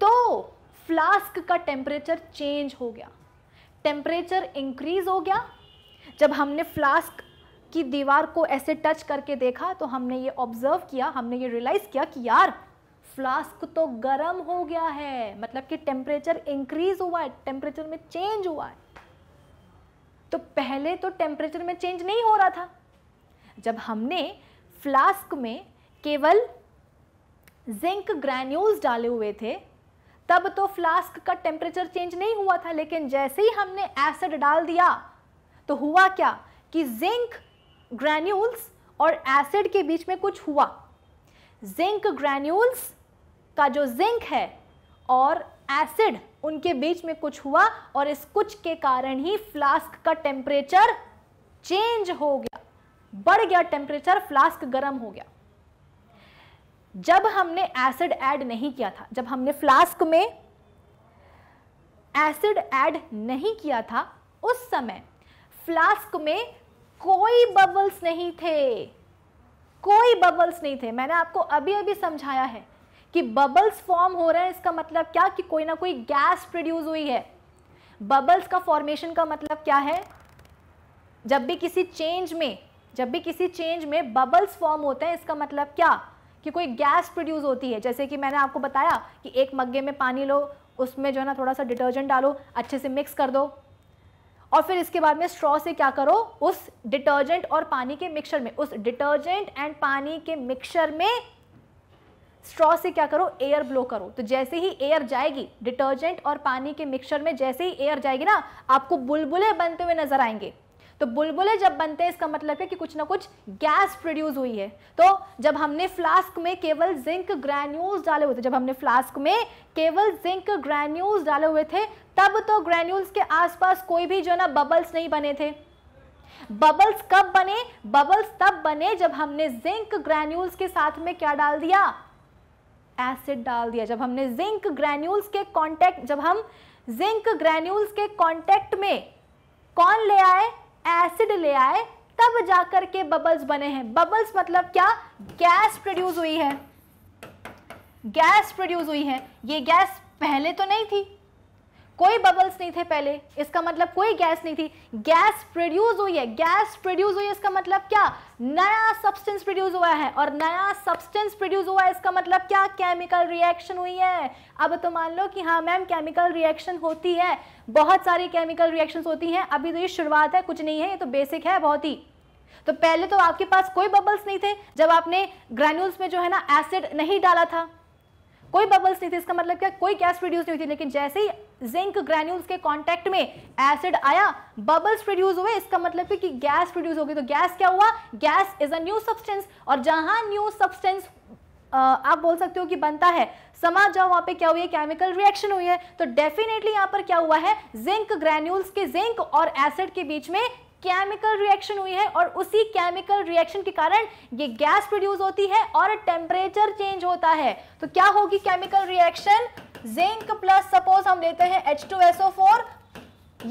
तो फ्लास्क का टेम्परेचर चेंज हो गया, टेम्परेचर इंक्रीज हो गया। जब हमने फ्लास्क की दीवार को ऐसे टच करके देखा तो हमने ये ऑब्जर्व किया, हमने ये रियलाइज़ किया कि यार फ्लास्क तो गर्म हो गया है, मतलब कि टेम्परेचर इंक्रीज हुआ है, टेम्परेचर में चेंज हुआ है। तो पहले तो टेम्परेचर में चेंज नहीं हो रहा था, जब हमने फ्लास्क में केवल जिंक ग्रैन्यूल्स डाले हुए थे तब तो फ्लास्क का टेम्परेचर चेंज नहीं हुआ था, लेकिन जैसे ही हमने एसिड डाल दिया तो हुआ क्या कि जिंक ग्रैन्यूल्स और एसिड के बीच में कुछ हुआ। जिंक ग्रैन्यूल्स का जो जिंक है और एसिड, उनके बीच में कुछ हुआ और इस कुछ के कारण ही फ्लास्क का टेम्परेचर चेंज हो गया, बढ़ गया टेम्परेचर, फ्लास्क गर्म हो गया। जब हमने एसिड ऐड नहीं किया था, जब हमने फ्लास्क में एसिड ऐड नहीं किया था, उस समय फ्लास्क में कोई बबल्स नहीं थे, कोई बबल्स नहीं थे। मैंने आपको अभी अभी समझाया है कि बबल्स फॉर्म हो रहे हैं, इसका मतलब क्या कि कोई ना कोई गैस प्रोड्यूस हुई है। बबल्स का फॉर्मेशन का मतलब क्या है, जब भी किसी चेंज में जब भी किसी चेंज में बबल्स फॉर्म होते हैं, इसका मतलब क्या कि कोई गैस प्रोड्यूस होती है। जैसे कि मैंने आपको बताया कि एक मग्गे में पानी लो, उसमें जो है ना थोड़ा सा डिटर्जेंट डालो, अच्छे से मिक्स कर दो और फिर इसके बाद में स्ट्रॉ से क्या करो, उस डिटर्जेंट और पानी के मिक्सचर में उस डिटर्जेंट एंड पानी के मिक्सचर में स्ट्रॉ से क्या करो, एयर ब्लो करो। तो जैसे ही एयर जाएगी, डिटर्जेंट और पानी के मिक्सचर में जैसे ही एयर जाएगी ना, आपको बुलबुले बनते हुए नजर आएंगे। तो बुलबुले जब बनते हैं, इसका मतलब है कि कुछ ना कुछ गैस प्रोड्यूस हुई है। तो जब हमने फ्लास्क में केवल जिंक ग्रैन्यूल्स डाले हुए थे जब हमने फ्लास्क में केवल जिंक ग्रैन्यूल्स डाले हुए थे तब तो ग्रैन्यूल्स के आसपास कोई भी जो ना बबल्स नहीं बने थे। बबल्स कब बने? बबल्स तब बने जब हमने जिंक ग्रैन्यूल्स के साथ में क्या डाल दिया, एसिड डाल दिया। जब हमने जिंक ग्रैन्यूल्स के कॉन्टेक्ट जब हम जिंक ग्रैन्यूल्स के कॉन्टेक्ट में कौन ले आए, एसिड ले आए, तब जाकर के बबल्स बने हैं। बबल्स मतलब क्या, गैस प्रोड्यूस हुई है, गैस प्रोड्यूस हुई है। ये गैस पहले तो नहीं थी, कोई बबल्स नहीं थे पहले, इसका मतलब कोई गैस नहीं थी। गैस प्रोड्यूस हुई है, गैस प्रोड्यूस हुई है, इसका मतलब क्या, नया सब्सटेंस प्रोड्यूस हुआ है। और नया सब्सटेंस प्रोड्यूस हुआ है, इसका मतलब क्या, केमिकल रिएक्शन हुई है। अब तो मान लो कि हाँ मैम केमिकल रिएक्शन होती है, बहुत सारी केमिकल रिएक्शंस होती हैं। अभी तो ये शुरुआत है, कुछ नहीं है, ये तो बेसिक है बहुत ही। तो पहले तो आपके पास कोई बबल्स नहीं थे जब आपने ग्रैन्यूल्स में जो है ना एसिड नहीं डाला था, कोई बबल्स नहीं थे, इसका मतलब क्या, कोई गैस प्रोड्यूस नहीं हुई थी। लेकिन जैसे ही जिंक ग्रैन्यूल्स के कांटेक्ट में एसिड आया, बबल्स प्रोड्यूस हुए, इसका मतलब है कि गैस प्रोड्यूस हो गई। तो गैस क्या हुआ, gas is a new substance. और जहां न्यू सब्सटेंस आप बोल सकते हो कि बनता है, समाज जाओ, वहां पे क्या हुई है, केमिकल रिएक्शन हुई है। तो डेफिनेटली यहाँ पर क्या हुआ है, जिंक ग्रैन्यूल्स के, जिंक और एसिड के बीच में केमिकल रिएक्शन हुई है और उसी केमिकल रिएक्शन के कारण ये गैस प्रोड्यूस होती है और टेम्परेचर चेंज होता है। तो क्या होगी chemical reaction, जिंक plus suppose हम लेते हैं H two S O four,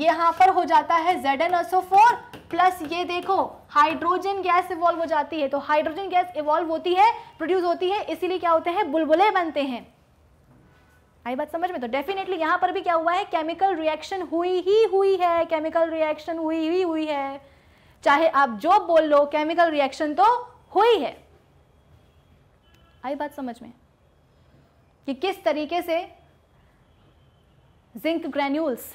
यहाँ पर हो जाता है Z N S O four plus, ये देखो हाइड्रोजन गैस इवॉल्व हो जाती है। तो हाइड्रोजन गैस इवॉल्व होती है, प्रोड्यूस होती है, इसीलिए क्या होते हैं, बुलबुले बनते हैं। आई बात समझ में? तो डेफिनेटली यहाँ पर भी क्या हुआ है, केमिकल रिएक्शन हुई ही हुई है, केमिकल रिएक्शन हुई ही हुई है, चाहे आप जो बोल लो, केमिकल रिएक्शन तो हुई है। आई बात समझ में कि किस तरीके से जिंक ग्रैन्यूल्स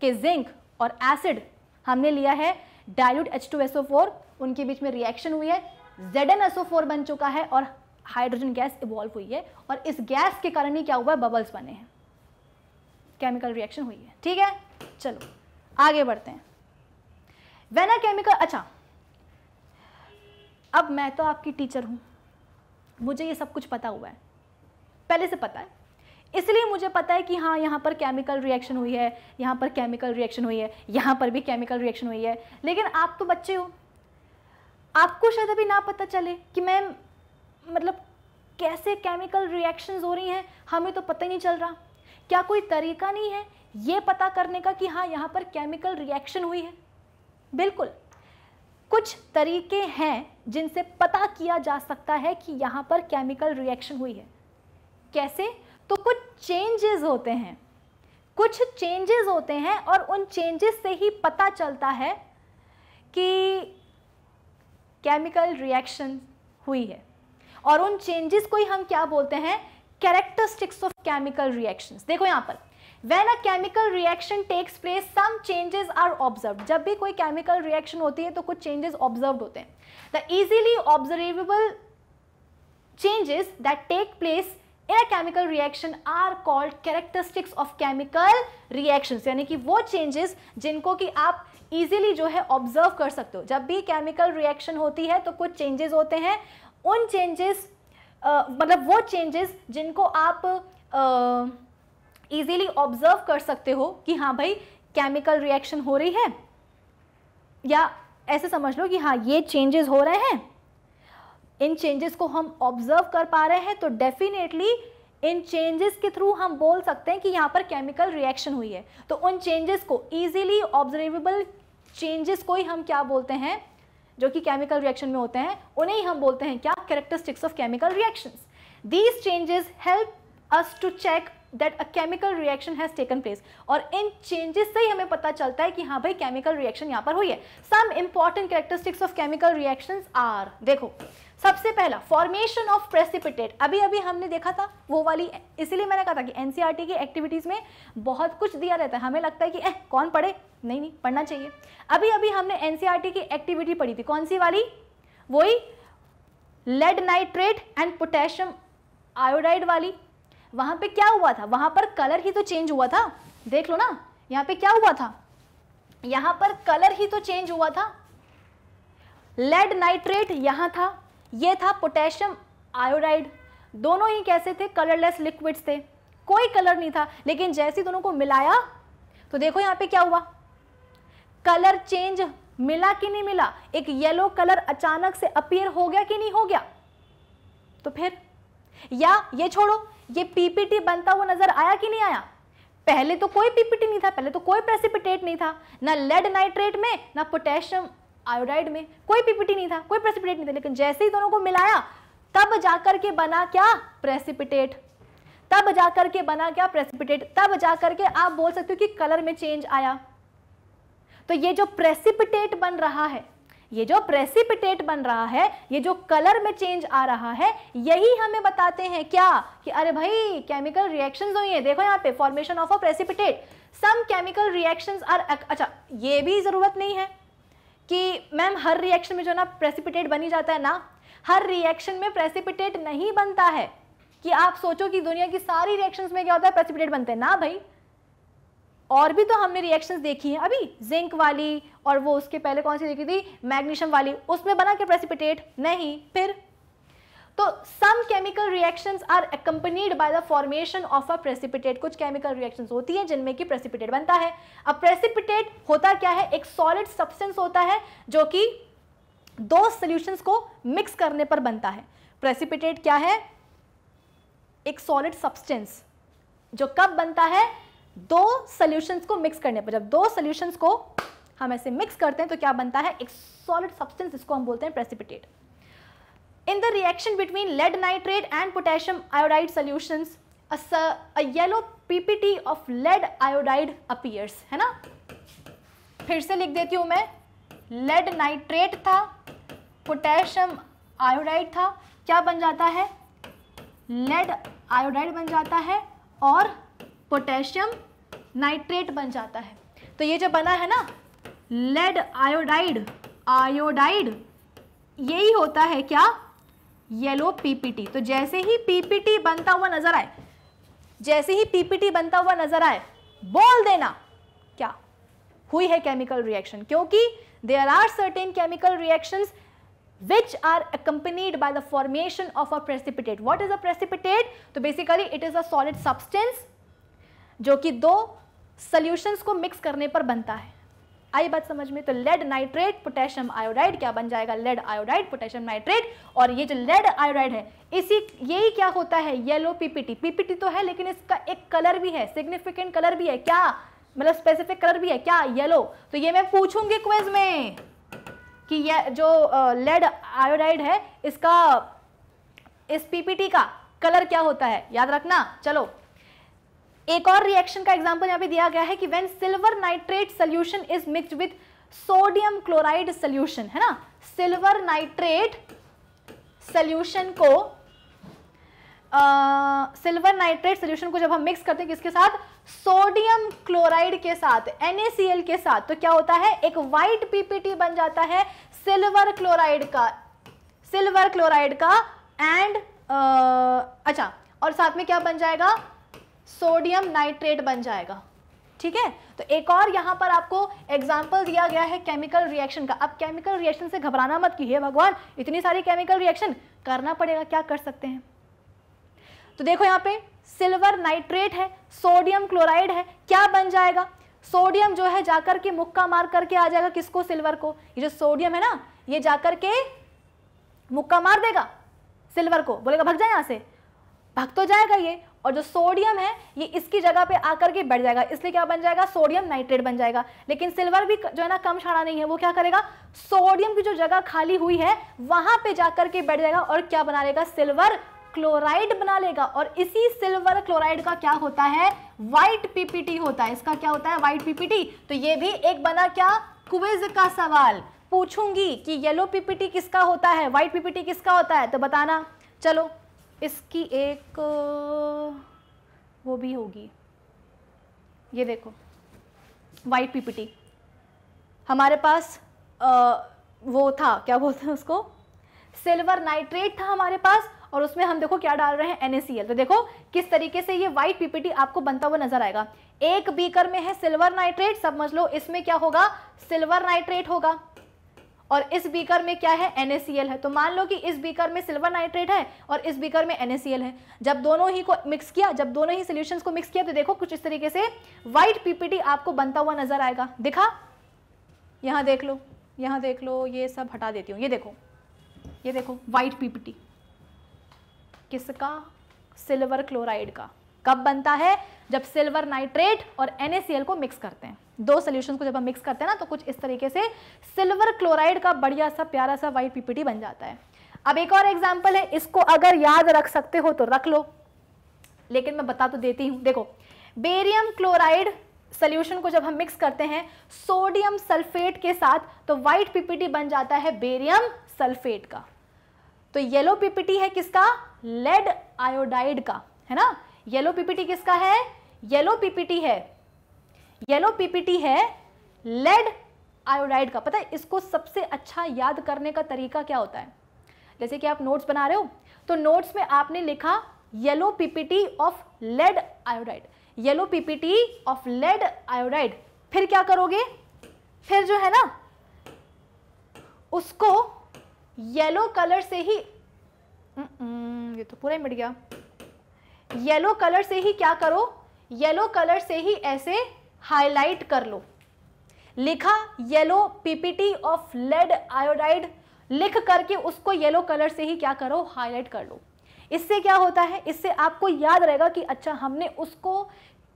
के जिंक और एसिड हमने लिया है, dilute H two S O four, उनके बीच में रिएक्शन हुई है, Z N S O four बन चुका है और हाइड्रोजन गैस इवॉल्व हुई है और इस गैस के कारण ही क्या हुआ है, बबल्स बने हैं, केमिकल रिएक्शन हुई है। ठीक है, चलो आगे बढ़ते हैं। व्हेन अ केमिकल, अच्छा अब मैं तो आपकी टीचर हूँ, मुझे ये सब कुछ पता हुआ है, पहले से पता है, इसलिए मुझे पता है कि हाँ यहाँ पर केमिकल रिएक्शन हुई है, यहाँ पर केमिकल रिएक्शन हुई है, यहाँ पर भी केमिकल रिएक्शन हुई है। लेकिन आप तो बच्चे हो, आपको शायद अभी ना पता चले कि मैम मतलब कैसे केमिकल रिएक्शंस हो रही हैं, हमें तो पता ही नहीं चल रहा। क्या कोई तरीका नहीं है ये पता करने का कि हाँ यहाँ पर केमिकल रिएक्शन हुई है? बिल्कुल, कुछ तरीके हैं जिनसे पता किया जा सकता है कि यहाँ पर केमिकल रिएक्शन हुई है। कैसे? तो कुछ चेंजेस होते हैं, कुछ चेंजेस होते हैं और उन चेंजेस से ही पता चलता है कि केमिकल रिएक्शन हुई है। और उन चेंजेस को ही हम क्या बोलते हैं, कैरेक्टरिस्टिक्स ऑफ केमिकल रिएक्शंस। देखो यहाँ पर, when a chemical reaction takes place some changes are observed. जब भी कोई केमिकल रिएक्शन होती है तो कुछ चेंजेस ऑब्जर्व्ड होते हैं। The easily observable changes that take place in a chemical reaction are called characteristics of chemical reactions. यानी कि वो changes जिनको कि आप easily जो है observe कर सकते हो. जब भी chemical reaction होती है तो कुछ changes होते हैं, उन changes uh, मतलब वो changes जिनको आप uh, easily observe कर सकते हो कि हाँ भाई chemical reaction हो रही है, या ऐसे समझ लो कि हाँ ये changes हो रहे हैं, इन चेंजेस को हम ऑब्जर्व कर पा रहे हैं. तो डेफिनेटली इन चेंजेस के थ्रू हम बोल सकते हैं कि यहाँ पर केमिकल रिएक्शन हुई है. तो उन चेंजेस को, इजीली ऑब्जर्वेबल चेंजेस को ही हम क्या बोलते हैं, जो कि केमिकल रिएक्शन में होते हैं, उन्हें ही हम बोलते हैं क्या, characteristics of chemical reactions. These changes help us to check that a chemical reaction has taken place. और इन चेंजेस से ही हमें पता चलता है कि हाँ भाई केमिकल रिएक्शन यहाँ पर हुई है. Some important characteristics of chemical reactions are, देखो सबसे पहला फॉर्मेशन ऑफ प्रेसिपिटेट. अभी अभी हमने देखा था वो वाली, इसीलिए मैंने कहा था कि एनसीईआरटी की एक्टिविटीज़ में बहुत कुछ दिया रहता है, हमें लगता है कि एह कौन पढ़े, नहीं नहीं पढ़ना चाहिए. अभी अभी हमने एनसीईआरटी की एक्टिविटी पढ़ी थी, कौन सी वाली, वही लेड नाइट्रेट and पोटेशियम आयोडाइड वाली. वहाँ पे क्या हुआ था, वहाँ पर कलर ही तो चेंज हुआ था, देख लो ना यहाँ पे क्या हुआ था, यहाँ पर कलर ही तो चेंज हुआ था. लेड नाइट्रेट यहाँ था, ये था पोटेशियम आयोडाइड. दोनों ही कैसे थे, कलरलेस लिक्विड्स थे, कोई कलर नहीं था. लेकिन जैसे दोनों को मिलाया तो देखो यहाँ पे क्या हुआ, कलर चेंज, मिला कि नहीं मिला, एक येलो कलर अचानक से अपीयर हो गया कि नहीं हो गया. तो फिर या ये छोड़ो, ये पीपीटी बनता हुआ नजर आया कि नहीं आया. पहले तो कोई पीपीटी नहीं था, पहले तो कोई प्रेसिपिटेट नहीं था, ना लेड नाइट्रेट में ना पोटेशियम आयोडाइड में कोई पीपीटी नहीं था, कोई प्रेसिपिटेट नहीं था. लेकिन जैसे ही दोनों को मिलाया तब जाकर के बना क्या, प्रेसिपिटेट. तब जाकर के बना क्या, प्रेसिपिटेट. तब जाकर के आप बोल सकते हो कि कलर में चेंज आया. तो ये जो प्रेसिपिटेट बन रहा है, ये जो प्रेसिपिटेट बन रहा है, ये जो कलर में चेंज आ रहा है, यही हमें बताते हैं क्या कि अरे भाई केमिकल रिएक्शंस हुई है. देखो यहाँ पे formation of a precipitate. Some chemical reactions are, अच्छा ये भी ज़रूरत नहीं है कि मैम हर रिएक्शन में जो ना प्रेसिपिटेट बनी जाता है ना, हर रिएक्शन में प्रेसिपिटेट नहीं बनता है कि आप सोचो कि दुनिया की सारी रिएक्शंस में क्या होता है, प्रेसिपिटेट बनते हैं ना भाई. और भी तो हमने रिएक्शंस देखी हैं, अभी जिंक वाली और वो उसके पहले कौन सी देखी थी, मैग्नीशियम वाली, उसमें बना के प्रेसिपिटेट नहीं. फिर तो some chemical reactions are accompanied by the formation of a precipitate. कुछ केमिकल रिएक्शंस होती हैं जिनमें कि प्रेसिपिटेट बनता है. अब प्रेसिपिटेट होता क्या है, एक सॉलिड सब्सटेंस होता है जो कि दो सॉल्यूशंस को मिक्स करने पर बनता है. प्रेसिपिटेट क्या है, एक सॉलिड सब्सटेंस जो कब बनता है, दो सॉल्यूशंस को मिक्स करने पर. जब दो सॉल्यूशंस को हम ऐसे मिक्स करते हैं तो क्या बनता है, एक सॉलिड सब्सटेंस, इसको हम बोलते हैं precipitate. In the reaction between lead nitrate and potassium iodide solutions, a, a yellow P P T of lead iodide appears. है ना, फिर से लिख देती हूँ मैं, lead nitrate था, potassium iodide था, क्या बन जाता है, lead iodide बन जाता है और potassium nitrate बन जाता है. तो ये जो बना है ना lead iodide, iodide यही होता है क्या, येलो पीपीटी. तो जैसे ही पीपीटी बनता हुआ नजर आए, जैसे ही पीपीटी बनता हुआ नजर आए, बोल देना क्या हुई है केमिकल रिएक्शन, क्योंकि there are certain chemical reactions which are accompanied by the formation of a precipitate. What is a precipitate, तो basically it is a solid substance जो कि दो सॉल्यूशंस को मिक्स करने पर बनता है. आई बात समझ में. तो लेड नाइट्रेट, पोटेशियम आयोडाइड क्या बन जाएगा, लेड आयोडाइड, पोटेशियम नाइट्रेट. और ये जो लेड आयोडाइड है, इसी यही क्या होता है, येलो पीपीटी. पीपीटी तो है लेकिन इसका एक कलर भी है, सिग्निफिकेंट कलर भी है, क्या मतलब स्पेसिफिक कलर भी है क्या, येलो. तो ये मैं पूछूंगी क्विज में कि ये जो लेड आयोडाइड है, इसका, इस पीपीटी का कलर क्या होता है, याद रखना. चलो एक और रिएक्शन का एग्जांपल यहाँ पे दिया गया है कि when सिल्वर नाइट्रेट solution is mixed with सोडियम क्लोराइड solution, है ना, सिल्वर नाइट्रेट सॉल्यूशन को, सिल्वर नाइट्रेट सॉल्यूशन को जब हम मिक्स करते हैं किसके साथ, सोडियम क्लोराइड के साथ, एन ए सी एल के साथ, तो क्या होता है, एक वाइट पीपीटी बन जाता है सिल्वर क्लोराइड का, सिल्वर क्लोराइड का एंड अच्छा, और साथ में क्या बन जाएगा, सोडियम नाइट्रेट बन जाएगा। ठीक है, तो एक और यहाँ पर आपको एग्जाम्पल दिया गया है केमिकल रिएक्शन का। अब केमिकल रिएक्शन से घबराना मत कीजिए, भगवान इतनी सारी केमिकल रिएक्शन करना पड़ेगा, क्या कर सकते हैं। तो देखो यहाँ पे सिल्वर नाइट्रेट है, सोडियम क्लोराइड है, क्या बन जाएगा, सोडियम जो है जाकर के मुक्का मार करके आ जाएगा किसको, सिल्वर को। ये जो सोडियम है ना ये जाकर के मुक्का मार देगा सिल्वर को, बोलेगा भाग जाए यहाँ से, भाग तो जाएगा ये, और जो सोडियम है ये इसकी जगह पे आकर के बैठ जाएगा, इसलिए क्या बन जाएगा, सोडियम नाइट्रेट बन जाएगा। लेकिन सिल्वर भी जो है ना कम शाना नहीं है, वो क्या करेगा, सोडियम की जो जगह खाली हुई है वहां पे जाकर के बैठ जाएगा और क्या बना लेगा, सिल्वर क्लोराइड बना लेगा। और इसी सिल्वर क्लोराइड का क्या होता है, व्हाइट पीपीटी होता है, इसका क्या होता है, व्हाइट पीपीटी। तो ये भी एक बना क्या, क्विज का सवाल, पूछूंगी कि येलो पीपीटी किसका होता है, व्हाइट पीपीटी किसका होता है, तो बताना। चलो इसकी एक वो भी होगी, ये देखो वाइट पीपीटी हमारे पास आ, वो था क्या बोलते हैं उसको, सिल्वर नाइट्रेट था हमारे पास, और उसमें हम देखो क्या डाल रहे हैं, एन ए सी एल। तो देखो किस तरीके से ये वाइट पीपीटी आपको बनता हुआ नजर आएगा। एक बीकर में है सिल्वर नाइट्रेट, समझ लो इसमें क्या होगा, सिल्वर नाइट्रेट होगा, और इस बीकर में क्या है, एन ए सी एल है। तो मान लो कि इस बीकर में सिल्वर नाइट्रेट है और इस बीकर में एन ए सी एल है। जब दोनों ही को मिक्स किया, जब दोनों ही सॉल्यूशंस को मिक्स किया, तो देखो कुछ इस तरीके से वाइट पीपीटी आपको बनता हुआ नजर आएगा। दिखा, यहाँ देख लो, यहाँ देख लो, ये सब हटा देती हूँ। ये देखो, ये देखो वाइट पीपीटी किसका, सिल्वर क्लोराइड का। कब बनता है, जब सिल्वर नाइट्रेट और एन ए सी एल को मिक्स करते हैं, दो सॉल्यूशंस को जब हम मिक्स करते हैं ना, तो कुछ इस तरीके से सिल्वर क्लोराइड का बढ़िया सा प्यारा सा वाइट पीपीटी बन जाता है। अब एक और एग्जांपल है, इसको अगर याद रख सकते हो तो रख लो, लेकिन मैं बता तो देती हूँ। देखो बेरियम क्लोराइड सॉल्यूशन को जब हम मिक्स करते हैं सोडियम सल्फेट के साथ, तो वाइट पीपीटी बन जाता है बेरियम सल्फेट का। तो येलो पीपीटी है किसका, लेड आयोडाइड का, है ना। येलो पीपीटी किसका है, येलो पीपीटी है, येलो पीपीटी है लेड आयोडाइड का। पता है इसको सबसे अच्छा याद करने का तरीका क्या होता है, जैसे कि आप नोट्स बना रहे हो तो नोट्स में आपने लिखा yellow PPT of लेड आयोडाइड, yellow PPT of लेड आयोडाइड। फिर क्या करोगे, फिर जो है ना उसको येलो कलर से ही, ये तो पूरा ही मिट गया, येलो कलर से ही क्या करो, येलो कलर से ही ऐसे हाईलाइट कर लो। लिखा yellow PPT of लेड आयोडाइड, लिख करके उसको येलो कलर से ही क्या करो, हाईलाइट कर लो। इससे क्या होता है, इससे आपको याद रहेगा कि अच्छा हमने उसको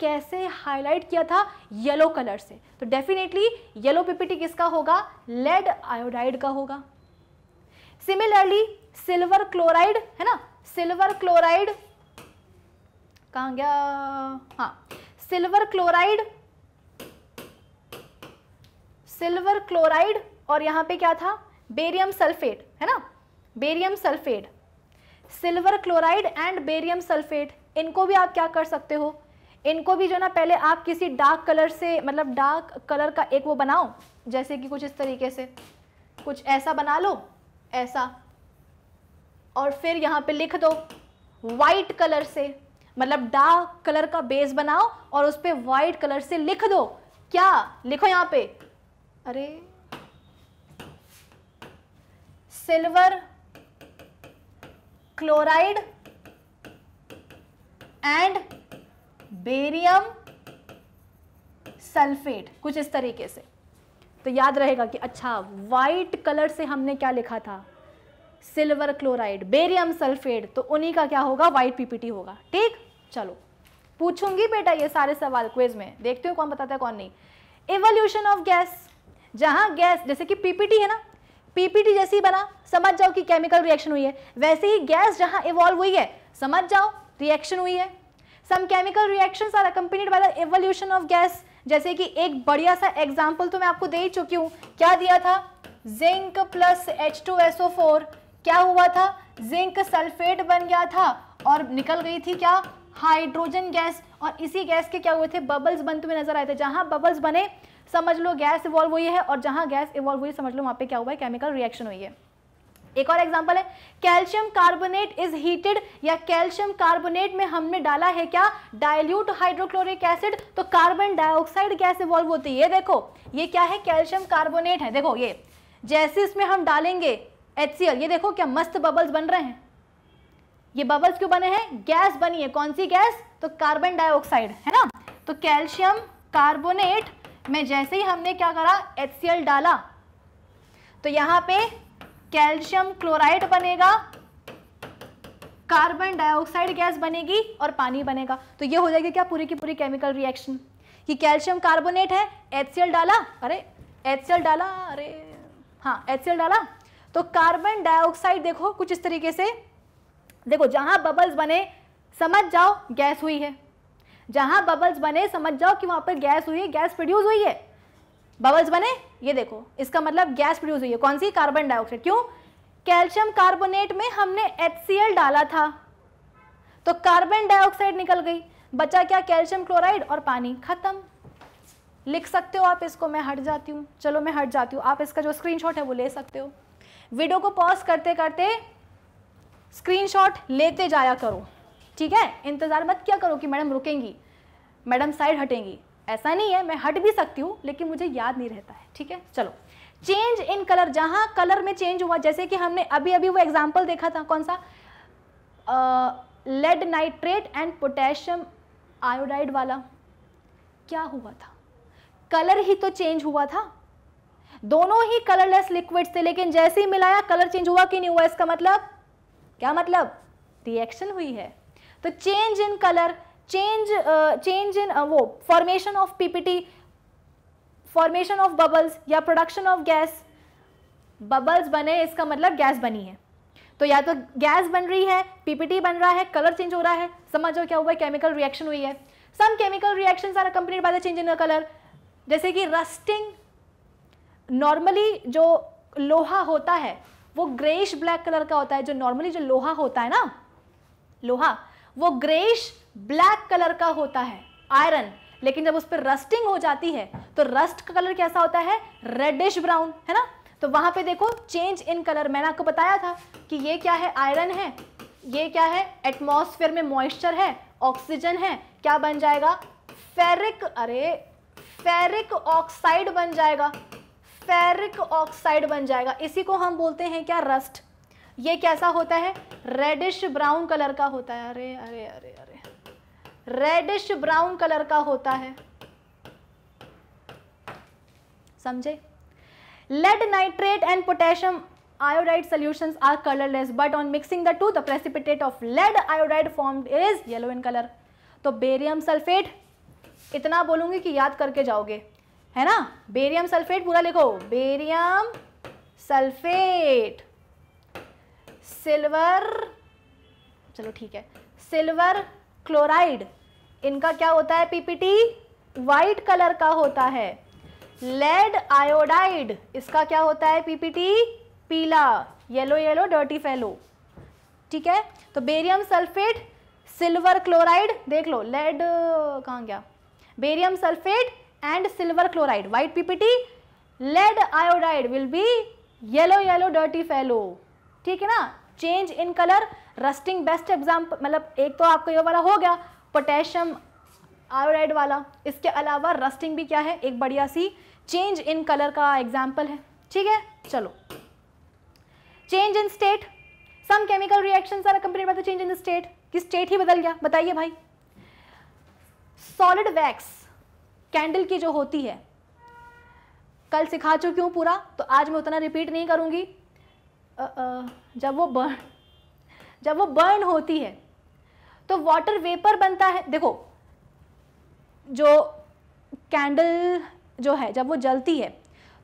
कैसे हाईलाइट किया था येलो कलर से। तो डेफिनेटली येलो पीपीटी किसका होगा, लेड आयोडाइड का होगा। सिमिलरली सिल्वर क्लोराइड है ना, सिल्वर क्लोराइड कहाँ गया, हाँ सिल्वर क्लोराइड, सिल्वर क्लोराइड और यहाँ पे क्या था, बेरियम सल्फेट है ना, बेरियम सल्फेट, silver chloride and बेरियम सल्फेट। इनको भी आप क्या कर सकते हो, इनको भी जो ना पहले आप किसी डार्क कलर से, मतलब डार्क कलर का एक वो बनाओ, जैसे कि कुछ इस तरीके से कुछ ऐसा बना लो, ऐसा, और फिर यहाँ पे लिख दो वाइट कलर से, मतलब डार्क कलर का बेस बनाओ और उस पर वाइट कलर से लिख दो। क्या लिखो यहाँ पे, अरे silver chloride and बेरियम सल्फेट, कुछ इस तरीके से। तो याद रहेगा कि अच्छा वाइट कलर से हमने क्या लिखा था, सिल्वर क्लोराइड, बेरियम सल्फेट, तो उन्हीं का क्या होगा, वाइट पीपीटी होगा। ठीक, चलो पूछूंगी बेटा ये सारे सवाल क्विज में, देखते हो कौन बताता है कौन नहीं। इवोल्यूशन ऑफ गैस, जहां गैस जैसे कि पीपीटी है ना, पीपीटी जैसी बना समझ जाओ कि केमिकल रिएक्शन हुई है, वैसे ही गैस जहां इवॉल्व हुई है समझ जाओ रिएक्शन हुई है। Some chemical reactions are accompanied by the evolution of gas, जैसे कि एक बढ़िया सा एग्जाम्पल तो मैं आपको दे ही चुकी हूँ। क्या दिया था, जिंक plus H two S O four, क्या हुआ था, जिंक सल्फेट बन गया था और निकल गई थी क्या, हाइड्रोजन गैस। और इसी गैस के क्या हुए थे, बबल्स बनते हुए नजर आए थे। जहां बबल्स बने समझ लो गैस इवॉल्व हुई है, और जहां गैस इवॉल्व हुई समझ लो वहां पे क्या हुआ है, केमिकल रिएक्शन हुई है। एक और एग्जांपल है कैल्शियम कार्बोनेट इज हीटेड या कैल्शियम कार्बोनेट में हमने डाला है क्या डाइल्यूट हाइड्रोक्लोरिक एसिड, तो कार्बन डाइऑक्साइड गैस इवॉल्व होती है। ये देखो ये क्या है कैल्शियम कार्बोनेट है। देखो ये जैसे इसमें हम डालेंगे एच सी एल, ये देखो क्या मस्त बबल्स बन रहे हैं। ये बबल्स क्यों बने हैं, गैस बनी है, कौन सी गैस, तो कार्बन डाइऑक्साइड है ना। तो कैल्शियम कार्बोनेट में जैसे ही हमने क्या करा एच सी एल डाला तो यहाँ पे कैल्शियम क्लोराइड बनेगा, कार्बन डाइऑक्साइड गैस बनेगी और पानी बनेगा। तो ये हो जाएगी क्या पूरी की पूरी केमिकल रिएक्शन कि कैल्शियम कार्बोनेट है, एच सी एल डाला, अरे एच सी एल डाला, अरे हाँ एच सी एल डाला, तो कार्बन डाइऑक्साइड देखो कुछ इस तरीके से, देखो जहाँ बबल्स बने समझ जाओ गैस हुई है, जहाँ बबल्स बने समझ जाओ कि वहाँ पर गैस हुई है, गैस प्रोड्यूस हुई है। बबल्स बने ये देखो इसका मतलब गैस प्रोड्यूस हुई है, कौन सी, कार्बन डाइऑक्साइड। क्यों, कैल्शियम कार्बोनेट में हमने एच सी एल डाला था तो कार्बन डाइऑक्साइड निकल गई, बचा क्या कैल्शियम क्लोराइड और पानी, खत्म। लिख सकते हो आप इसको, मैं हट जाती हूँ, चलो मैं हट जाती हूँ, आप इसका जो स्क्रीनशॉट है वो ले सकते हो। वीडियो को पॉज करते करते स्क्रीनशॉट लेते जाया करो, ठीक है। इंतज़ार मत क्या करो कि मैडम रुकेंगी, मैडम साइड हटेंगी, ऐसा नहीं है, मैं हट भी सकती हूँ लेकिन मुझे याद नहीं रहता है, ठीक है। चलो चेंज इन कलर, जहाँ कलर में चेंज हुआ, जैसे कि हमने अभी अभी वो एग्जाम्पल देखा था, कौन सा, लेड नाइट्रेट and पोटेशियम आयोडाइड वाला, क्या हुआ था, कलर ही तो चेंज हुआ था, दोनों ही कलरलेस लिक्विड्स थे लेकिन जैसे ही मिलाया कलर चेंज हुआ कि नहीं हुआ, इसका मतलब क्या, मतलब रिएक्शन हुई है। तो change in colour, change change in वो formation of P P T, formation of bubbles या प्रोडक्शन ऑफ गैस, बबल्स बने इसका मतलब गैस बनी है, तो या तो गैस बन रही है, पी पी टी बन रहा है, कलर चेंज हो रहा है, समझो क्या हुआ, केमिकल रिएक्शन हुई है। Some chemical reactions are accompanied by the change in colour, जैसे कि रस्टिंग। नॉर्मली जो लोहा होता है वो ग्रेइश ब्लैक कलर का होता है, जो नॉर्मली जो लोहा होता है ना, लोहा वो ग्रेइश ब्लैक कलर का होता है, आयरन, लेकिन जब उस पर रस्टिंग हो जाती है तो रस्ट का कलर कैसा होता है, रेडिश ब्राउन, है ना। तो वहाँ पे देखो चेंज इन कलर, मैंने आपको बताया था कि ये क्या है, आयरन है, ये क्या है, एटमॉस्फेयर में मॉइस्चर है, ऑक्सीजन है, क्या बन जाएगा, फेरिक, अरे फेरिक ऑक्साइड बन जाएगा, फेरिक ऑक्साइड बन जाएगा, इसी को हम बोलते हैं क्या, रस्ट। ये कैसा होता है, रेडिश ब्राउन कलर का होता है, अरे अरे अरे अरे रेडिश ब्राउन कलर का होता है, समझे। लेड नाइट्रेट and पोटेशियम आयोडाइड solutions are colourless but on mixing the two the precipitate of लेड आयोडाइड formed is yellow in colour. तो बेरियम सल्फेट, इतना बोलूंगी कि याद करके जाओगे, है ना। बेरियम सल्फेट पूरा लिखो, बेरियम सल्फेट, सिल्वर, चलो ठीक है, सिल्वर क्लोराइड, इनका क्या होता है P P T, white colour का होता है। लेड आयोडाइड, इसका क्या होता है पी पी टी, पीला, येलो येलो डर्टी फेलो, ठीक है। तो बेरियम सल्फेट, सिल्वर क्लोराइड, देख लो लेड कहाँ गया, बेरियम सल्फेट and silver chloride white P P T, लेड आयोडाइड will be yellow yellow dirty fellow, ठीक है ना। Change in colour, rusting best example, मतलब एक तो आपका ये वाला हो गया पोटेशियम आयोडाइड वाला, इसके अलावा रस्टिंग भी क्या है, एक बढ़िया सी चेंज इन कलर का एग्जाम्पल है, ठीक है। चलो change in state, some chemical reactions are accompanied by the change in state, कि स्टेट ही बदल गया, बताइए भाई। सॉलिड वैक्स कैंडल की जो होती है, कल सिखा चुकी हूँ पूरा, तो आज मैं उतना रिपीट नहीं करूँगी। जब वो बर्न जब वो बर्न होती है तो वाटर वेपर बनता है। देखो जो कैंडल जो है जब वो जलती है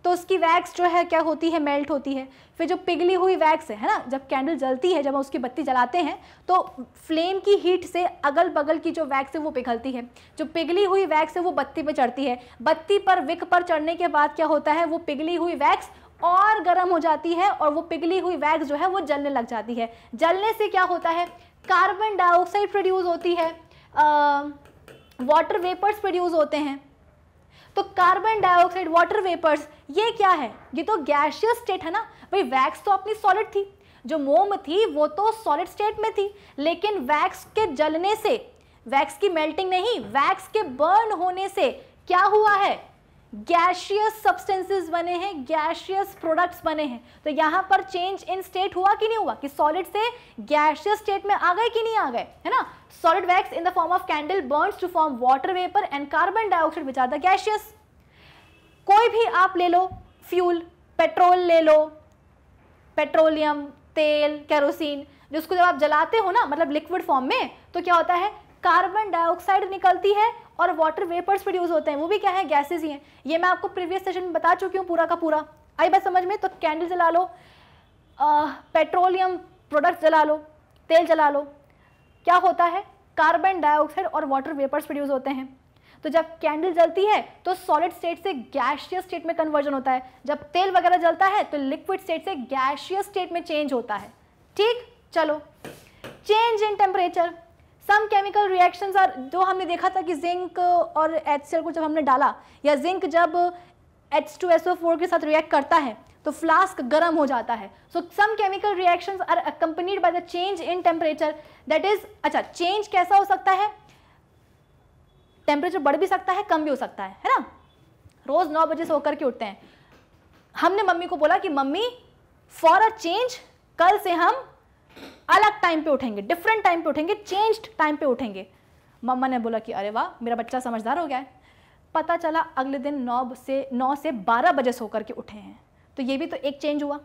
तो उसकी वैक्स जो है क्या होती है, मेल्ट होती है, फिर जो पिघली हुई वैक्स है, है ना, जब कैंडल जलती है, जब हम उसकी बत्ती जलाते हैं तो फ्लेम की हीट से अगल बगल की जो वैक्स है वो पिघलती है, जो पिघली हुई वैक्स है वो बत्ती पर चढ़ती है, बत्ती पर विक पर चढ़ने के बाद क्या होता है, वो पिघली हुई वैक्स और गर्म हो जाती है और वो पिघली हुई वैक्स जो है वो जलने लग जाती है। जलने से क्या होता है, कार्बन डाइऑक्साइड प्रोड्यूस होती है, वाटर वेपर्स प्रोड्यूस होते हैं। तो कार्बन डाइऑक्साइड, वाटर वेपर्स, ये क्या है, ये तो गैसियस स्टेट है ना भाई, वैक्स तो अपनी सॉलिड थी, जो मोम थी वो तो सॉलिड स्टेट में थी, लेकिन वैक्स के जलने से, वैक्स की मेल्टिंग नहीं, वैक्स के बर्न होने से क्या हुआ है, गैशियस सब्सटेंसेस बने हैं, गैशियस प्रोडक्ट्स बने हैं। तो यहाँ पर चेंज इन स्टेट हुआ कि नहीं हुआ, कि सॉलिड से गैशियस स्टेट में आ गए कि नहीं आ गए, है ना। Solid wax in the form of candle burns to form water vapour and कार्बन डाइऑक्साइड which are the gaseous. कोई भी आप ले लो फ्यूल, पेट्रोल ले लो, पेट्रोलियम, तेल, केरोसिन, जिसको जब आप जलाते हो ना, मतलब लिक्विड फॉर्म में, तो क्या होता है, कार्बन डाइऑक्साइड निकलती है और वाटर वेपर्स प्रोड्यूस होते हैं, वो भी क्या है, गैसेस ही हैं। ये मैं आपको प्रीवियस सेशन में बता चुकी हूँ पूरा का पूरा। आई बात समझ में? तो कैंडल जला लो, पेट्रोलियम प्रोडक्ट्स जला लो, तेल जला लो, क्या होता है, कार्बन डाइऑक्साइड और वाटर वेपर्स प्रोड्यूस होते हैं। तो जब कैंडल जलती है तो सॉलिड स्टेट से गैसियस स्टेट में कन्वर्जन होता है, जब तेल वगैरह जलता है तो लिक्विड स्टेट से गैसियस स्टेट में चेंज होता है। ठीक, चलो, change in temperature, some chemical reactions are, जो हमने देखा था कि जिंक और एच सी एल को जब हमने डाला, या जिंक जब H two S O four के साथ रिएक्ट करता है तो फ्लास्क गर्म हो जाता है। So some chemical reactions are accompanied by the change in temperature, that is, अच्छा चेंज कैसा हो सकता है, टेम्परेचर बढ़ भी सकता है, कम भी हो सकता है, है ना। रोज नौ बजे से होकर के उठते हैं, हमने मम्मी को बोला कि मम्मी फॉर अ चेंज कल से हम अलग टाइम पे उठेंगे, डिफरेंट टाइम पे उठेंगे, चेंज्ड टाइम पे उठेंगे। मम्मा ने बोला कि अरे वाह, मेरा बच्चा समझदार हो गया है। पता चला अगले दिन नौ से नौ से बारह बजे सोकर के उठे हैं। तो ये भी तो एक चेंज हुआ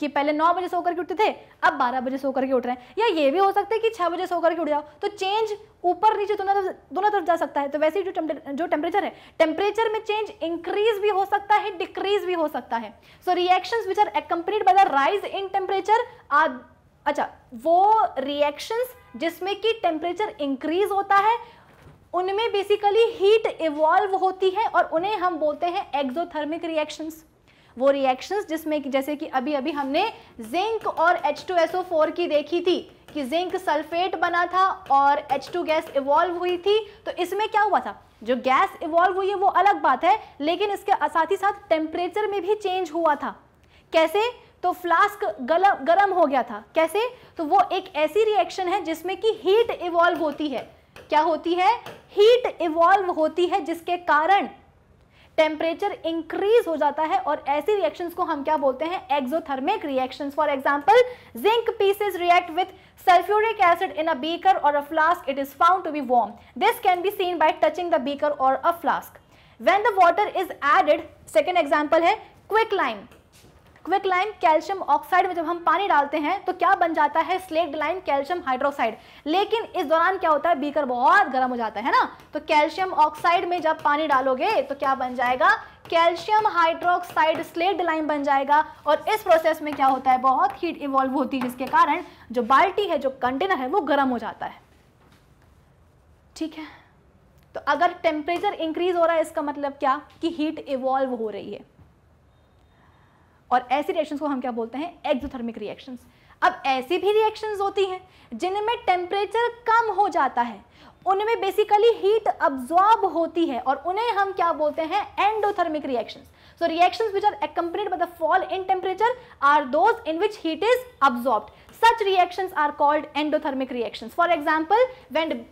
कि पहले नौ बजे सोकर के उठते थे, अब बारह बजे सोकर के उठ रहे हैं, या ये भी हो सकता है कि छः बजे सोकर के उठ जाओ। तो चेंज ऊपर नीचे दोनों दोनों तरफ जा सकता है। तो वैसे ही जो जो टेम्परेचर है, टेम्परेचर में चेंज इंक्रीज भी हो सकता है, डिक्रीज भी हो सकता है। So reactions which are accompanied by the rise in temperature are, अच्छा वो रिएक्शंस जिसमें कि टेम्परेचर इंक्रीज होता है, उनमें बेसिकली हीट इवॉल्व होती है और उन्हें हम बोलते हैं एक्सोथर्मिक रिएक्शंस। वो रिएक्शंस जिसमें कि, जैसे कि अभी अभी हमने जिंक और H two S O four की देखी थी कि जिंक सल्फेट बना था और एच टू गैस इवॉल्व हुई थी। तो इसमें क्या हुआ था, जो गैस इवॉल्व हुई है वो अलग बात है, लेकिन इसके साथ ही साथ टेम्परेचर में भी चेंज हुआ था। कैसे, तो फ्लास्क गरम गरम हो गया था। कैसे, तो वो एक ऐसी रिएक्शन है जिसमें कि हीट इवॉल्व होती है। क्या होती है, हीट इवॉल्व होती है, जिसके कारण टेम्परेचर इंक्रीज हो जाता है, और ऐसी रिएक्शंस को हम क्या बोलते हैं, एक्सोथर्मिक रिएक्शंस। For example, जिंक pieces react with सल्फ्यूरिक एसिड in a beaker और a flask, it is found to be warm. This can be seen by touching the beaker और a flask. When the water is added, second example है quick lime. Quick lime calcium oxide में जब हम पानी डालते हैं तो क्या बन जाता है, स्लेक्ड लाइम कैल्शियम हाइड्रोक्साइड। लेकिन इस दौरान क्या होता है, बीकर बहुत गर्म हो जाता है ना, तो कैल्शियम ऑक्साइड में जब पानी डालोगे तो क्या बन जाएगा, कैल्शियम हाइड्रोक्साइड स्लेक्ड लाइम बन जाएगा। और इस प्रोसेस में क्या होता है, बहुत हीट इवॉल्व होती है, जिसके कारण जो बाल्टी है, जो कंटेनर है, वो गर्म हो जाता है। ठीक है, तो अगर टेम्परेचर इंक्रीज हो रहा है, इसका मतलब क्या कि हीट इवॉल्व हो रही है, और ऐसी रिएक्शंस को हम क्या बोलते हैं, एक्सोथर्मिक रिएक्शंस। अब ऐसी भी रिएक्शंस होती हैं जिनमें टेम्परेचर कम हो जाता है, उनमें बेसिकली हीट अब्जॉर्ब होती है, और उन्हें हम क्या बोलते हैं, एंडोथर्मिक रिएक्शंस। So reactions which are accompanied by the fall in temperature are those in which heat is absorbed. Such reactions are called एंडोथर्मिक रिएक्शंस। For example, when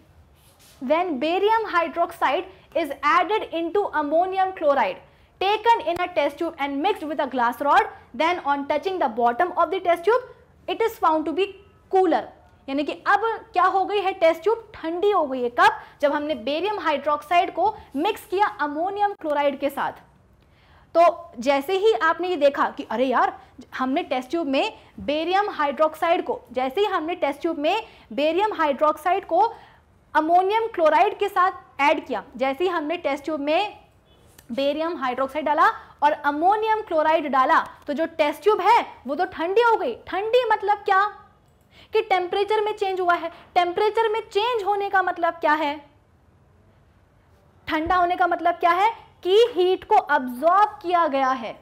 when barium hydroxide is added into ammonium chloride taken in a test tube and mixed with a glass rod, then on touching the bottom of the test tube it is found to be cooler। यानी कि अब क्या हो गई है, टेस्ट ट्यूब ठंडी हो गई है। कब, जब हमने बेरियम हाइड्रोक्साइड को मिक्स किया अमोनियम क्लोराइड के साथ। तो जैसे ही आपने ये देखा कि अरे यार, हमने टेस्ट ट्यूब में बेरियम हाइड्रोक्साइड को जैसे ही हमने टेस्ट ट्यूब में बेरियम हाइड्रोक्साइड को अमोनियम क्लोराइड के साथ ऐड किया, जैसे ही हमने टेस्ट ट्यूब में बेरियम हाइड्रोक्साइड डाला और अमोनियम क्लोराइड डाला, तो जो टेस्ट ट्यूब है वो तो ठंडी हो गई। ठंडी मतलब क्या, कि टेम्परेचर में चेंज हुआ है। टेम्परेचर में चेंज होने का मतलब क्या है, ठंडा होने का मतलब क्या है, कि हीट को अब्सॉर्ब किया गया है,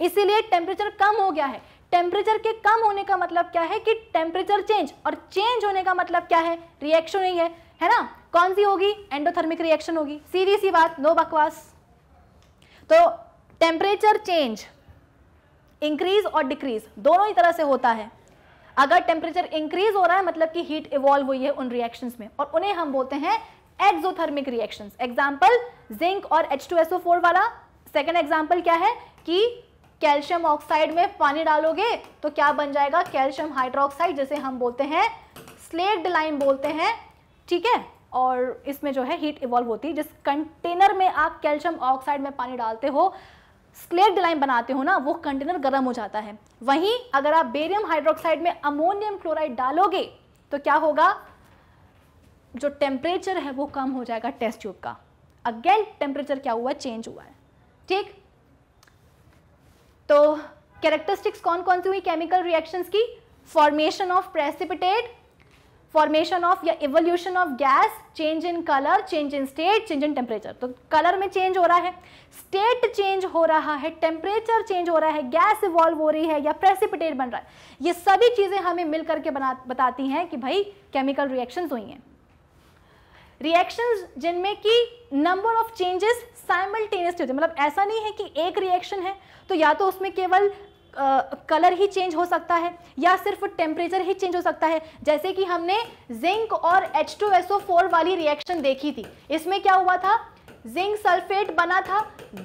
इसीलिए टेम्परेचर कम हो गया है। टेम्परेचर के कम होने का मतलब क्या है, कि टेम्परेचर चेंज, और चेंज होने का मतलब क्या है, रिएक्शन ही है, है ना। कौन सी होगी, एंडोथर्मिक रिएक्शन होगी। सीधी सी बात, नो बकवास। तो टेम्परेचर चेंज इंक्रीज और डिक्रीज दोनों ही तरह से होता है। अगर टेम्परेचर इंक्रीज हो रहा है मतलब कि हीट इवॉल्व हुई है उन रिएक्शंस में, और उन्हें हम बोलते हैं एक्सोथर्मिक रिएक्शंस। एग्जांपल जिंक और H two S O four वाला। सेकंड एग्जांपल क्या है कि कैल्शियम ऑक्साइड में पानी डालोगे तो क्या बन जाएगा, कैल्शियम हाइड्रोक्साइड, जिसे हम बोलते हैं स्लेक्ड लाइम बोलते हैं, ठीक है। और इसमें जो है हीट इवॉल्व होती है। जिस कंटेनर में आप कैल्शियम ऑक्साइड में पानी डालते हो, स्लेक्ड लाइम बनाते हो ना, वो कंटेनर गर्म हो जाता है। वहीं अगर आप बेरियम हाइड्रोक्साइड में अमोनियम क्लोराइड डालोगे तो क्या होगा, जो टेम्परेचर है वो कम हो जाएगा टेस्ट ट्यूब का। अगेन टेम्परेचर क्या हुआ, चेंज हुआ है, ठीक। तो कैरेक्टरिस्टिक्स कौन कौन सी हुई केमिकल रिएक्शंस की, formation of precipitate, formation of या evolution of gas, change in colour, change in state, change in temperature. तो कलर में चेंज हो रहा है, स्टेट चेंज हो रहा है, टेम्परेचर चेंज हो रहा है, गैस इवॉल्व हो रही है या प्रेसिपिटेट बन रहा है। ये सभी चीज़ें हमें मिल करके बना बताती हैं कि भाई केमिकल रिएक्शंस हुई हैं। रिएक्शंस जिनमें कि नंबर ऑफ चेंजेस साइमल्टेनियसली होते हैं, मतलब ऐसा नहीं है कि एक रिएक्शन है तो या तो उसमें केवल कलर uh, ही चेंज हो सकता है या सिर्फ टेम्परेचर ही चेंज हो सकता है। जैसे कि हमने जिंक और H two S O four वाली रिएक्शन देखी थी, इसमें क्या हुआ था, जिंक सल्फेट बना था,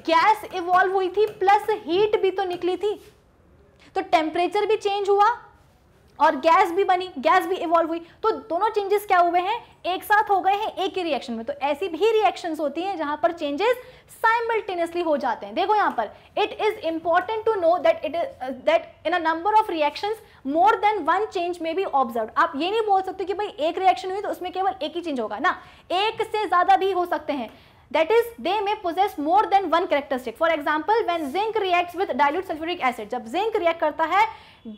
गैस इवॉल्व हुई थी, प्लस हीट भी तो निकली थी, तो टेम्परेचर भी चेंज हुआ और गैस भी बनी, गैस भी इवॉल्व हुई, तो दोनों चेंजेस क्या हुए हैं, एक साथ हो गए हैं एक ही रिएक्शन में। तो ऐसी भी रिएक्शंस होती हैं जहां पर चेंजेस साइमल्टेनियसली हो जाते हैं। देखो यहां पर it is important to know that it is that in a number of reactions more than one change may be observed. आप ये नहीं बोल सकते कि भाई एक रिएक्शन हुई तो उसमें केवल एक ही चेंज होगा ना, एक से ज्यादा भी हो सकते हैं। That is, they may possess more than one characteristic. For example, when zinc reacts with dilute sulfuric acid, जब जिंक रिएक्ट करता है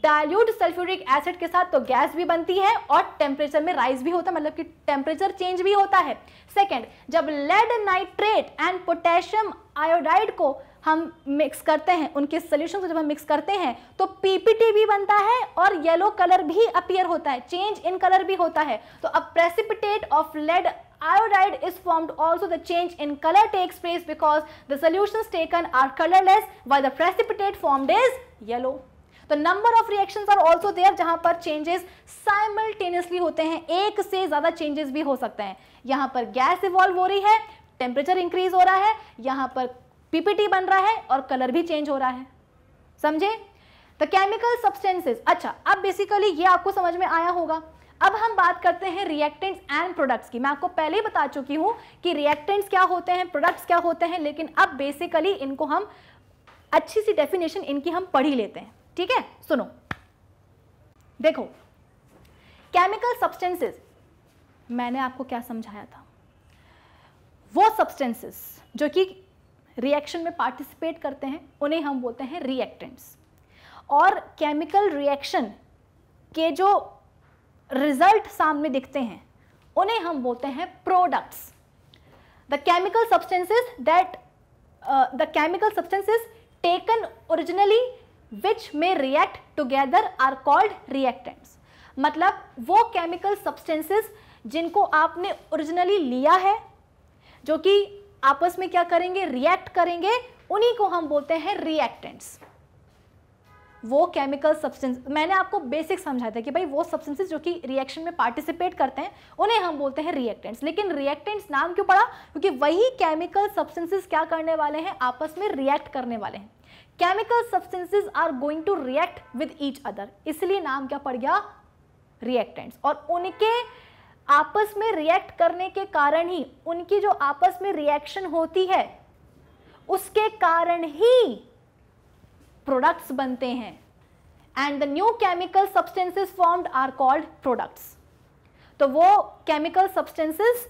डायल्यूट सल्फ्यूरिक एसिड के साथ तो गैस भी बनती है और टेम्परेचर में राइज भी होता है, मतलब कि टेम्परेचर चेंज भी होता है। सेकेंड, जब लेड नाइट्रेट and पोटेशियम आयोडाइड को हम मिक्स करते हैं, उनके सोल्यूशन को जब हम मिक्स करते हैं तो पीपीटी भी बनता है और येलो कलर भी अपीयर होता है, चेंज इन कलर भी होता है। तो अब precipitate of lead iodide is formed, also the change in color takes place because the solutions taken are colorless while the precipitate formed is yellow. तो number of reactions are also there जहाँ पर changes simultaneously होते हैं, एक से ज़्यादा changes भी हो सकते हैं। यहाँ पर gas evolve हो रही है, temperature increase हो रहा है, यहाँ पर P P T बन रहा है और color भी change हो रहा है, समझे? The chemical substances, अच्छा अब basically ये आपको समझ में आया होगा। अब हम बात करते हैं रिएक्टेंट्स एंड प्रोडक्ट्स की। मैं आपको पहले ही बता चुकी हूँ कि रिएक्टेंट्स क्या होते हैं, प्रोडक्ट्स क्या होते हैं, लेकिन अब बेसिकली इनको हम अच्छी सी डेफिनेशन इनकी हम पढ़ ही लेते हैं, ठीक है। सुनो, देखो केमिकल सब्सटेंसेस, मैंने आपको क्या समझाया था, वो सब्सटेंसेस जो कि रिएक्शन में पार्टिसिपेट करते हैं उन्हें हम बोलते हैं रिएक्टेंट्स। और केमिकल रिएक्शन के जो रिजल्ट सामने दिखते हैं उन्हें हम बोलते हैं products. The chemical substances that the chemical substances taken originally which में react together are called reactants. मतलब वो केमिकल सब्सटेंसेस जिनको आपने ओरिजिनली लिया है, जो कि आपस में क्या करेंगे, रिएक्ट करेंगे, उन्हीं को हम बोलते हैं रिएक्टेंट्स। वो केमिकल सब्सटेंस, मैंने आपको बेसिक समझाया था कि भाई वो सब्सटेंसेस जो कि रिएक्शन में पार्टिसिपेट करते हैं उन्हें हम बोलते हैं रिएक्टेंट्स। लेकिन रिएक्टेंट्स नाम क्यों पड़ा, क्योंकि वही केमिकल सब्सटेंसेस क्या करने वाले हैं, आपस में रिएक्ट करने वाले हैं। Chemical substances are going to react with each other, इसलिए नाम क्या पड़ गया, रिएक्टेंट्स। और उनके आपस में रिएक्ट करने के कारण ही, उनकी जो आपस में रिएक्शन होती है उसके कारण ही प्रोडक्ट्स बनते हैं। And the new chemical substances formed are called products. तो वो केमिकल सब्सटेंसेस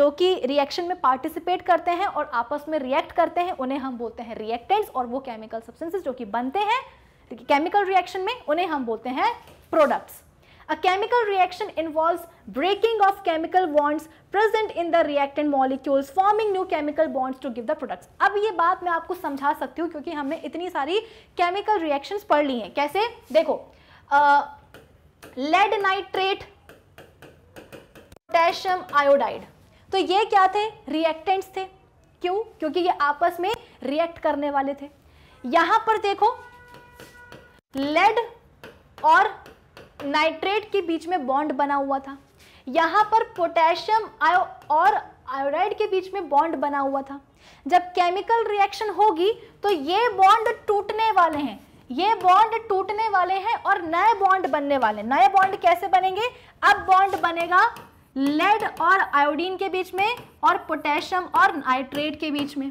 जो कि रिएक्शन में पार्टिसिपेट करते हैं और आपस में रिएक्ट करते हैं उन्हें हम बोलते हैं रिएक्टेंट्स, और वो केमिकल सब्सटेंसेस जो कि बनते हैं केमिकल रिएक्शन में उन्हें हम बोलते हैं products. A chemical reaction involves breaking of chemical bonds present in the reactant molecules forming new chemical bonds to give the products. अब ये बात मैं आपको समझा सकती हूँ क्योंकि हमने इतनी सारी केमिकल रिएक्शंस पढ़ ली हैं। कैसे, देखो लेड नाइट्रेट, पोटेशियम आयोडाइड, तो ये क्या थे, रिएक्टेंट्स थे। क्यों, क्योंकि ये आपस में रिएक्ट करने वाले थे। यहाँ पर देखो लेड और नाइट्रेट के बीच में बॉन्ड बना हुआ था, यहाँ पर पोटेशियम आयो और आयोडाइड के बीच में बॉन्ड बना हुआ था। जब केमिकल रिएक्शन होगी तो ये बॉन्ड टूटने वाले हैं, ये बॉन्ड टूटने वाले हैं और नए बॉन्ड बनने वाले। नए बॉन्ड कैसे बनेंगे? अब बॉन्ड बनेगा लेड और आयोडीन के बीच में और पोटेशियम और नाइट्रेट के बीच में।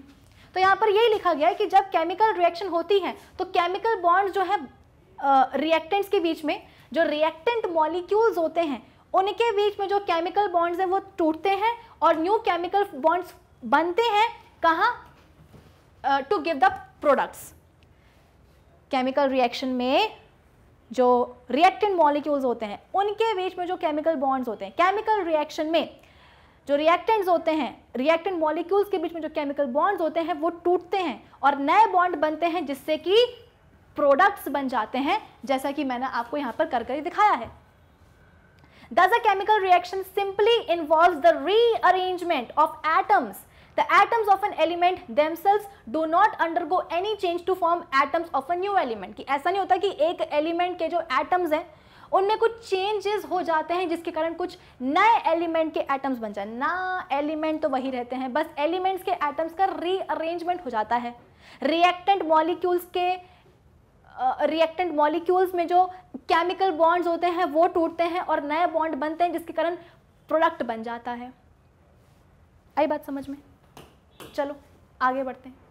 तो यहाँ पर यही लिखा गया है कि जब केमिकल रिएक्शन होती है तो केमिकल बॉन्ड जो है रिएक्टेंट्स के बीच में, जो रिएक्टेंट मॉलिक्यूल्स होते हैं उनके बीच में जो केमिकल बॉन्ड्स हैं वो टूटते हैं और न्यू केमिकल बॉन्ड्स बनते हैं। कहाँ? To give the products. Chemical reaction में जो रिएक्टेंट मॉलिक्यूल्स होते हैं उनके बीच में जो केमिकल बॉन्ड्स होते हैं, केमिकल रिएक्शन में जो रिएक्टेंट्स होते हैं, रिएक्टेंट मॉलिक्यूल्स के बीच में जो केमिकल बॉन्ड्स होते हैं वो टूटते हैं और नए बॉन्ड बनते हैं जिससे कि प्रोडक्ट्स बन जाते हैं, जैसा कि मैंने आपको यहाँ पर करके दिखाया है। Does a chemical reaction simply involves the rearrangement of atoms? The atoms of an element themselves do not undergo any change to form atoms of a new element. कि ऐसा नहीं होता कि एक एलिमेंट के जो एटम्स हैं उनमें कुछ चेंजेस हो जाते हैं जिसके कारण कुछ नए एलिमेंट के एटम्स बन जाए ना। एलिमेंट तो वही रहते हैं, बस एलिमेंट्स के एटम्स का रीअरेंजमेंट हो जाता है। रिएक्टेंट मॉलिक्यूल्स के रिएक्टेंट uh, मॉलिक्यूल्स में जो केमिकल बॉन्ड्स होते हैं वो टूटते हैं और नए बॉन्ड बनते हैं जिसके कारण प्रोडक्ट बन जाता है। आई बात समझ में? चलो आगे बढ़ते हैं।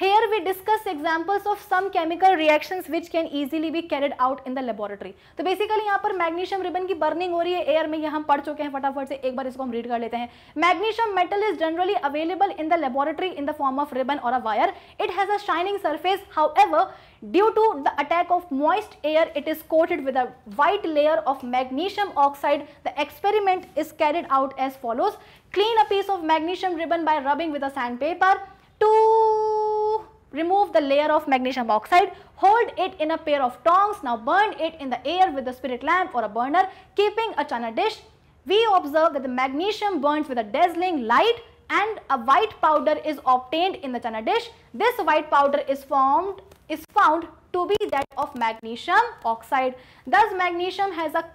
Here we discuss examples of some chemical reactions which can easily be carried out in the laboratory. तो बेसिकली यहाँ पर मैग्नीशियम रिबन की बर्निंग हो रही है एयर में, यह हम पढ़ चुके हैं। फटाफट से एक बार इसको हम रीड कर लेते हैं। मैग्नीशियम metal is generally available in the laboratory in the form of ribbon और a wire. It has a shining surface, however due to the attack of moist air it is coated with a white layer of मैग्नीशियम ऑक्साइड। The experiment is carried out as follows. Clean a piece of मैग्नीशियम ribbon by rubbing with a sand paper to remove the layer of magnesium oxide, hold it in a pair of tongs, now burn it in the air with a spirit lamp or a burner, keeping a china dish. We observe that the magnesium burns with a dazzling light and a white powder is obtained in the china dish. This white powder is formed is found to be that of magnesium oxide. Thus magnesium has a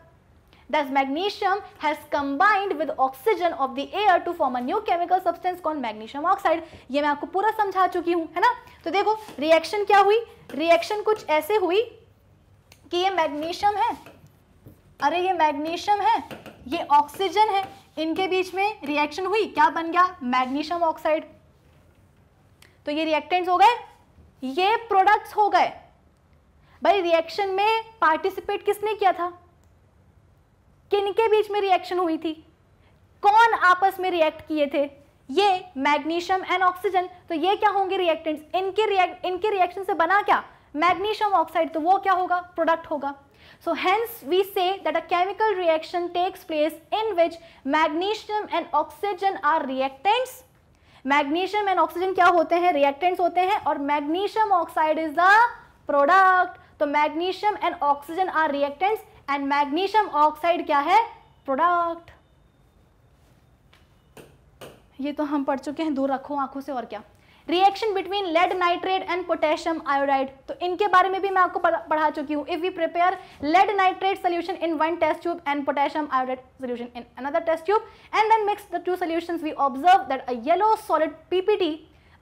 Thus magnesium has combined with oxygen of the air to form a new chemical substance called magnesium oxide. ये मैं आपको पूरा समझा चुकी हूँ, है ना। तो देखो रिएक्शन क्या हुई। रिएक्शन कुछ ऐसे हुई कि ये मैग्नीशियम है, अरे ये मैग्नीशियम है, ये ऑक्सीजन है, इनके बीच में रिएक्शन हुई, क्या बन गया? मैग्नीशियम ऑक्साइड। तो ये रिएक्टेंट्स हो गए, ये प्रोडक्ट्स हो गए। भाई रिएक्शन में पार्टिसिपेट किसने किया था? किनके बीच में रिएक्शन हुई थी? कौन आपस में रिएक्ट किए थे? ये मैग्नीशियम एंड ऑक्सीजन। तो ये क्या होंगे रिएक्टेंट्स। इनके रिएक्ट इनके रिएक्शन से बना क्या? मैग्नीशियम ऑक्साइड। तो वो क्या होगा? प्रोडक्ट होगा। So hence we say that a chemical reaction takes place in which मैग्नीशियम and oxygen are reactants. मैग्नीशियम and oxygen क्या होते हैं? रिएक्टेंट्स होते हैं। और मैग्नीशियम ऑक्साइड is the product. तो मैग्नीशियम and oxygen are reactants and मैग्नीशियम ऑक्साइड क्या है? प्रोडक्ट। ये तो हम पढ़ चुके हैं, दूर रखो आंखों से। और क्या? Reaction between लेड नाइट्रेट and पोटेशियम आयोडाइड। तो इनके बारे में भी मैं आपको पढ़ा चुकी हूँ। If we prepare लेड नाइट्रेट solution in one test tube and पोटेशियम आयोडाइड solution in another test tube and then mix the two solutions, we observe that a yellow solid PPT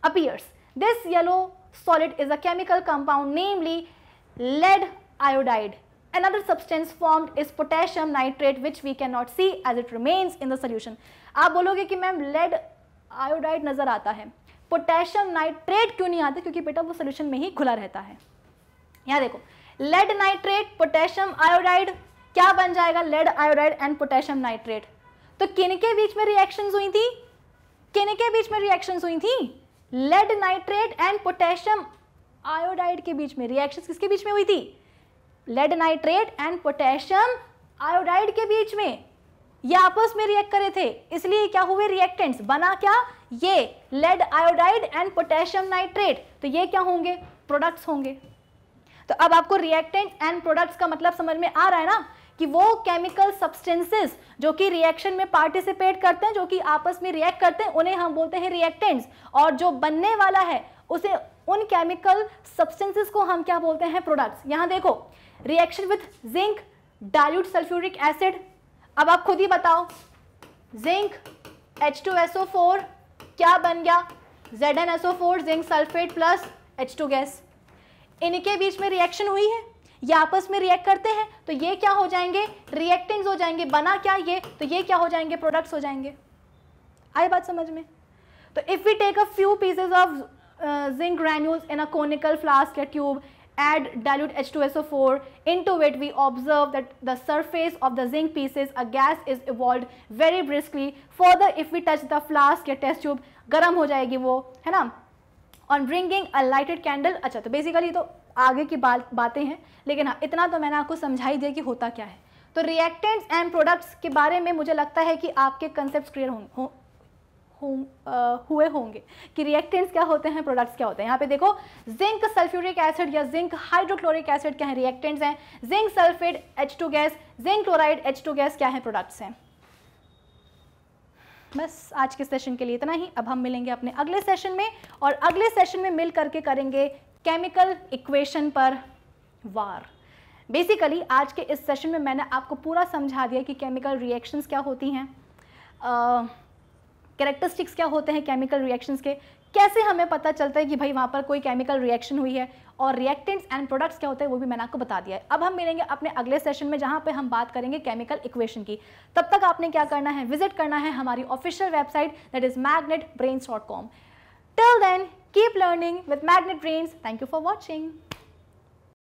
appears. This yellow solid is a chemical compound namely लेड आयोडाइड. Another substance formed is potassium nitrate, which we cannot see as it remains in the solution. आप बोलोगे कि मैम लेड आयोडाइड नजर आता है, पोटेशियम नाइट्रेट क्यों नहीं आता? क्योंकि बेटा वो सोल्यूशन में ही घुला रहता है। यहाँ देखो लेड नाइट्रेट, पोटेशियम आयोडाइड, क्या बन जाएगा? लेड आयोडाइड and पोटेशियम नाइट्रेट। तो किनके बीच में रिएक्शंस हुई थी? किनके बीच में रिएक्शंस हुई थी? लेड नाइट्रेट and पोटेशियम आयोडाइड के बीच में। रिएक्शंस किसके बीच में हुई थी? लेड नाइट्रेट and पोटेशियम आयोडाइड के बीच में। ये आपस में रिएक्ट करे थे, इसलिए क्या हुए रिएक्टेंट्स। बना क्या? ये लेड आयोडाइड and पोटेशियम नाइट्रेट। तो ये क्या होंगे? प्रोडक्ट्स होंगे। तो अब आपको रिएक्टेंट एंड प्रोडक्ट्स का मतलब समझ में आ रहा है ना, कि वो केमिकल सब्सटेंसेस जो कि रिएक्शन में पार्टिसिपेट करते हैं, जो कि आपस में रिएक्ट करते हैं, उन्हें हम बोलते हैं रिएक्टेंट्स। और जो बनने वाला है उसे उन केमिकल सब्सटेंसेस को हम क्या बोलते हैं, प्रोडक्ट्स। यहाँ देखो reaction with जिंक, dilute सल्फ्यूरिक एसिड। अब आप खुद ही बताओ जिंक H two S O four क्या बन गया, Z n S O four जिंक सल्फेट plus H two gas. इनके बीच में रिएक्शन हुई है, ये आपस में रिएक्ट करते हैं तो ये क्या हो जाएंगे, रिएक्टेंट्स हो जाएंगे। बना क्या ये, तो ये क्या हो जाएंगे, प्रोडक्ट्स हो जाएंगे। आई बात समझ में? तो if we take a few pieces of जिंक granules in a conical flask या tube, add dilute H two S O four into it, we observe that the surface of the zinc pieces a gas is evolved very briskly. Further, if we touch the flask या test tube, गर्म हो जाएगी वो, है ना। On bringing a lighted candle, अच्छा तो basically तो आगे की बात बातें हैं, लेकिन हाँ इतना तो मैंने आपको समझाई दिया कि होता क्या है। तो reactants and products के बारे में मुझे लगता है कि आपके concepts clear हों हो, हो, आ, हुए होंगे कि रिएक्टेंट्स क्या होते हैं, प्रोडक्ट्स क्या होते हैं। यहाँ पे देखो जिंक सल्फ्यूरिक एसिड या जिंक हाइड्रोक्लोरिक एसिड क्या है, रिएक्टेंट्स हैं। जिंक सल्फेट H two gas, जिंक chloride H two gas क्या है, प्रोडक्ट्स हैं। बस आज के सेशन के लिए इतना ही। अब हम मिलेंगे अपने अगले सेशन में, और अगले सेशन में मिल करके करेंगे केमिकल इक्वेशन पर वार। बेसिकली आज के इस सेशन में मैंने आपको पूरा समझा दिया कि केमिकल रिएक्शंस क्या होती हैं, आ, कैरेक्टरिस्टिक्स क्या होते हैं केमिकल रिएक्शंस के, कैसे हमें पता चलता है कि भाई वहाँ पर कोई केमिकल रिएक्शन हुई है, और रिएक्टेंट्स एंड प्रोडक्ट्स क्या होते हैं वो भी मैंने आपको बता दिया है। अब हम मिलेंगे अपने अगले सेशन में जहाँ पे हम बात करेंगे केमिकल इक्वेशन की। तब तक आपने क्या करना है, विजिट करना है हमारी official website that is मैग्नेट ब्रेन्स dot com. Till then keep learning with मैग्नेट ब्रेन्स। Thank you for watching.